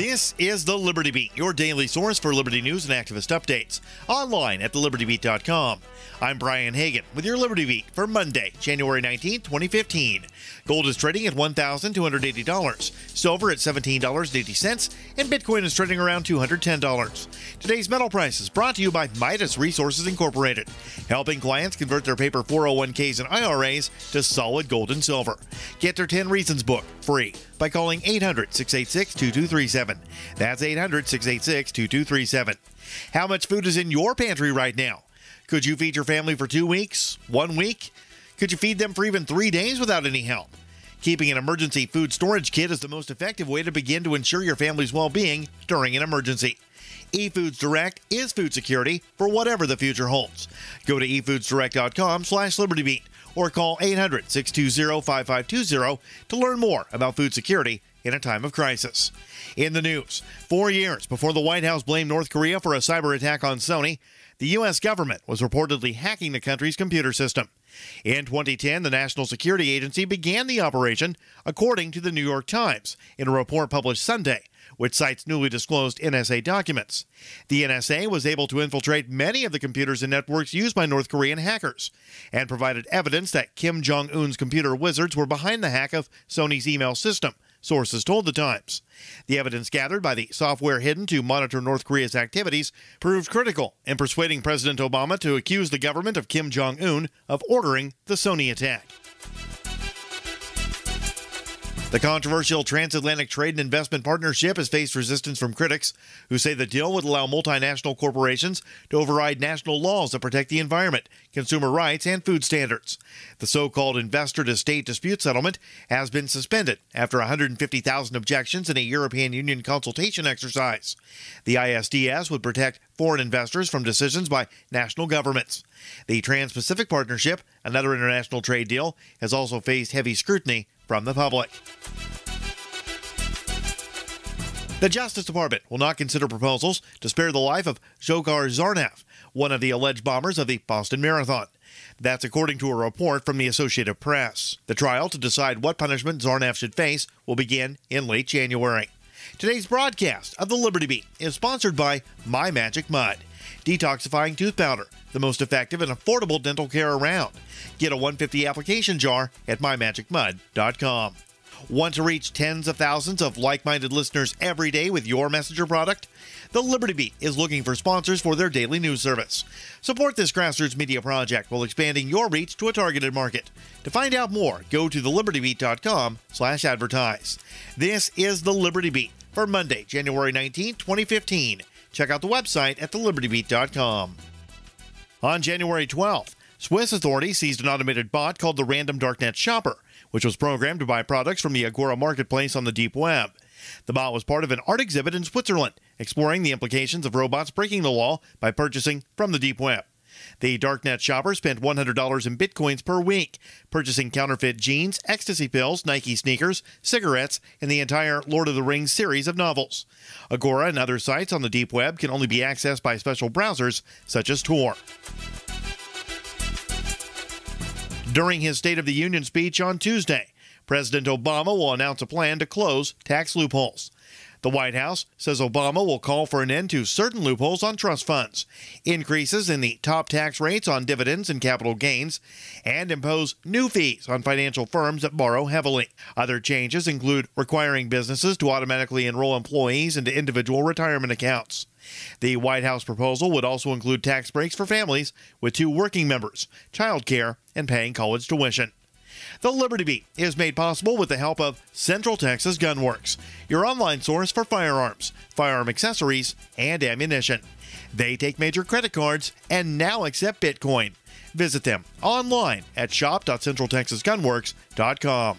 This is The Liberty Beat, your daily source for liberty news and activist updates, online at the liberty beat dot com. I'm Brian Hagan with your Liberty Beat for Monday, January nineteenth, twenty fifteen. Gold is trading at one thousand two hundred eighty dollars, silver at seventeen dollars and eighty cents, and Bitcoin is trading around two hundred ten dollars. Today's metal price is brought to you by Midas Resources Incorporated, helping clients convert their paper four oh one Ks and I R As to solid gold and silver. Get their ten reasons book free by calling eight hundred, six eight six, two two three seven. That's eight hundred, six eight six, two two three seven. How much food is in your pantry right now? Could you feed your family for two weeks? One week? Could you feed them for even three days without any help? Keeping an emergency food storage kit is the most effective way to begin to ensure your family's well-being during an emergency. eFoods Direct is food security for whatever the future holds. Go to e foods direct dot com slash liberty beat or call eight hundred, six two zero, five five two zero to learn more about food security in a time of crisis. In the news, four years before the White House blamed North Korea for a cyber attack on Sony, the U S government was reportedly hacking the country's computer system. In twenty ten, the National Security Agency began the operation, according to the New York Times, in a report published Sunday, which cites newly disclosed N S A documents. The N S A was able to infiltrate many of the computers and networks used by North Korean hackers and provided evidence that Kim Jong-un's computer wizards were behind the hack of Sony's email system, sources told the Times. The evidence gathered by the software hidden to monitor North Korea's activities proved critical in persuading President Obama to accuse the government of Kim Jong-un of ordering the Sony attack. The controversial transatlantic trade and investment partnership has faced resistance from critics who say the deal would allow multinational corporations to override national laws that protect the environment, consumer rights, and food standards. The so-called investor-to-state dispute settlement has been suspended after one hundred fifty thousand objections in a European Union consultation exercise. The I S D S would protect foreign investors from decisions by national governments. The Trans-Pacific Partnership, another international trade deal, has also faced heavy scrutiny from the public. The Justice Department will not consider proposals to spare the life of Dzhokhar Tsarnaev, one of the alleged bombers of the Boston Marathon. That's according to a report from the Associated Press. The trial to decide what punishment Tsarnaev should face will begin in late January. Today's broadcast of The Liberty Beat is sponsored by My Magic Mud, detoxifying tooth powder, the most effective and affordable dental care around. Get a one hundred fifty application jar at my magic mud dot com. Want to reach tens of thousands of like-minded listeners every day with your messenger product? The Liberty Beat is looking for sponsors for their daily news service. Support this grassroots media project while expanding your reach to a targeted market. To find out more, go to the liberty beat dot com slash advertise. This is The Liberty Beat for Monday, January nineteenth, twenty fifteen. Check out the website at the liberty beat dot com. On January twelfth, Swiss authorities seized an automated bot called the Random Darknet Shopper, which was programmed to buy products from the Agora marketplace on the deep web. The bot was part of an art exhibit in Switzerland, exploring the implications of robots breaking the law by purchasing from the deep web. The Darknet Shopper spent one hundred dollars in bitcoins per week, purchasing counterfeit jeans, ecstasy pills, Nike sneakers, cigarettes, and the entire Lord of the Rings series of novels. Agora and other sites on the deep web can only be accessed by special browsers such as Tor. During his State of the Union speech on Tuesday, President Obama will announce a plan to close tax loopholes. The White House says Obama will call for an end to certain loopholes on trust funds, increases in the top tax rates on dividends and capital gains, and impose new fees on financial firms that borrow heavily. Other changes include requiring businesses to automatically enroll employees into individual retirement accounts. The White House proposal would also include tax breaks for families with two working members, child care, and paying college tuition. The Liberty Beat is made possible with the help of Central Texas Gunworks, your online source for firearms, firearm accessories, and ammunition. They take major credit cards and now accept Bitcoin. Visit them online at shop dot central texas gunworks dot com.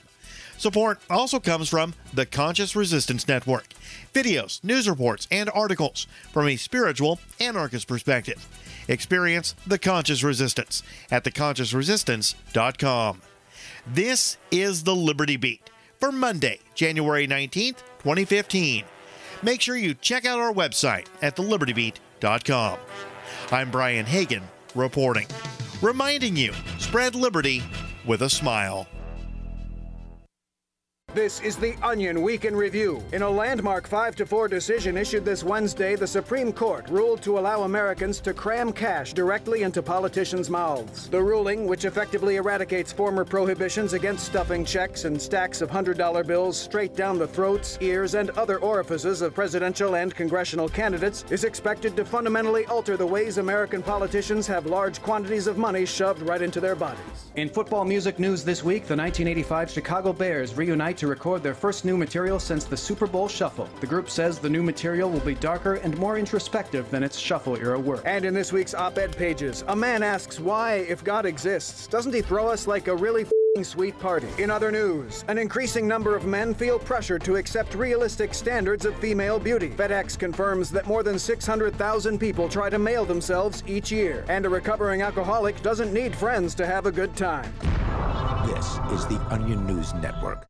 Support also comes from the Conscious Resistance Network. Videos, news reports, and articles from a spiritual anarchist perspective. Experience the Conscious Resistance at the conscious resistance dot com. This is The Liberty Beat for Monday, January nineteenth, twenty fifteen. Make sure you check out our website at the liberty beat dot com. I'm Brian Hagan reporting, reminding you, spread liberty with a smile. This is The Onion Week in Review. In a landmark five to four decision issued this Wednesday, the Supreme Court ruled to allow Americans to cram cash directly into politicians' mouths. The ruling, which effectively eradicates former prohibitions against stuffing checks and stacks of one hundred dollar bills straight down the throats, ears, and other orifices of presidential and congressional candidates, is expected to fundamentally alter the ways American politicians have large quantities of money shoved right into their bodies. In football music news this week, the nineteen eighty-five Chicago Bears reunite to record their first new material since the Super Bowl Shuffle. The group says the new material will be darker and more introspective than its Shuffle-era work. And in this week's op-ed pages, a man asks why, if God exists, doesn't he throw us like a really f***ing sweet party? In other news, an increasing number of men feel pressured to accept realistic standards of female beauty. FedEx confirms that more than six hundred thousand people try to mail themselves each year. And a recovering alcoholic doesn't need friends to have a good time. This is the Onion News Network.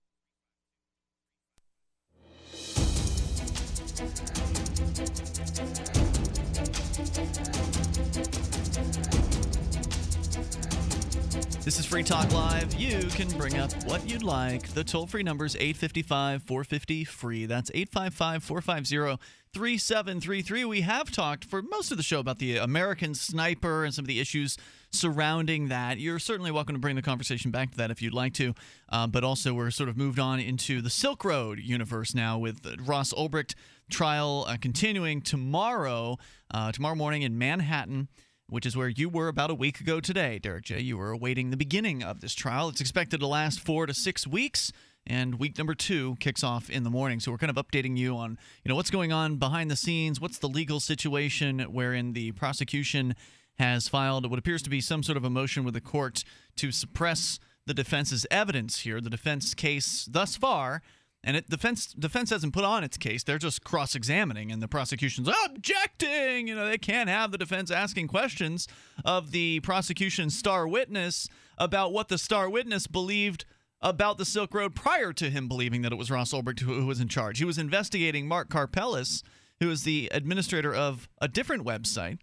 This is Free Talk Live. You can bring up what you'd like. The toll-free number is eight five five, four five zero, F R E E. That's eight five five, four five zero, three seven three three. We have talked for most of the show about the American Sniper and some of the issues surrounding that. You're certainly welcome to bring the conversation back to that if you'd like to. Uh, but also, we're sort of moved on into the Silk Road universe now with the Ross Ulbricht trial uh, continuing tomorrow, uh, tomorrow morning in Manhattan, which is where you were about a week ago today, Derek J. You were awaiting the beginning of this trial. It's expected to last four to six weeks, and week number two kicks off in the morning. So we're kind of updating you on, you know, what's going on behind the scenes, what's the legal situation wherein the prosecution has filed what appears to be some sort of a motion with the court to suppress the defense's evidence here, the defense case thus far. And it, defense defense hasn't put on its case. They're just cross-examining, and the prosecution's objecting. You know, they can't have the defense asking questions of the prosecution's star witness about what the star witness believed about the Silk Road prior to him believing that it was Ross Ulbricht who was in charge. He was investigating Mark Karpelès, who is the administrator of a different website,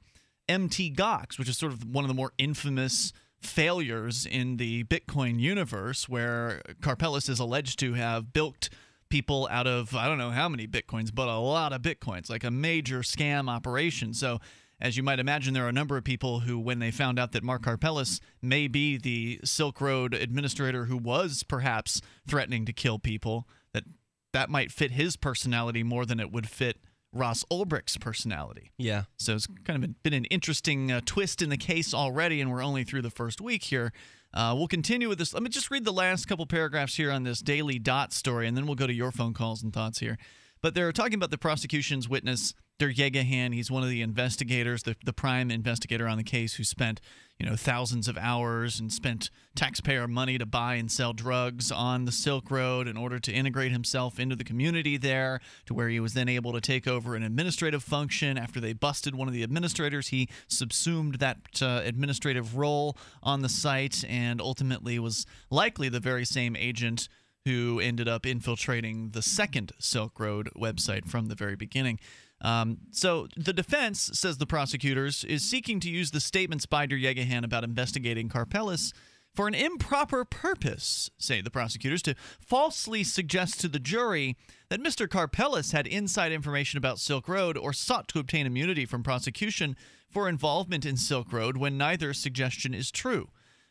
M T Gox, which is sort of one of the more infamous failures in the Bitcoin universe, where Karpelès is alleged to have bilked people out of, I don't know how many Bitcoins, but a lot of Bitcoins, like a major scam operation. So as you might imagine, there are a number of people who, when they found out that Mark Karpelès may be the Silk Road administrator who was perhaps threatening to kill people, that that might fit his personality more than it would fit Ross Ulbricht's personality. Yeah. So it's kind of been an interesting uh, twist in the case already, and we're only through the first week here. Uh, we'll continue with this. Let me just read the last couple paragraphs here on this Daily Dot story, and then we'll go to your phone calls and thoughts here. But they're talking about the prosecution's witness, Der-Yeghiayan. He's one of the investigators, the, the prime investigator on the case, who spent, you know, thousands of hours and spent taxpayer money to buy and sell drugs on the Silk Road in order to integrate himself into the community there, to where he was then able to take over an administrative function. After they busted one of the administrators, he subsumed that uh, administrative role on the site, and ultimately was likely the very same agent who ended up infiltrating the second Silk Road website from the very beginning. Um, so the defense, says the prosecutors, is seeking to use the statements by Der-Yeghiayan about investigating Karpelès for an improper purpose, say the prosecutors, to falsely suggest to the jury that Mister Karpelès had inside information about Silk Road or sought to obtain immunity from prosecution for involvement in Silk Road when neither suggestion is true.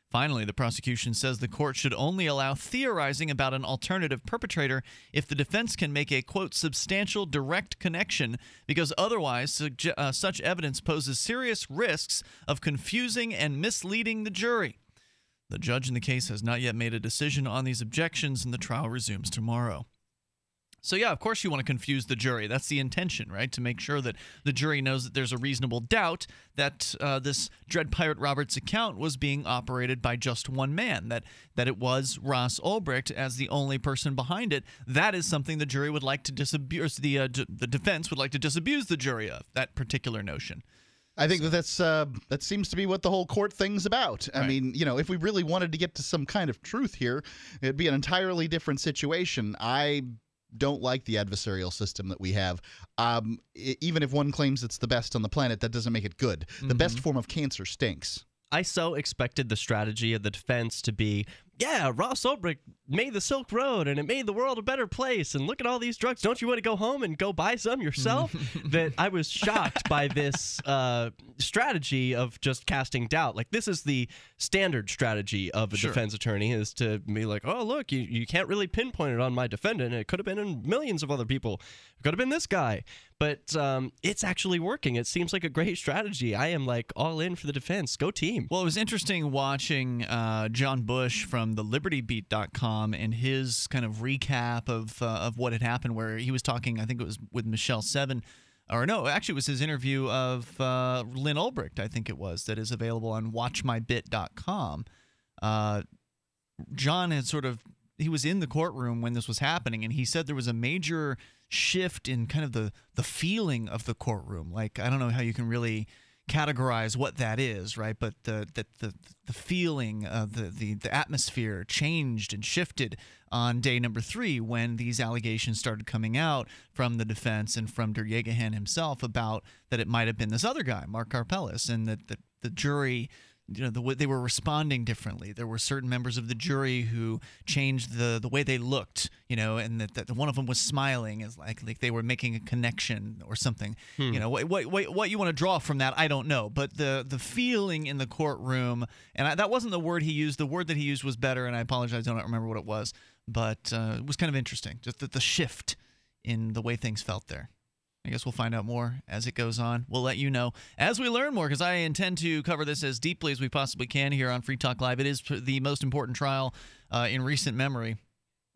Finally, the prosecution says the court should only allow theorizing about an alternative perpetrator if the defense can make a, quote, substantial direct connection, because otherwise uh, such evidence poses serious risks of confusing and misleading the jury. The judge in the case has not yet made a decision on these objections, and the trial resumes tomorrow. So yeah, of course you want to confuse the jury. That's the intention, right? To make sure that the jury knows that there's a reasonable doubt that uh, this Dread Pirate Roberts account was being operated by just one man, that that it was Ross Ulbricht as the only person behind it. That is something the jury would like to disabuse, the uh, d the defense would like to disabuse the jury of, that particular notion. I think that that's uh, that seems to be what the whole court thing's about. I right. mean, you know, if we really wanted to get to some kind of truth here, it'd be an entirely different situation. I don't like the adversarial system that we have. Um, even if one claims it's the best on the planet, that doesn't make it good. Mm-hmm. The best form of cancer stinks. I so expected the strategy of the defense to be yeah, Ross Ulbricht made the Silk Road and it made the world a better place, and look at all these drugs, don't you want to go home and go buy some yourself? That I was shocked by this uh, strategy of just casting doubt. Like, this is the standard strategy of a sure. defense attorney, is to be like, oh, look, you, you can't really pinpoint it on my defendant. It could have been in millions of other people. It could have been this guy. But um, it's actually working. It seems like a great strategy. I am, like, all in for the defense. Go team. Well, it was interesting watching uh, John Bush from the liberty beat dot com and his kind of recap of, uh, of what had happened, where he was talking, I think it was with Michelle Seven. Or no, actually it was his interview of uh, Lynn Ulbricht, I think it was, that is available on watch my bit dot com. Uh, John had sort of, he was in the courtroom when this was happening, and he said there was a major shift in kind of the, the feeling of the courtroom. Like, I don't know how you can really categorize what that is, right? But the the, the, the feeling, of the, the, the atmosphere changed and shifted on day number three when these allegations started coming out from the defense and from Der-Yeghiayan himself about that it might have been this other guy, Mark Karpelès, and that the, the jury, you know, the, they were responding differently. There were certain members of the jury who changed the the way they looked, you know, and that, that one of them was smiling, as like like they were making a connection or something. Hmm. You know, what, what what you want to draw from that, I don't know. But the the feeling in the courtroom, and I, that wasn't the word he used. The word that he used was better, and I apologize, I don't remember what it was. But uh, it was kind of interesting, just the, the shift in the way things felt there. I guess we'll find out more as it goes on. We'll let you know as we learn more, because I intend to cover this as deeply as we possibly can here on Free Talk Live. It is the most important trial uh, in recent memory,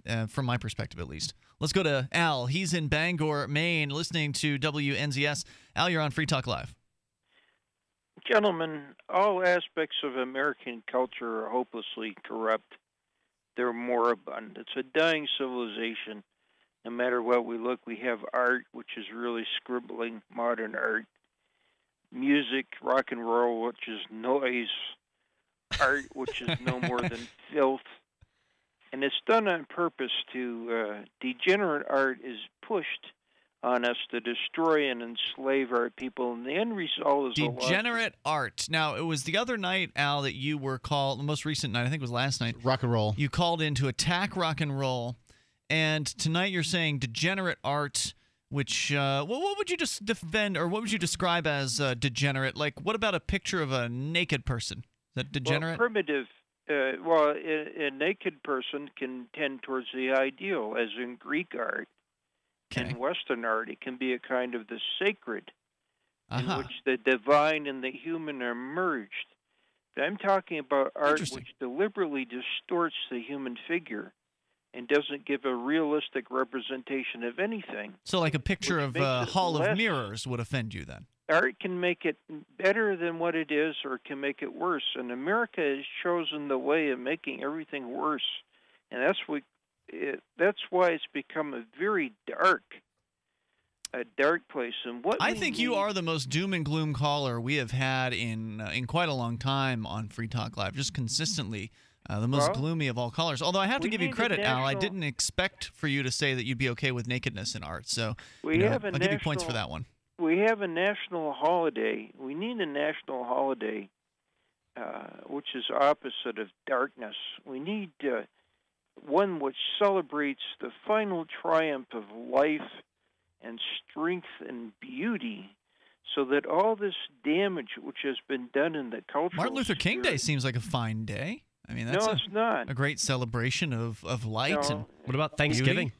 uh, from my perspective at least. Let's go to Al. He's in Bangor, Maine, listening to W N Z S. Al, you're on Free Talk Live. Gentlemen, all aspects of American culture are hopelessly corrupt. They're moribund. It's a dying civilization. No matter what we look, we have art, which is really scribbling, modern art. Music, rock and roll, which is noise. Art, which is no more than filth. And it's done on purpose to... Uh, degenerate art is pushed on us to destroy and enslave our people, and the end result is degenerate art. Now, it was the other night, Al, that you were called, the most recent night, I think it was last night. Rock and roll. You called in to attack rock and roll. And tonight you're saying degenerate art, which, uh, well, what would you just defend, or what would you describe as uh, degenerate? Like, what about a picture of a naked person? Is that degenerate? Well, primitive. Uh, well, a, a naked person can tend towards the ideal, as in Greek art. Okay. In Western art, it can be a kind of the sacred, uh-huh. in which the divine and the human are merged. But I'm talking about art which deliberately distorts the human figure and doesn't give a realistic representation of anything. So like a picture of a Hall of Mirrors would offend you then? Art can make it better than what it is, or can make it worse. And America has chosen the way of making everything worse. And that's what, it, that's why it's become a very dark, a dark place. And what I think you are the most doom and gloom caller we have had in, uh, in quite a long time on Free Talk Live, just consistently. Uh, the most well, gloomy of all callers. Although I have to give you credit, national, Al. I didn't expect for you to say that you'd be okay with nakedness in art. So we you know, have a I'll national, give you points for that one. We have a national holiday. We need a national holiday, uh, which is opposite of darkness. We need uh, one which celebrates the final triumph of life and strength and beauty, so that all this damage which has been done in the culture. Martin Luther King spirit, Day seems like a fine day. I mean, that's no, it's a, not. a great celebration of, of light. No. And what about Thanksgiving?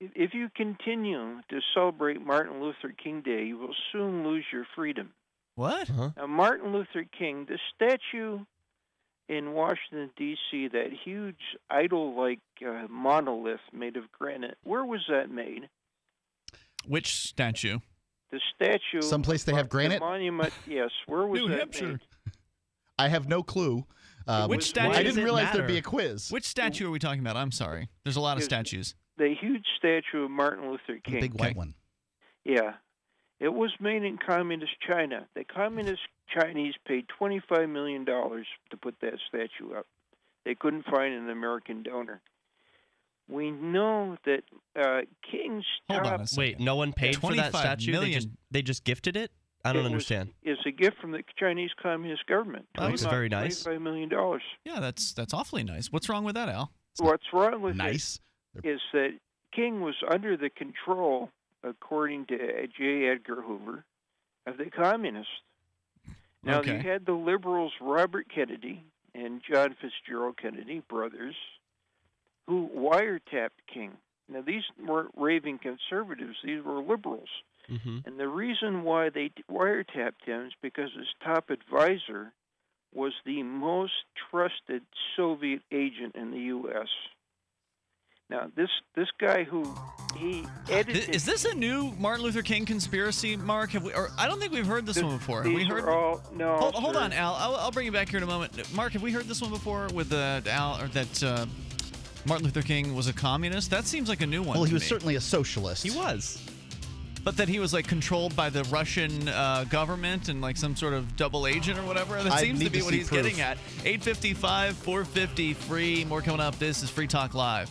If you continue to celebrate Martin Luther King Day, you will soon lose your freedom. What? Uh-huh. Now, Martin Luther King, the statue in Washington, D C, that huge idol-like uh, monolith made of granite, where was that made? Which statue? The statue. Someplace they have granite? The monument, yes. Where was New that Hampshire. Made? I have no clue. Um, Which statue? I didn't realize matter? there'd be a quiz. Which statue are we talking about? I'm sorry. There's a lot of statues. The huge statue of Martin Luther King. The big white one. Yeah. It was made in communist China. The communist Chinese paid twenty-five million dollars to put that statue up. They couldn't find an American donor. We know that uh, King stopped. Hold on a second. Wait, no one paid for that statue? They just, they just gifted it? I don't it understand. Was, it's a gift from the Chinese Communist government. Oh, that's very nice. twenty-five million dollars. Yeah, that's that's awfully nice. What's wrong with that, Al? It's What's wrong with nice. it is that King was under the control, according to J. Edgar Hoover, of the communists. Now, okay. you had the liberals, Robert Kennedy and John Fitzgerald Kennedy, brothers, who wiretapped King. Now, these weren't raving conservatives. These were liberals. Mm-hmm. And the reason why they wiretapped him is because his top advisor was the most trusted Soviet agent in the U S Now, this this guy who he edited... Is this a new Martin Luther King conspiracy, Mark? Have we? Or I don't think we've heard this the, one before. Have we heard? All, no. Hold, hold on, Al. I'll, I'll bring you back here in a moment. Mark, have we heard this one before with uh, Al or that... Uh, Martin Luther King was a communist? That seems like a new one. Well, he was me. certainly a socialist. He was. But that he was like controlled by the Russian uh, government and like some sort of double agent or whatever. That I seems to be to what he's proof. getting at. eight fifty-five, four fifty, free. More coming up. This is Free Talk Live.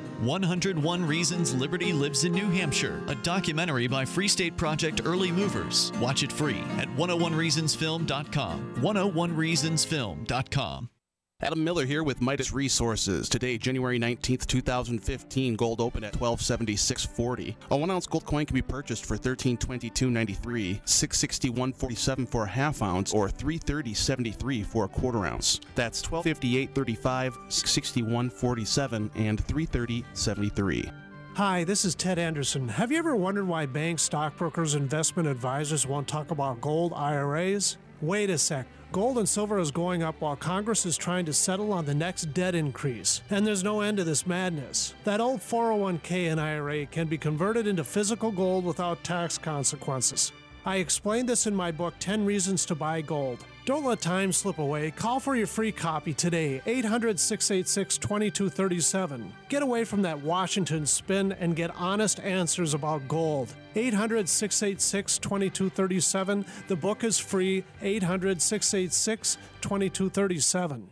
one hundred one Reasons Liberty Lives in New Hampshire, a documentary by Free State Project Early Movers. Watch it free at one oh one reasons film dot com, one oh one reasons film dot com. Adam Miller here with Midas Resources. Today, January nineteenth, two thousand fifteen, gold opened at twelve seventy-six forty. A one ounce gold coin can be purchased for thirteen twenty-two ninety-three, six sixty-one forty-seven for a half ounce, or three thirty seventy-three for a quarter ounce. That's twelve fifty-eight thirty-five, six sixty-one forty-seven, and three thirty seventy-three. Hi, this is Ted Anderson. Have you ever wondered why banks, stockbrokers, investment advisors won't talk about gold I R As? Wait a sec. Gold and silver is going up while Congress is trying to settle on the next debt increase. And there's no end to this madness. That old four oh one K and I R A can be converted into physical gold without tax consequences. I explained this in my book, ten reasons to Buy Gold. Don't let time slip away. Call for your free copy today, eight hundred, six eight six, two two three seven. Get away from that Washington spin and get honest answers about gold. eight hundred, six eight six, two two three seven. The book is free, eight hundred, six eight six, two two three seven.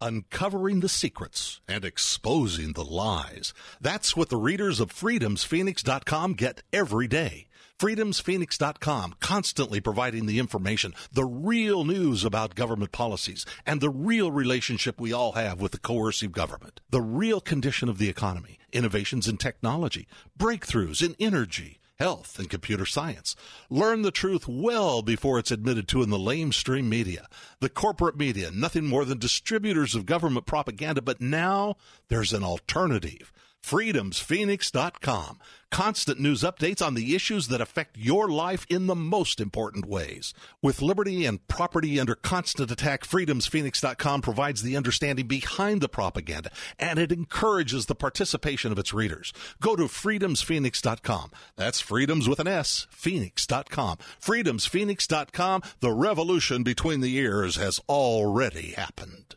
Uncovering the secrets and exposing the lies. That's what the readers of freedoms phoenix dot com get every day. freedoms phoenix dot com, constantly providing the information, the real news about government policies, and the real relationship we all have with the coercive government, the real condition of the economy, innovations in technology, breakthroughs in energy, health, and computer science. Learn the truth well before it's admitted to in the lamestream media. The corporate media, nothing more than distributors of government propaganda, but now there's an alternative. freedoms phoenix dot com. Constant news updates on the issues that affect your life in the most important ways. With liberty and property under constant attack, freedoms phoenix dot com provides the understanding behind the propaganda, and it encourages the participation of its readers. Go to freedoms phoenix dot com. That's freedoms with an S, phoenix dot com. freedoms phoenix dot com. The revolution between the ears has already happened.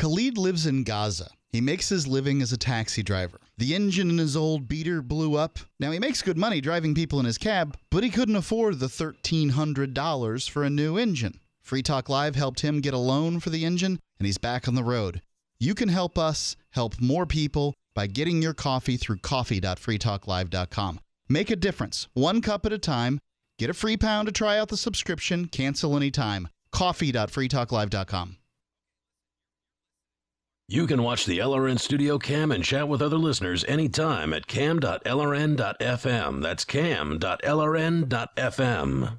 Khalid lives in Gaza. He makes his living as a taxi driver. The engine in his old beater blew up. Now, he makes good money driving people in his cab, but he couldn't afford the thirteen hundred dollars for a new engine. Free Talk Live helped him get a loan for the engine, and he's back on the road. You can help us help more people by getting your coffee through coffee dot free talk live dot com. Make a difference, one cup at a time. Get a free pound to try out the subscription. Cancel anytime. coffee dot free talk live dot com. You can watch the L R N Studio Cam and chat with other listeners anytime at cam dot L R N dot F M. That's cam dot L R N dot F M.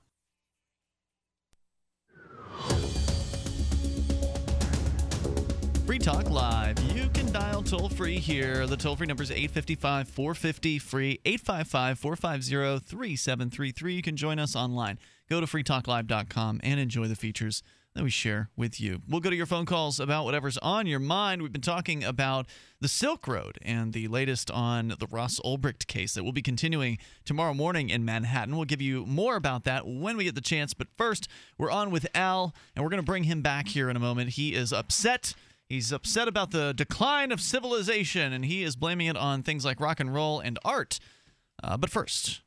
Free Talk Live. You can dial toll-free here. The toll-free number is eight five five, four five zero, free, eight five five, four five zero, three seven three three. You can join us online. Go to free talk live dot com and enjoy the features that we share with you. We'll go to your phone calls about whatever's on your mind. We've been talking about the Silk Road and the latest on the Ross Ulbricht case that will be continuing tomorrow morning in Manhattan. We'll give you more about that when we get the chance. But first, we're on with Al, and we're going to bring him back here in a moment. He is upset. He's upset about the decline of civilization, and he is blaming it on things like rock and roll and art. Uh, but first,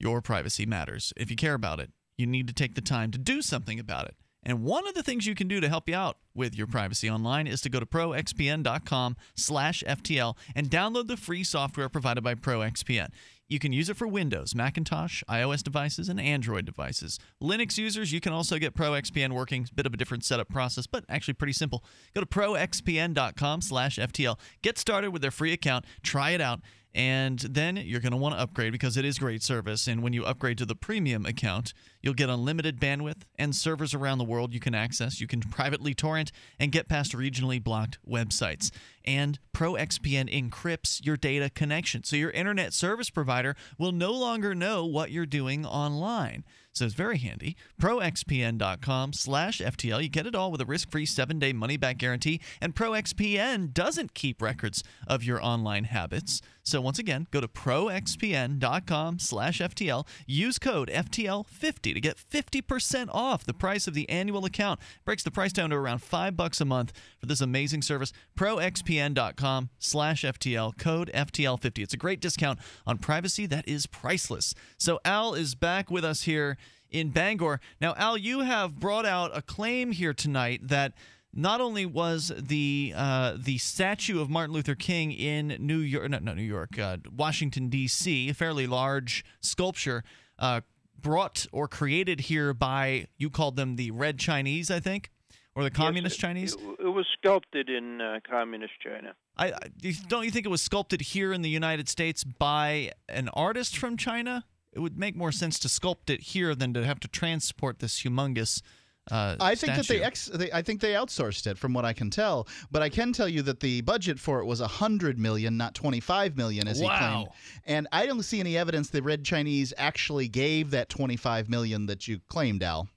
your privacy matters. If you care about it, you need to take the time to do something about it. And one of the things you can do to help you out with your privacy online is to go to pro X P N dot com slash F T L and download the free software provided by ProXPN. You can use it for Windows, Macintosh, iOS devices, and Android devices. Linux users, you can also get ProXPN working. Bit of a different setup process, but actually pretty simple. Go to pro X P N dot com slash F T L. Get started with their free account. Try it out. And then you're going to want to upgrade because it is great service. And when you upgrade to the premium account, you'll get unlimited bandwidth and servers around the world you can access. You can privately torrent and get past regionally blocked websites. And ProXPN encrypts your data connection, so your internet service provider will no longer know what you're doing online. So it's very handy. pro X P N dot com slash F T L. You get it all with a risk-free seven-day money-back guarantee. And ProXPN doesn't keep records of your online habits. So once again, go to pro X P N dot com slash F T L. Use code F T L fifty to get fifty percent off the price of the annual account. Breaks the price down to around five bucks a month for this amazing service. pro X P N dot com slash F T L. Code F T L fifty. It's a great discount on privacy that is priceless. So Al is back with us here in Bangor. Now, Al, you have brought out a claim here tonight that not only was the uh, the statue of Martin Luther King in New York, no, not New York, uh, Washington, D C, a fairly large sculpture uh, brought or created here by, you called them the Red Chinese, I think, or the Communist yes, it, Chinese? It, it was sculpted in uh, Communist China. I, I don't you think it was sculpted here in the United States by an artist from China? It would make more sense to sculpt it here than to have to transport this humongous uh, I think statue. that they, ex they, I think they outsourced it, from what I can tell. But I can tell you that the budget for it was a hundred million, not twenty-five million, as wow. he claimed. And I don't see any evidence the Red Chinese actually gave that twenty-five million that you claimed, Al.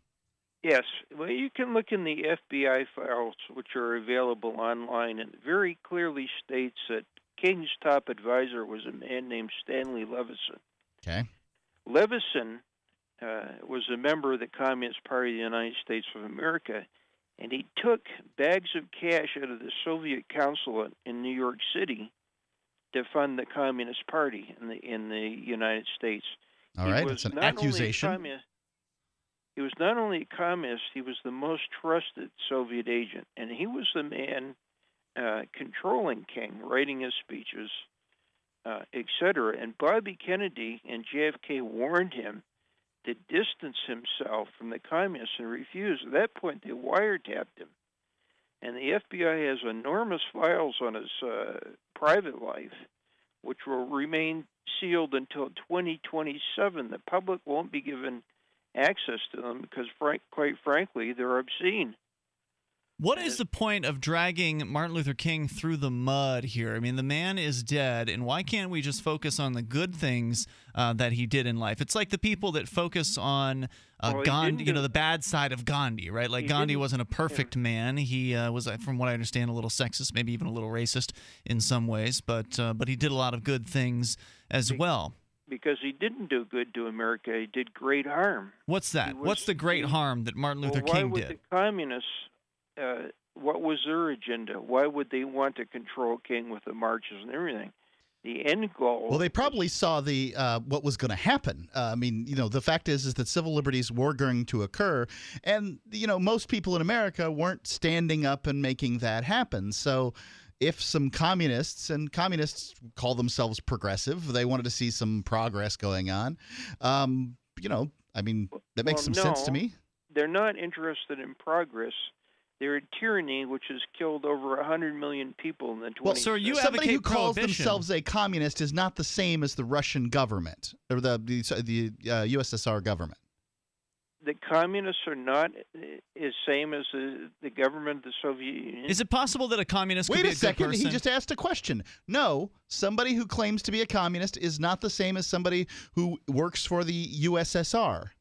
Yes. Well, you can look in the F B I files, which are available online, and it very clearly states that King's top advisor was a man named Stanley Levinson. Okay. Levinson uh, was a member of the Communist Party of the United States of America, and he took bags of cash out of the Soviet consulate in New York City to fund the Communist Party in the in the United States. All right, that's an accusation. He was not only a communist; he was the most trusted Soviet agent, and he was the man uh, controlling King, writing his speeches. Uh, et cetera. And Bobby Kennedy and J F K warned him to distance himself from the communists and refused. At that point, they wiretapped him. And the F B I has enormous files on his uh, private life, which will remain sealed until twenty twenty-seven. The public won't be given access to them because, frank, quite frankly, they're obscene. What is the point of dragging Martin Luther King through the mud here? I mean, the man is dead, and why can't we just focus on the good things uh, that he did in life? It's like the people that focus on uh, well, Gandhi, you know, the bad side of Gandhi, right? Like Gandhi wasn't a perfect yeah. man. He uh, was, from what I understand, a little sexist, maybe even a little racist in some ways, but uh, but he did a lot of good things as well. Because he didn't do good to America, he did great harm. What's that? Was, What's the great he, harm that Martin Luther well, King did? Why would the communists... Uh, what was their agenda? Why would they want to control King with the marches and everything? The end goal. Well, they probably saw the uh, what was going to happen. Uh, I mean, you know, the fact is is that civil liberties were going to occur, and you know, most people in America weren't standing up and making that happen. So, if some communists, and communists call themselves progressive, they wanted to see some progress going on. Um, you know, I mean, that makes well, some no, sense to me. They're not interested in progress. They're a tyranny which has killed over one hundred million people in the twenties. Well, sir, you somebody who calls themselves a communist is not the same as the Russian government or the, the, the uh, U S S R government. The communists are not the same as the, the government of the Soviet Union. Is it possible that a communist could Wait be a, a second, good person? He just asked a question. No, somebody who claims to be a communist is not the same as somebody who works for the U S S R.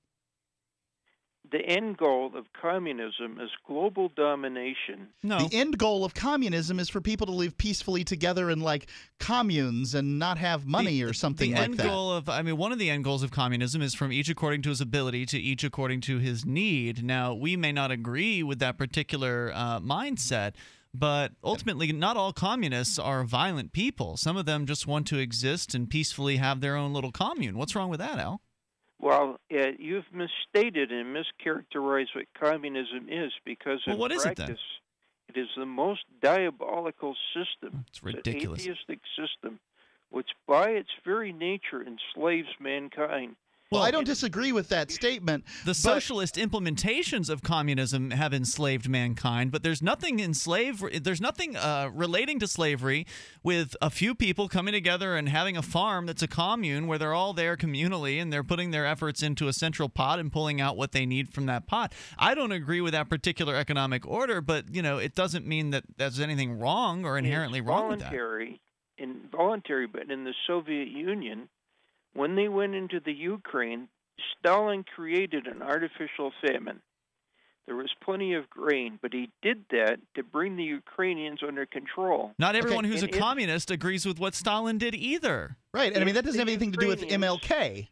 The end goal of communism is global domination. No. The end goal of communism is for people to live peacefully together in, like, communes and not have money the, or something the like end that. Goal of, I mean, one of the end goals of communism is from each according to his ability to each according to his need. Now, we may not agree with that particular uh, mindset, but ultimately not all communists are violent people. Some of them just want to exist and peacefully have their own little commune. What's wrong with that, Al? Well, uh, you've misstated and mischaracterized what communism is, because well, in what practice, is it, then? It is the most diabolical system. It's ridiculous. It's an atheistic system, which by its very nature enslaves mankind. Well, I don't disagree with that statement. The socialist implementations of communism have enslaved mankind, but there's nothing enslaved. There's nothing uh, relating to slavery with a few people coming together and having a farm that's a commune where they're all there communally and they're putting their efforts into a central pot and pulling out what they need from that pot. I don't agree with that particular economic order, but you know, it doesn't mean that there's anything wrong or inherently wrong with that. Voluntary, involuntary, but in the Soviet Union, when they went into the Ukraine, Stalin created an artificial famine. There was plenty of grain, but he did that to bring the Ukrainians under control. Not everyone okay. who's and a it, communist agrees with what Stalin did either. Right, and I mean, that doesn't have anything to do with M L K.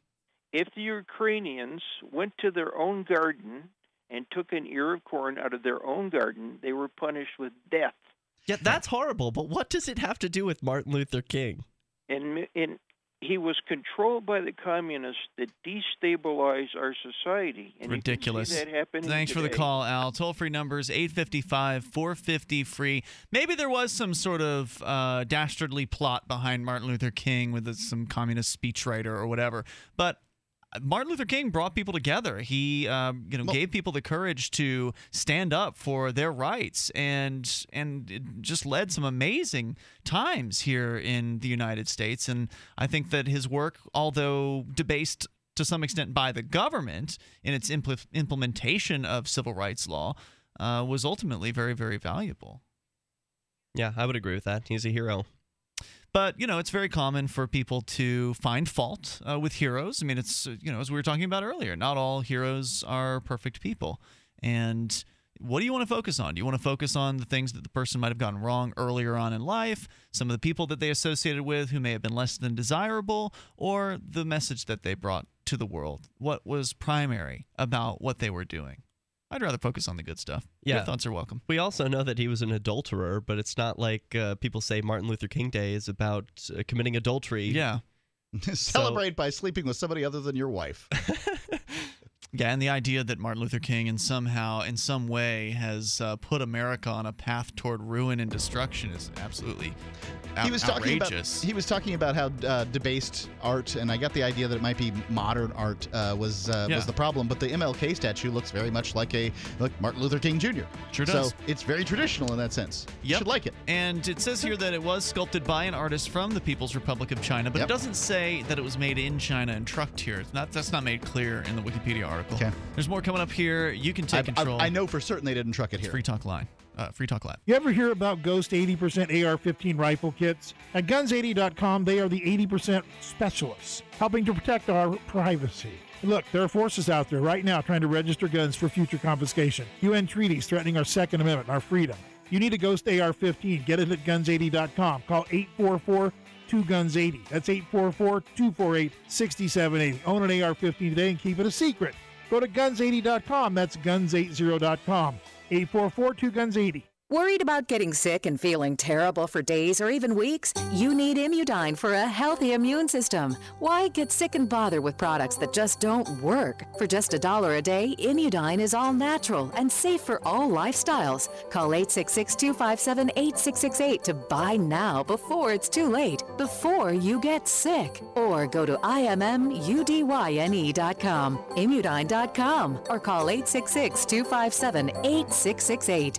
If the Ukrainians went to their own garden and took an ear of corn out of their own garden, they were punished with death. Yeah, that's horrible, but what does it have to do with Martin Luther King? And in He was controlled by the communists that destabilize our society. And ridiculous. You can see that happening Thanks today. For the call, Al. Toll-free numbers, eight five five, four five zero, free. Maybe there was some sort of uh, dastardly plot behind Martin Luther King with some communist speechwriter or whatever. But Martin Luther King brought people together. He um, you know, well, gave people the courage to stand up for their rights, and and it just led some amazing times here in the United States. And I think that his work, although debased to some extent by the government in its impl implementation of civil rights law, uh, was ultimately very, very valuable. Yeah, I would agree with that. He's a hero. But, you know, it's very common for people to find fault uh, with heroes. I mean, it's, you know, as we were talking about earlier, not all heroes are perfect people. And what do you want to focus on? Do you want to focus on the things that the person might have gotten wrong earlier on in life, some of the people that they associated with who may have been less than desirable, or the message that they brought to the world? What was primary about what they were doing? I'd rather focus on the good stuff. Yeah. Your thoughts are welcome. We also know that he was an adulterer, but it's not like uh, people say Martin Luther King Day is about uh, committing adultery. Yeah. Celebrate so. by sleeping with somebody other than your wife. Yeah, and the idea that Martin Luther King and somehow, in some way, has uh, put America on a path toward ruin and destruction is absolutely out he was outrageous. About, he was talking about how uh, debased art, and I got the idea that it might be modern art, uh, was uh, yeah. was the problem. But the M L K statue looks very much like a like Martin Luther King Junior Sure does. So it's very traditional in that sense. Yep. You should like it. And it says here that it was sculpted by an artist from the People's Republic of China, but yep. it doesn't say that it was made in China and trucked here. It's not, that's not made clear in the Wikipedia article. Okay. There's more coming up here. You can take I, control. I, I know for certain they didn't truck it it's here. Free Talk Live. Uh, Free Talk Live. You ever hear about Ghost eighty percent A R fifteen rifle kits? At guns eighty dot com, they are the eighty percent specialists, helping to protect our privacy. Look, there are forces out there right now trying to register guns for future confiscation. U N treaties threatening our Second Amendment, our freedom. You need a Ghost A R fifteen. Get it at guns eighty dot com. Call eight four four, two guns eighty. That's eight four four, two four eight, six seven eight zero. Own an A R fifteen today and keep it a secret. Go to guns eighty dot com. That's guns eighty dot com. eight four four, two guns eighty. Worried about getting sick and feeling terrible for days or even weeks? You need Immudyne for a healthy immune system. Why get sick and bother with products that just don't work? For just a dollar a day, Immudyne is all natural and safe for all lifestyles. Call eight six six, two five seven, eight six six eight to buy now before it's too late, before you get sick. Or go to immudyne dot com, immudyne dot com, or call eight six six, two five seven, eight six six eight.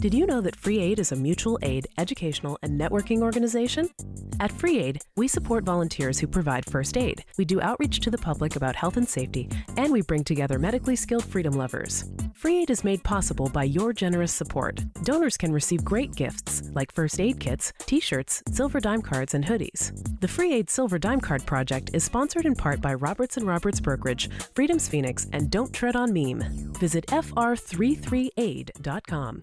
Did you know that Free Aid is a mutual aid, educational, and networking organization? At Free Aid, we support volunteers who provide first aid. We do outreach to the public about health and safety, and we bring together medically skilled freedom lovers. Free Aid is made possible by your generous support. Donors can receive great gifts like first aid kits, t-shirts, silver dime cards, and hoodies. The Free Aid Silver Dime Card Project is sponsored in part by Roberts and Roberts Brokerage, Freedom's Phoenix, and Don't Tread on Meme. Visit F R thirty-three aid dot com.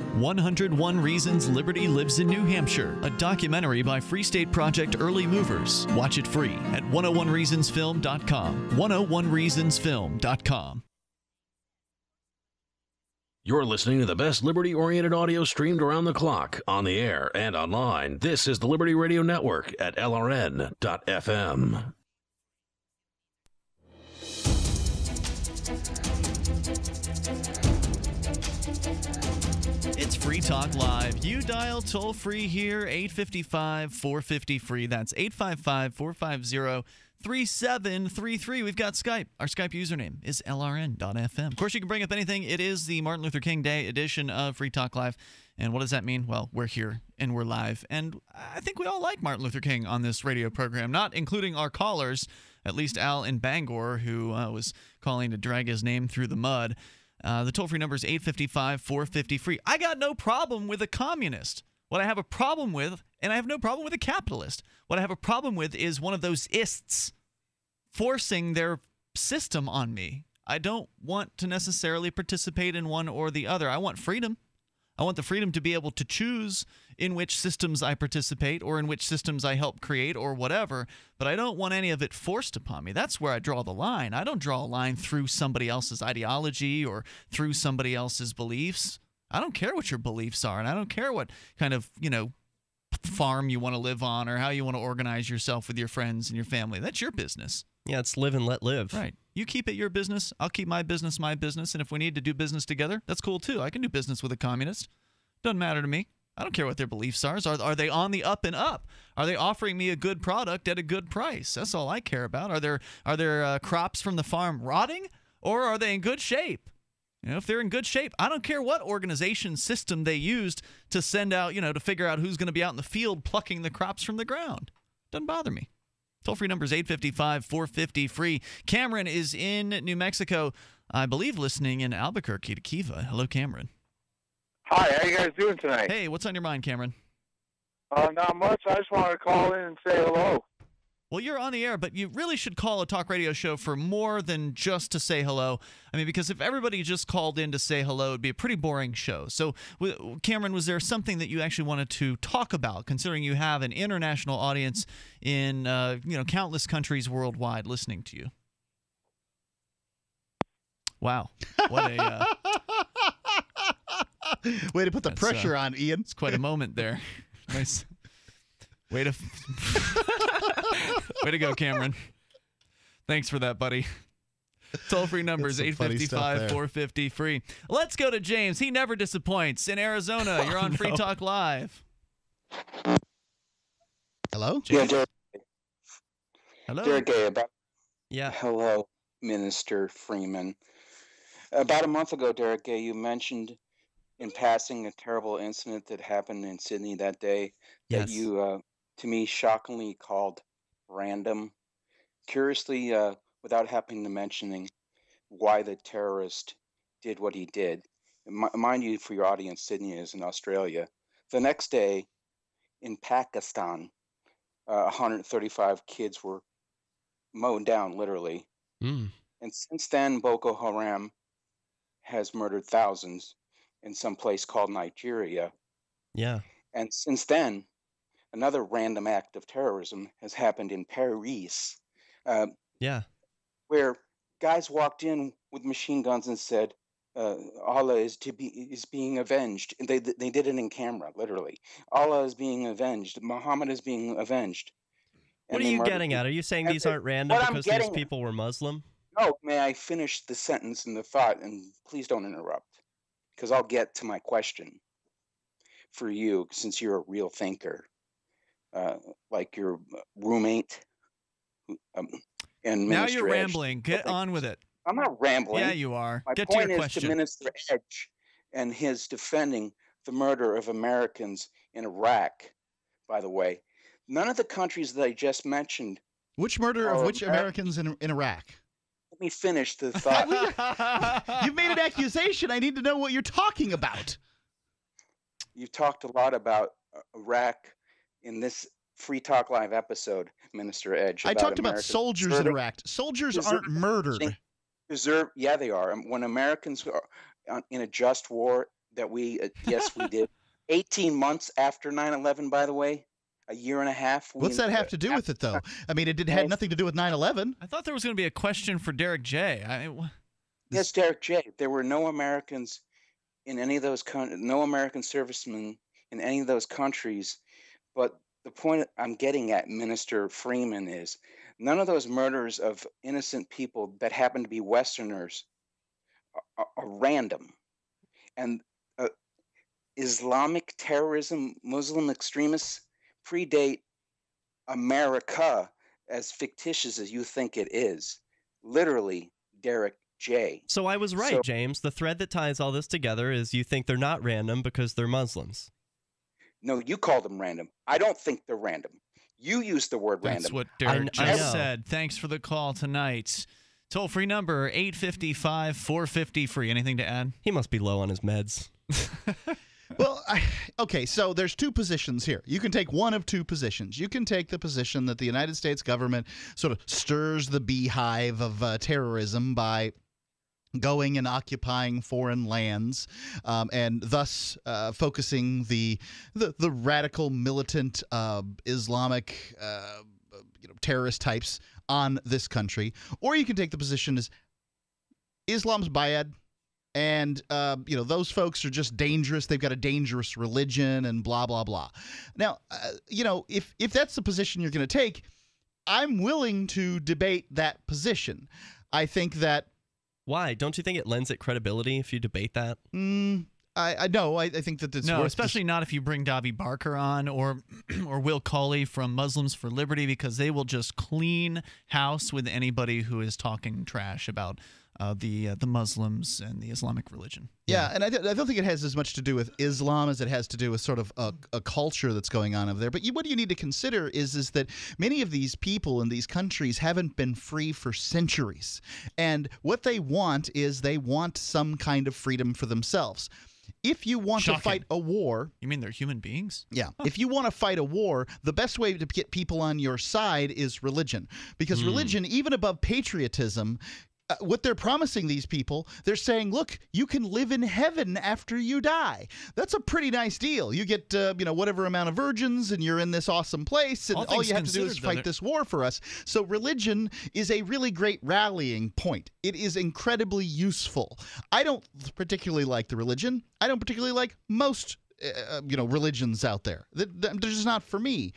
one hundred one Reasons Liberty Lives in New Hampshire, a documentary by Free State Project Early Movers. Watch it free at one oh one reasons film dot com. one oh one reasons film dot com. You're listening to the best liberty-oriented audio streamed around the clock, on the air, and online. This is the Liberty Radio Network at L R N dot F M. It's Free Talk Live. You dial toll-free here, eight five five, four five zero, free. That's eight five five, four five zero, three seven three three. We've got Skype. Our Skype username is L R N dot F M. Of course, you can bring up anything. It is the Martin Luther King Day edition of Free Talk Live. And what does that mean? Well, we're here and we're live. And I think we all like Martin Luther King on this radio program, not including our callers, at least Al in Bangor, who uh, was calling to drag his name through the mud. Uh, the toll-free number is eight five five, four five zero, free. I got no problem with a communist. What I have a problem with, and I have no problem with a capitalist. What I have a problem with is one of those ists forcing their system on me. I don't want to necessarily participate in one or the other. I want freedom. I want the freedom to be able to choose in which systems I participate or in which systems I help create or whatever, but I don't want any of it forced upon me. That's where I draw the line. I don't draw a line through somebody else's ideology or through somebody else's beliefs. I don't care what your beliefs are, and I don't care what kind of, you know, farm you want to live on or how you want to organize yourself with your friends and your family. That's your business. Yeah, it's live and let live. Right. You keep it your business. I'll keep my business my business. And if we need to do business together, that's cool too. I can do business with a communist. Doesn't matter to me. I don't care what their beliefs are. Are, are they on the up and up? Are they offering me a good product at a good price? That's all I care about. Are there, are there uh, crops from the farm rotting, or are they in good shape? You know, if they're in good shape, I don't care what organization system they used to send out, you know, to figure out who's going to be out in the field plucking the crops from the ground. Doesn't bother me. Toll-free number is eight five five, four five zero, free. Cameron is in New Mexico, I believe, listening in Albuquerque to Kiva. Hello, Cameron. Hi, how you guys doing tonight? Hey, what's on your mind, Cameron? Uh, not much. I just wanted to call in and say hello. Well, you're on the air, but you really should call a talk radio show for more than just to say hello. I mean, because if everybody just called in to say hello, it'd be a pretty boring show. So, Cameron, was there something that you actually wanted to talk about, considering you have an international audience in uh, you know, countless countries worldwide listening to you? Wow. What a... Uh, way to put the That's, pressure uh, on, Ian. It's quite a moment there. Nice. Way to way to go, Cameron. Thanks for that, buddy. Toll-free numbers, eight five five, four five zero, free. Let's go to James. He never disappoints. In Arizona, oh, you're on no. Free Talk Live. Hello? James? Yeah, Derek. Hello? Derek J, about yeah. Hello, Minister Freeman. About a month ago, Derek J, you mentioned in passing a terrible incident that happened in Sydney that day yes. that you, uh, to me, shockingly called random. Curiously, uh, without happening to mentioning why the terrorist did what he did. M mind you, for your audience, Sydney is in Australia. The next day, in Pakistan, uh, one hundred thirty-five kids were mown down, literally. Mm. And since then, Boko Haram has murdered thousands in some place called Nigeria. Yeah. And since then, another random act of terrorism has happened in Paris. Uh, yeah. Where guys walked in with machine guns and said, uh, Allah is to be is being avenged. And they they did it in camera, literally. Allah is being avenged. Muhammad is being avenged. What are you getting at? Are you saying these aren't random because these people were Muslim? No, may I finish the sentence and the thought, and please don't interrupt, because I'll get to my question for you, since you're a real thinker, uh, like your roommate. Um, and now Minister you're Edge. Rambling. Get like, on with it. I'm not rambling. Yeah, you are. My get point to your is question. To Minister Edge and his defending the murder of Americans in Iraq, by the way. None of the countries that I just mentioned. Which murder of which Americans in, in Iraq? Let me finish the thought. You've made an accusation. I need to know what you're talking about. You've talked a lot about Iraq in this Free Talk Live episode, Minister Edge. I talked about soldiers in Iraq. Soldiers aren't murdered. Deserve, yeah, they are. When Americans are in a just war that we, uh, yes, we did. eighteen months after nine eleven, by the way. A year and a half. What's that have to do with it, though? I mean, it did, had nothing to do with nine eleven. I thought there was going to be a question for Derek J. I, yes, Derek J. There were no Americans in any of those countries, no American servicemen in any of those countries. But the point I'm getting at, Minister Freeman, is none of those murders of innocent people that happen to be Westerners are, are random. And uh, Islamic terrorism, Muslim extremists, predate America as fictitious as you think it is. Literally, Derek J. So I was right, so, James. The thread that ties all this together is you think they're not random because they're Muslims. No, you call them random. I don't think they're random. You use the word That's random. That's what Derek I, J I said. Thanks for the call tonight. Toll-free number, eight five five, four five zero, free. Anything to add? He must be low on his meds. Well, I, okay, so there's two positions here. You can take one of two positions. You can take the position that the United States government sort of stirs the beehive of uh, terrorism by going and occupying foreign lands, um, and thus uh, focusing the, the the radical militant uh, Islamic uh, you know, terrorist types on this country. Or you can take the position as Islam's bad. And, uh, you know, those folks are just dangerous. They've got a dangerous religion and blah, blah, blah. Now, uh, you know, if, if that's the position you're going to take, I'm willing to debate that position. I think that. Why? Don't you think it lends it credibility if you debate that? Mm, I, I no, I, I think that it's no, especially not if you bring Davi Barker on or or Will Cawley from Muslims for Liberty, because they will just clean house with anybody who is talking trash about Uh, the uh, the Muslims and the Islamic religion. Yeah, yeah. and I, th I don't think it has as much to do with Islam as it has to do with sort of a, a culture that's going on over there. But you, what you need to consider is is that many of these people in these countries haven't been free for centuries, and what they want is they want some kind of freedom for themselves. If you want Shocking. to fight a war... You mean they're human beings? Yeah. Huh. If you want to fight a war, the best way to get people on your side is religion. Because mm. religion, even above patriotism... Uh, what they're promising these people, they're saying, look, you can live in heaven after you die. That's a pretty nice deal. You get, uh, you know, whatever amount of virgins, and you're in this awesome place, and all, all you have to do is fight this war for us. So religion is a really great rallying point. It is incredibly useful. I don't particularly like the religion. I don't particularly like most, uh, you know, religions out there. They're just not for me.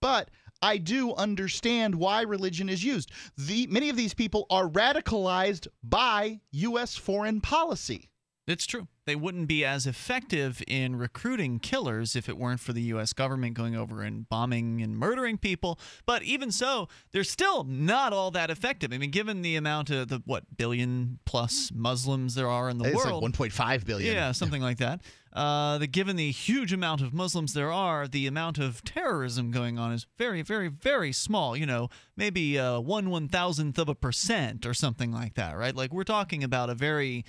But I do understand why religion is used. The, many of these people are radicalized by U S foreign policy. It's true. They wouldn't be as effective in recruiting killers if it weren't for the U S government going over and bombing and murdering people. But even so, they're still not all that effective. I mean, given the amount of the, what, billion plus Muslims there are in the it's world. It's like one point five billion. Yeah, something like that. Uh, the, given the huge amount of Muslims there are, the amount of terrorism going on is very, very, very small. You know, maybe uh, one one-thousandth of a percent or something like that, right? Like, we're talking about a very...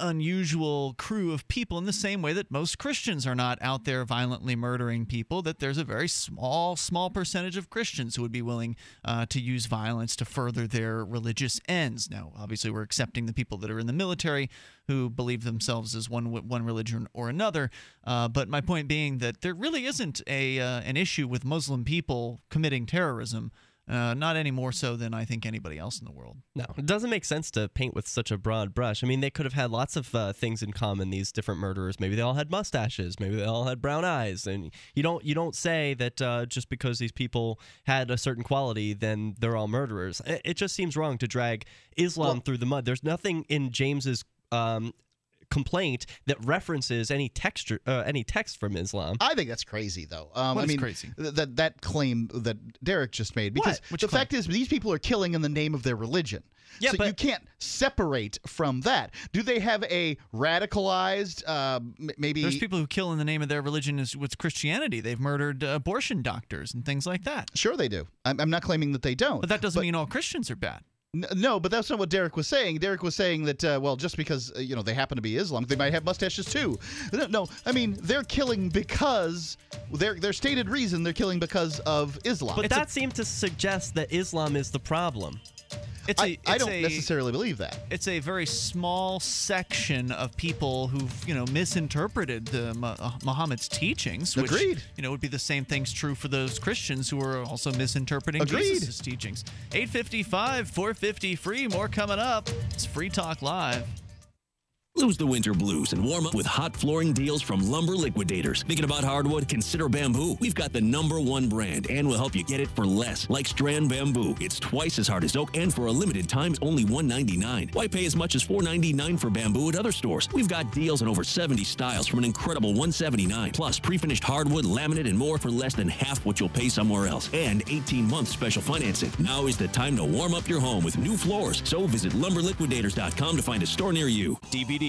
unusual crew of people, in the same way that most Christians are not out there violently murdering people, that there's a very small, small percentage of Christians who would be willing uh, to use violence to further their religious ends. Now, obviously, we're accepting the people that are in the military who believe themselves as one one religion or another, uh, but my point being that there really isn't a uh, an issue with Muslim people committing terrorism. Uh, not any more so than I think anybody else in the world. No, it doesn't make sense to paint with such a broad brush. I mean, they could have had lots of uh, things in common, these different murderers. Maybe they all had mustaches. Maybe they all had brown eyes. And you don't you don't say that uh, just because these people had a certain quality, then they're all murderers. It, it just seems wrong to drag Islam well, through the mud. There's nothing in James's... Um, complaint that references any texture, uh, any text from Islam. I think that's crazy, though. Um, what I is mean, crazy? Th that that claim that Derek just made, because the claim? fact is, these people are killing in the name of their religion. Yeah, so but you can't separate from that. Do they have a radicalized? Uh, maybe there's people who kill in the name of their religion is with Christianity. They've murdered abortion doctors and things like that. Sure, they do. I'm, I'm not claiming that they don't. But that doesn't but, mean all Christians are bad. No, but that's not what Derek was saying. Derek was saying that, uh, well, just because, uh, you know, they happen to be Islam, they might have mustaches too. No, no, I mean, they're killing because, their their stated reason, they're killing because of Islam. But it's that seemed to suggest that Islam is the problem. It's a, I, it's I don't a, necessarily believe that. It's a very small section of people who've, you know, misinterpreted the uh, Muhammad's teachings. Which, Agreed. You know, would be the same things true for those Christians who are also misinterpreting Agreed. Jesus' teachings. eight fifty-five, four fifty, free. More coming up. It's Free Talk Live. Lose the winter blues and warm up with hot flooring deals from Lumber Liquidators. Thinking about hardwood? Consider Bamboo. We've got the number one brand, and we'll help you get it for less, like Strand Bamboo. It's twice as hard as oak, and for a limited time, it's only one ninety-nine. Why pay as much as four ninety-nine for bamboo at other stores? We've got deals on over seventy styles from an incredible one seventy-nine. Plus, pre-finished hardwood, laminate, and more for less than half what you'll pay somewhere else. And eighteen month special financing. Now is the time to warm up your home with new floors. So visit Lumber Liquidators dot com to find a store near you. D V D,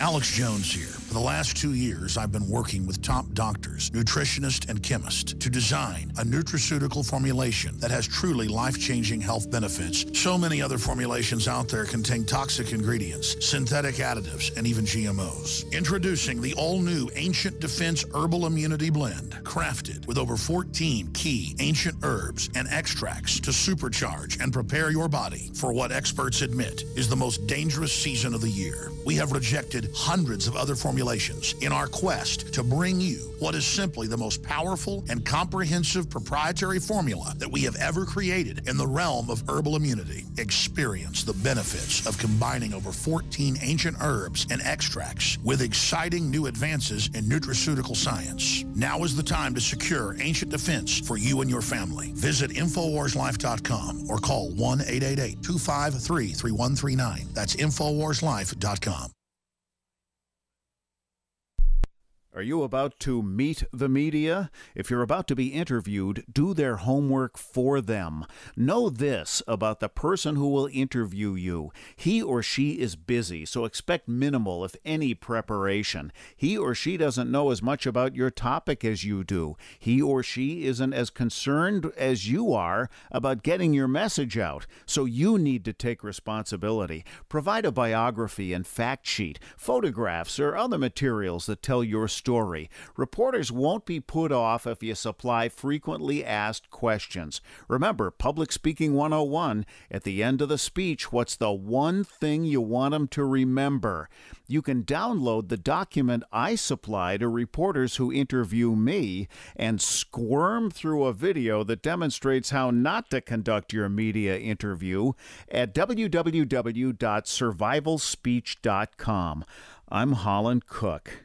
Alex Jones here. For the last two years, I've been working with top doctors, nutritionists, and chemists to design a nutraceutical formulation that has truly life-changing health benefits. So many other formulations out there contain toxic ingredients, synthetic additives, and even G M Os. Introducing the all-new Ancient Defense Herbal Immunity Blend, crafted with over fourteen key ancient herbs and extracts to supercharge and prepare your body for what experts admit is the most dangerous season of the year. We have rejected hundreds of other formulations in our quest to bring you what is simply the most powerful and comprehensive proprietary formula that we have ever created in the realm of herbal immunity. Experience the benefits of combining over fourteen ancient herbs and extracts with exciting new advances in nutraceutical science. Now is the time to secure Ancient Defense for you and your family. Visit InfoWars Life dot com or call one eight eight eight, two five three, three one three nine. That's InfoWars Life dot com. Are you about to meet the media? If you're about to be interviewed, do their homework for them. Know this about the person who will interview you. He or she is busy, so expect minimal, if any, preparation. He or she doesn't know as much about your topic as you do. He or she isn't as concerned as you are about getting your message out, so you need to take responsibility. Provide a biography and fact sheet, photographs, or other materials that tell your story. Story. Reporters won't be put off if you supply frequently asked questions. Remember, Public Speaking one oh one, at the end of the speech, what's the one thing you want them to remember? You can download the document I supply to reporters who interview me and squirm through a video that demonstrates how not to conduct your media interview at w w w dot survival speech dot com. I'm Holland Cook.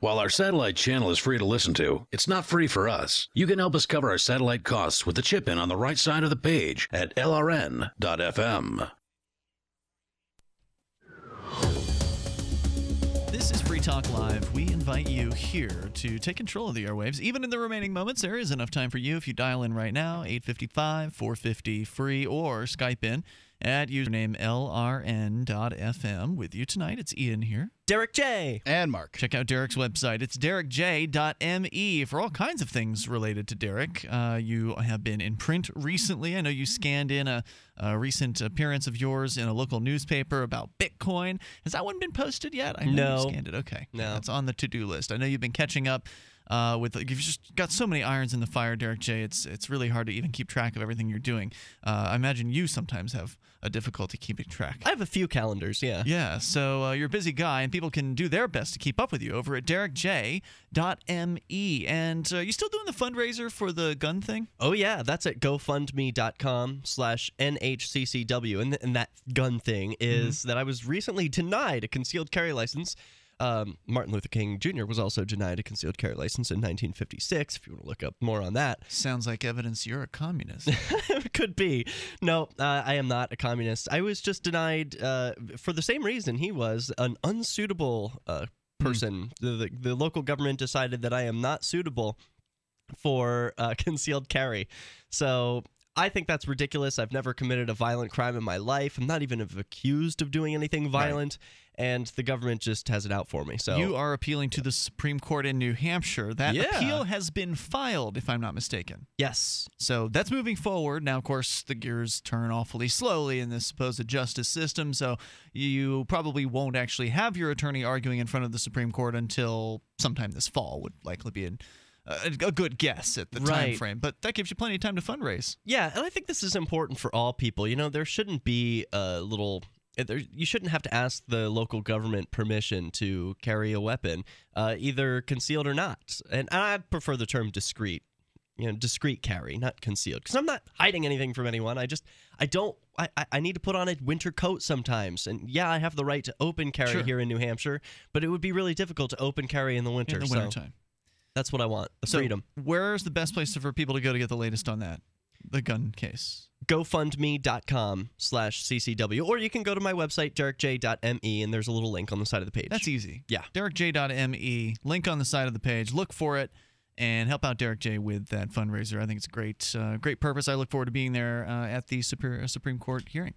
While our satellite channel is free to listen to, it's not free for us. You can help us cover our satellite costs with the chip-in on the right side of the page at L R N dot F M. This is Free Talk Live. We invite you here to take control of the airwaves. Even in the remaining moments, there is enough time for you if you dial in right now, eight five five, four five zero, free, or Skype in at username L R N dot F M. With you tonight, it's Ian here. Derek J. And Mark. Check out Derek's website. It's derek j dot m e for all kinds of things related to Derek. Uh, you have been in print recently. I know you scanned in a, a recent appearance of yours in a local newspaper about Bitcoin. Has that one been posted yet? I know. No. You scanned it. Okay. No. It's on the to-do list. I know you've been catching up. Uh, with you've just got so many irons in the fire, Derek J. It's it's really hard to even keep track of everything you're doing. Uh, I imagine you sometimes have a difficulty keeping track. I have a few calendars, yeah. Yeah, so uh, you're a busy guy, and people can do their best to keep up with you over at derek j dot m e. And uh, you still doing the fundraiser for the gun thing? Oh yeah, that's at go fund me dot com slash N H C C W, and, th and that gun thing is mm-hmm. that I was recently denied a concealed carry license. Um, Martin Luther King Junior was also denied a concealed carry license in nineteen fifty-six, if you want to look up more on that. Sounds like evidence you're a communist. Could be. No, uh, I am not a communist. I was just denied, uh, for the same reason he was, an unsuitable uh, person. Mm. The, the, the local government decided that I am not suitable for uh, concealed carry. So I think that's ridiculous. I've never committed a violent crime in my life. I'm not even accused of doing anything violent. Right. And the government just has it out for me. So you are appealing to yeah. the Supreme Court in New Hampshire. That yeah. appeal has been filed, if I'm not mistaken. Yes. So that's moving forward. Now, of course, the gears turn awfully slowly in this supposed justice system. So you probably won't actually have your attorney arguing in front of the Supreme Court until sometime this fall would likely be in. Uh, a good guess at the right. time frame, but that gives you plenty of time to fundraise. Yeah, and I think this is important for all people. You know, there shouldn't be a little... There, you shouldn't have to ask the local government permission to carry a weapon, uh, either concealed or not. And I prefer the term discreet. You know, discreet carry, not concealed. Because I'm not hiding anything from anyone. I just, I don't, I, I need to put on a winter coat sometimes. And yeah, I have the right to open carry sure. here in New Hampshire, but it would be really difficult to open carry in the winter. In the winter so. time. That's what I want, the so freedom. Where's the best place for people to go to get the latest on that, the gun case? GoFundMe dot com slash C C W. Or you can go to my website, derek j dot m e, and there's a little link on the side of the page. That's easy. Yeah. derek j dot m e, link on the side of the page. Look for it and help out Derek J with that fundraiser. I think it's a great, uh, great purpose. I look forward to being there uh, at the Superior Supreme Court hearing.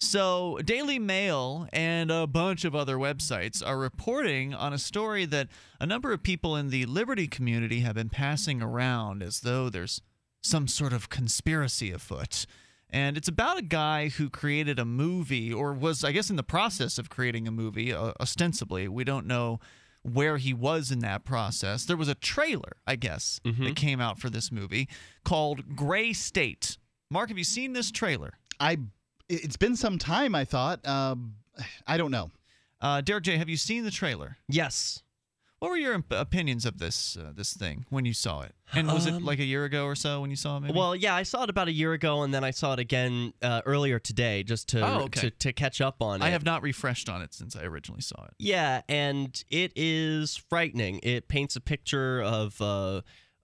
So Daily Mail and a bunch of other websites are reporting on a story that a number of people in the Liberty community have been passing around as though there's some sort of conspiracy afoot. And it's about a guy who created a movie, or was, I guess, in the process of creating a movie, uh, ostensibly. We don't know where he was in that process. There was a trailer, I guess, mm-hmm. that came out for this movie called Gray State. Mark, have you seen this trailer? I It's been some time, I thought. Um, I don't know. Uh, Derek J, have you seen the trailer? Yes. What were your opinions of this uh, this thing when you saw it? And was um, it like a year ago or so when you saw it? Maybe? Well, yeah, I saw it about a year ago, and then I saw it again uh, earlier today just to, oh, okay. to to catch up on it. I have not refreshed on it since I originally saw it. Yeah, and it is frightening. It paints a picture of uh,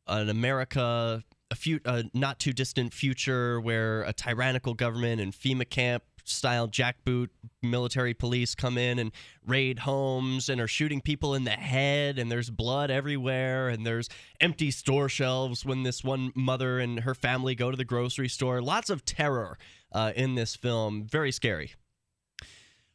an America... A few, uh, not too distant future where a tyrannical government and FEMA camp style jackboot military police come in and raid homes and are shooting people in the head, and there's blood everywhere, and there's empty store shelves when this one mother and her family go to the grocery store. Lots of terror uh, in this film. Very scary.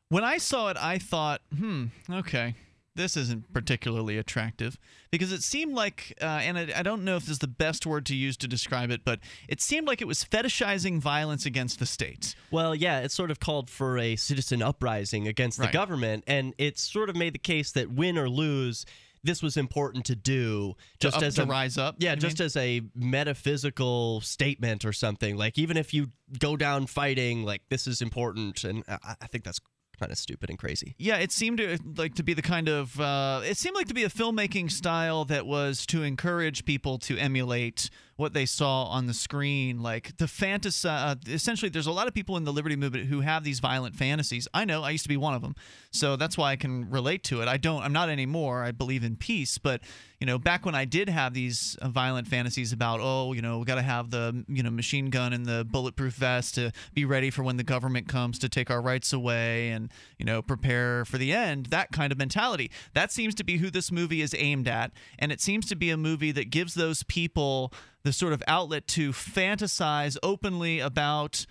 When I saw it, I thought, hmm, okay. This isn't particularly attractive, because it seemed like, uh, and I, I don't know if this is the best word to use to describe it, but it seemed like it was fetishizing violence against the state. Well, yeah, it sort of called for a citizen uprising against right. the government, and it sort of made the case that win or lose, this was important to do, just to, up, as to a, rise up. Yeah, just mean? as a metaphysical statement or something. Like, even if you go down fighting, like, this is important, and I, I think that's kind of stupid and crazy. Yeah, it seemed to like to be the kind of uh, it seemed like to be a filmmaking style that was to encourage people to emulate what they saw on the screen, like the fantasy. Uh, essentially, there's a lot of people in the Liberty movement who have these violent fantasies. I know, I used to be one of them, so that's why I can relate to it. I don't, I'm not anymore. I believe in peace, but you know, back when I did have these violent fantasies about, oh, you know, we got to have the you know machine gun and the bulletproof vest to be ready for when the government comes to take our rights away and. You know, prepare for the end, that kind of mentality. That seems to be who this movie is aimed at, and it seems to be a movie that gives those people the sort of outlet to fantasize openly about,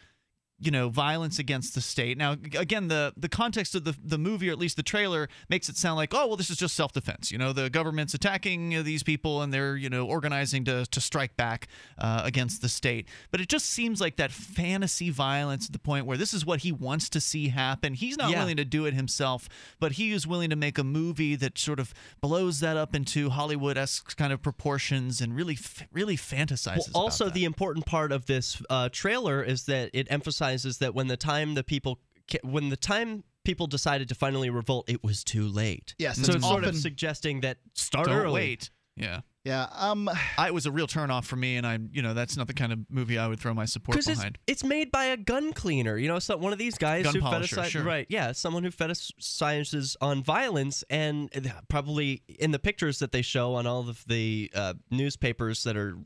you know, violence against the state. Now, again, the the context of the, the movie, or at least the trailer, makes it sound like, oh, well, this is just self-defense. You know, the government's attacking these people, and they're, you know, organizing to, to strike back uh, against the state. But it just seems like that fantasy violence at the point where this is what he wants to see happen. He's not yeah. willing to do it himself, but he is willing to make a movie that sort of blows that up into Hollywood-esque kind of proportions and really, really fantasizes well, also, about that. The important part of this uh, trailer is that it emphasizes is that when the time the people when the time people decided to finally revolt, it was too late. Yes, so it's sort of suggesting that start early. Wait. Yeah. Yeah. Um, I, it was a real turnoff for me, and I, you know, that's not the kind of movie I would throw my support behind. It's, it's made by a gun cleaner, you know, so one of these guys gun who fetishes, sure. right? Yeah, someone who fetishizes on violence, and probably in the pictures that they show on all of the uh, newspapers that are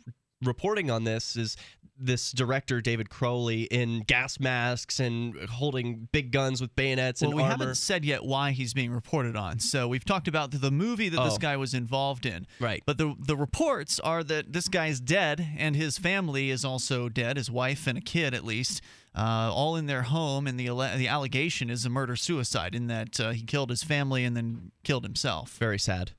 reporting on this is this director, David Crowley, in gas masks and holding big guns with bayonets well, and we armor. Haven't said yet why he's being reported on. So we've talked about the movie that oh. this guy was involved in. Right. But the, the reports are that this guy's dead and his family is also dead, his wife and a kid at least, uh, all in their home. And the, the allegation is a murder-suicide in that uh, he killed his family and then killed himself. Very sad.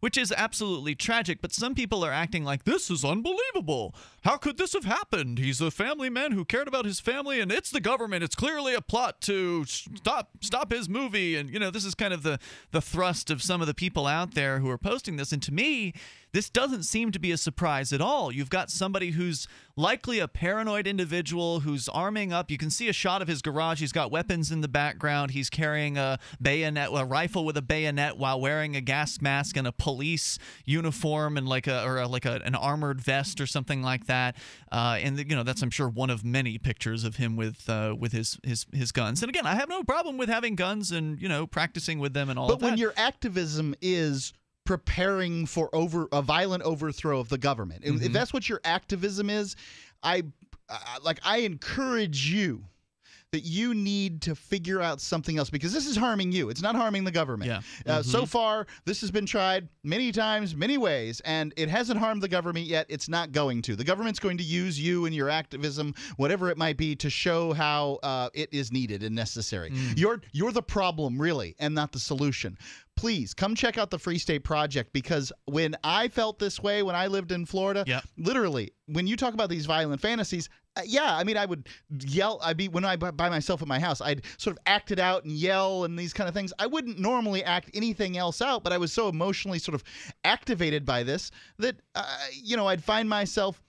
Which is absolutely tragic, but some people are acting like, this is unbelievable. How could this have happened? He's a family man who cared about his family, and it's the government. It's clearly a plot to stop stop his movie. And, you know, this is kind of the, the thrust of some of the people out there who are posting this. And to me, this doesn't seem to be a surprise at all. You've got somebody who's likely a paranoid individual who's arming up. You can see a shot of his garage. He's got weapons in the background. He's carrying a bayonet, a rifle with a bayonet, while wearing a gas mask and a police uniform and like a or a, like a, an armored vest or something like that. Uh, and you know that's I'm sure one of many pictures of him with uh, with his his his guns. And again, I have no problem with having guns and you know practicing with them and all. But of that. When your activism is preparing for over a violent overthrow of the government. Mm-hmm. If that's what your activism is, I, I like I encourage you that you need to figure out something else, because this is harming you. It's not harming the government. Yeah. Uh, mm-hmm. So far, this has been tried many times, many ways, and it hasn't harmed the government yet. It's not going to. The government's going to use you and your activism, whatever it might be, to show how uh, it is needed and necessary. Mm. You're you're the problem, really, and not the solution. Please come check out the Free State Project, because when I felt this way when I lived in Florida, yep. literally, when you talk about these violent fantasies, uh, yeah, I mean, I would yell. I'd be when I by myself at my house, I'd sort of act it out and yell and these kind of things. I wouldn't normally act anything else out, but I was so emotionally sort of activated by this that uh, you know I'd find myself.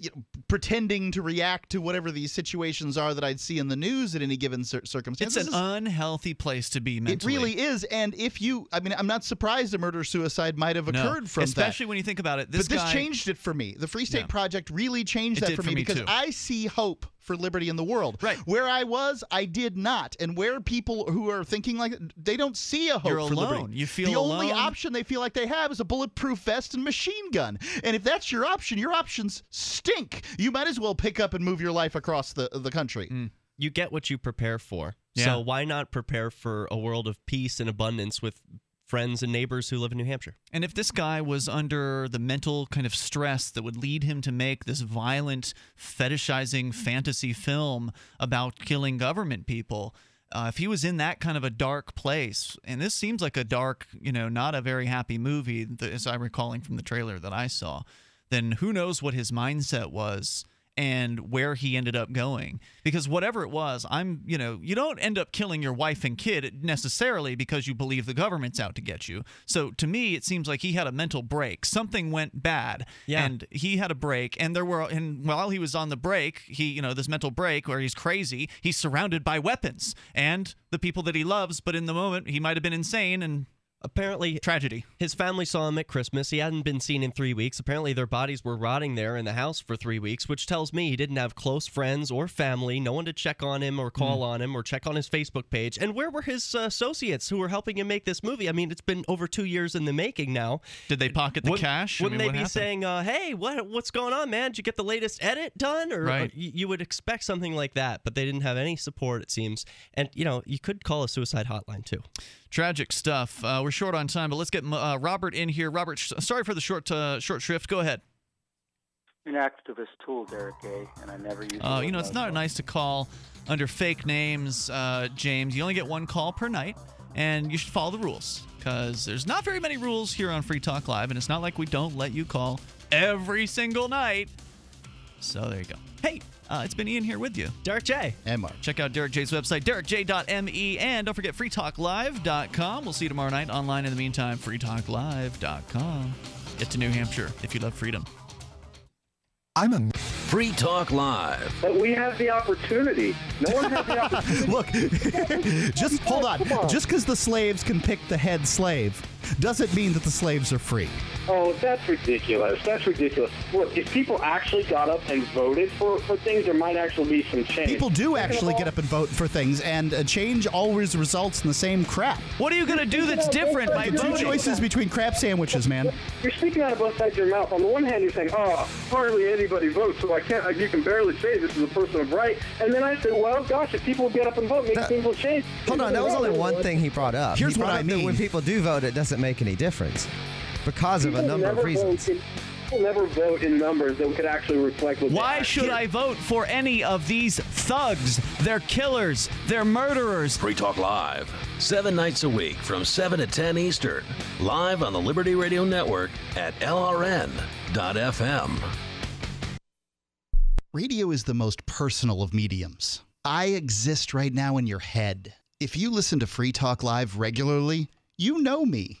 You know, pretending to react to whatever these situations are that I'd see in the news at any given cir circumstance. It's an unhealthy place to be mentally. It really is. And if you, I mean, I'm not surprised a murder-suicide might have occurred no, from especially that. Especially when you think about it. This but guy, this changed it for me. The Free State yeah. Project really changed it that for me, for me because too. I see hope for liberty in the world. Right. Where I was, I did not. And where people who are thinking like they don't see a hope You're for alone. Liberty. You feel the alone. The only option they feel like they have is a bulletproof vest and machine gun. And if that's your option, your options stink. You might as well pick up and move your life across the, the country. Mm. You get what you prepare for. Yeah. So why not prepare for a world of peace and abundance with friends and neighbors who live in New Hampshire? And if this guy was under the mental kind of stress that would lead him to make this violent, fetishizing fantasy film about killing government people, uh, if he was in that kind of a dark place, and this seems like a dark, you know, not a very happy movie, as I'm recalling from the trailer that I saw, then who knows what his mindset was and where he ended up going. Because whatever it was, I'm, you know, you don't end up killing your wife and kid necessarily because you believe the government's out to get you. So to me, it seems like he had a mental break. Something went bad, yeah. and he had a break. And there were, and while he was on the break, he, you know, this mental break where he's crazy, he's surrounded by weapons and the people that he loves. But in the moment, he might have been insane and. Apparently, tragedy. His family saw him at Christmas. He hadn't been seen in three weeks. Apparently, their bodies were rotting there in the house for three weeks, which tells me he didn't have close friends or family, no one to check on him or call mm. on him or check on his Facebook page. And where were his uh, associates who were helping him make this movie? I mean, it's been over two years in the making now. Did they pocket the Would, cash? Wouldn't I mean, they be happened? saying, uh, hey, what what's going on, man? Did you get the latest edit done? Or, right. or you would expect something like that, but they didn't have any support, it seems. And, you know, you could call a suicide hotline, too. Tragic stuff. Uh, we're short on time, but let's get uh, Robert in here. Robert, sh sorry for the short uh, short shrift. Go ahead. An activist tool, Derek J, and I never use. Oh, uh, you know, it's not one. nice to call under fake names, uh, James. You only get one call per night, and you should follow the rules because there's not very many rules here on Free Talk Live, and it's not like we don't let you call every single night. So there you go. Hey. Uh, it's been Ian here with you. Derek J. And Mark. Check out Derek J's website, derek j dot m e. And don't forget, free talk live dot com. We'll see you tomorrow night online. In the meantime, free talk live dot com. Get to New Hampshire if you love freedom. I'm a Free Talk Live. But we have the opportunity. No one has the opportunity. Look, just hold on. Just because the slaves can pick the head slave doesn't mean that the slaves are free. Oh, that's ridiculous. That's ridiculous. Look, if people actually got up and voted for, for things, there might actually be some change. People do actually get up and vote for things, and a change always results in the same crap. What are you going to do that's different by voting? Two choices between crap sandwiches, man. You're speaking out of both sides of your mouth. On the one hand, you're saying, oh, hardly anybody votes, so I can't, I, you can barely say this is a person of right. And then I say, well, gosh, if people get up and vote, maybe things will change. Hold on, that was only one thing he brought up. Here's what I mean. When people do vote, it doesn't make any difference. Because of a number of reasons. People never vote in numbers that could actually reflect what they are. Why should I vote for any of these thugs? They're killers. They're murderers. Free Talk Live, seven nights a week from seven to ten Eastern. Live on the Liberty Radio Network at L R N dot F M. Radio is the most personal of mediums. I exist right now in your head. If you listen to Free Talk Live regularly, you know me.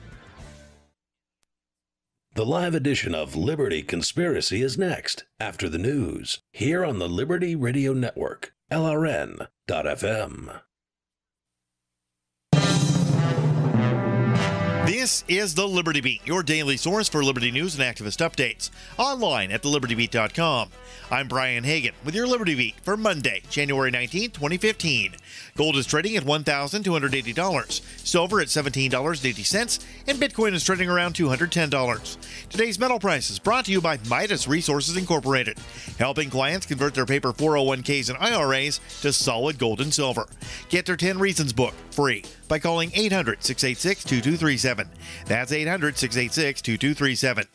The live edition of Liberty Conspiracy is next, after the news, here on the Liberty Radio Network, L R N dot F M. This is the Liberty Beat, your daily source for Liberty news and activist updates, online at the liberty beat dot com. I'm Brian Hagan with your Liberty Beat for Monday, January nineteenth, twenty fifteen. Gold is trading at one thousand two hundred eighty dollars, silver at seventeen dollars and eighty cents, and Bitcoin is trading around two hundred ten dollars. Today's metal price is brought to you by Midas Resources Incorporated, helping clients convert their paper four oh one Ks and I R As to solid gold and silver. Get their ten reasons book free by calling eight hundred, six eight six, two two three seven. That's eight hundred, six eight six, two two three seven.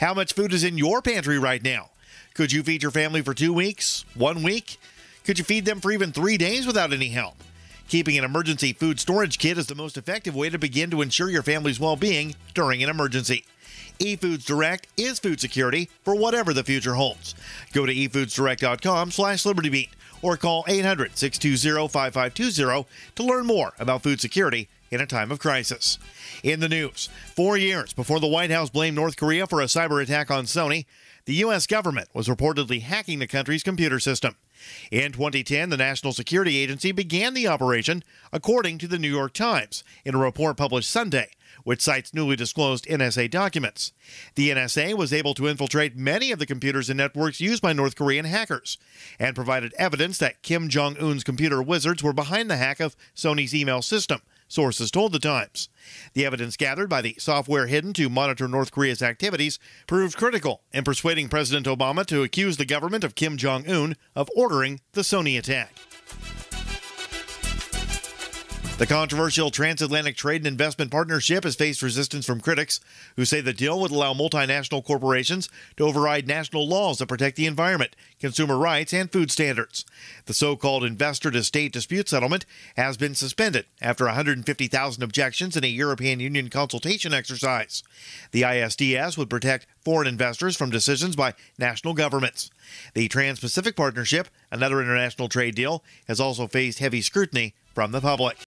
How much food is in your pantry right now? Could you feed your family for two weeks? One week? Could you feed them for even three days without any help? Keeping an emergency food storage kit is the most effective way to begin to ensure your family's well-being during an emergency. eFoods Direct is food security for whatever the future holds. Go to e foods direct dot com slash liberty beat or call eight hundred, six two zero, five five two zero to learn more about food security in a time of crisis. In the news, four years before the White House blamed North Korea for a cyber attack on Sony, the U S government was reportedly hacking the country's computer system. In twenty ten, the National Security Agency began the operation, according to the New York Times, in a report published Sunday, which cites newly disclosed N S A documents. The N S A was able to infiltrate many of the computers and networks used by North Korean hackers and provided evidence that Kim Jong-un's computer wizards were behind the hack of Sony's email system, sources told the Times. The evidence gathered by the software hidden to monitor North Korea's activities proved critical in persuading President Obama to accuse the government of Kim Jong-un of ordering the Sony attack. The controversial Transatlantic Trade and Investment Partnership has faced resistance from critics who say the deal would allow multinational corporations to override national laws that protect the environment, consumer rights, and food standards. The so-called investor-to-state dispute settlement has been suspended after one hundred fifty thousand objections in a European Union consultation exercise. The I S D S would protect foreign investors from decisions by national governments. The Trans-Pacific Partnership, another international trade deal, has also faced heavy scrutiny from the public.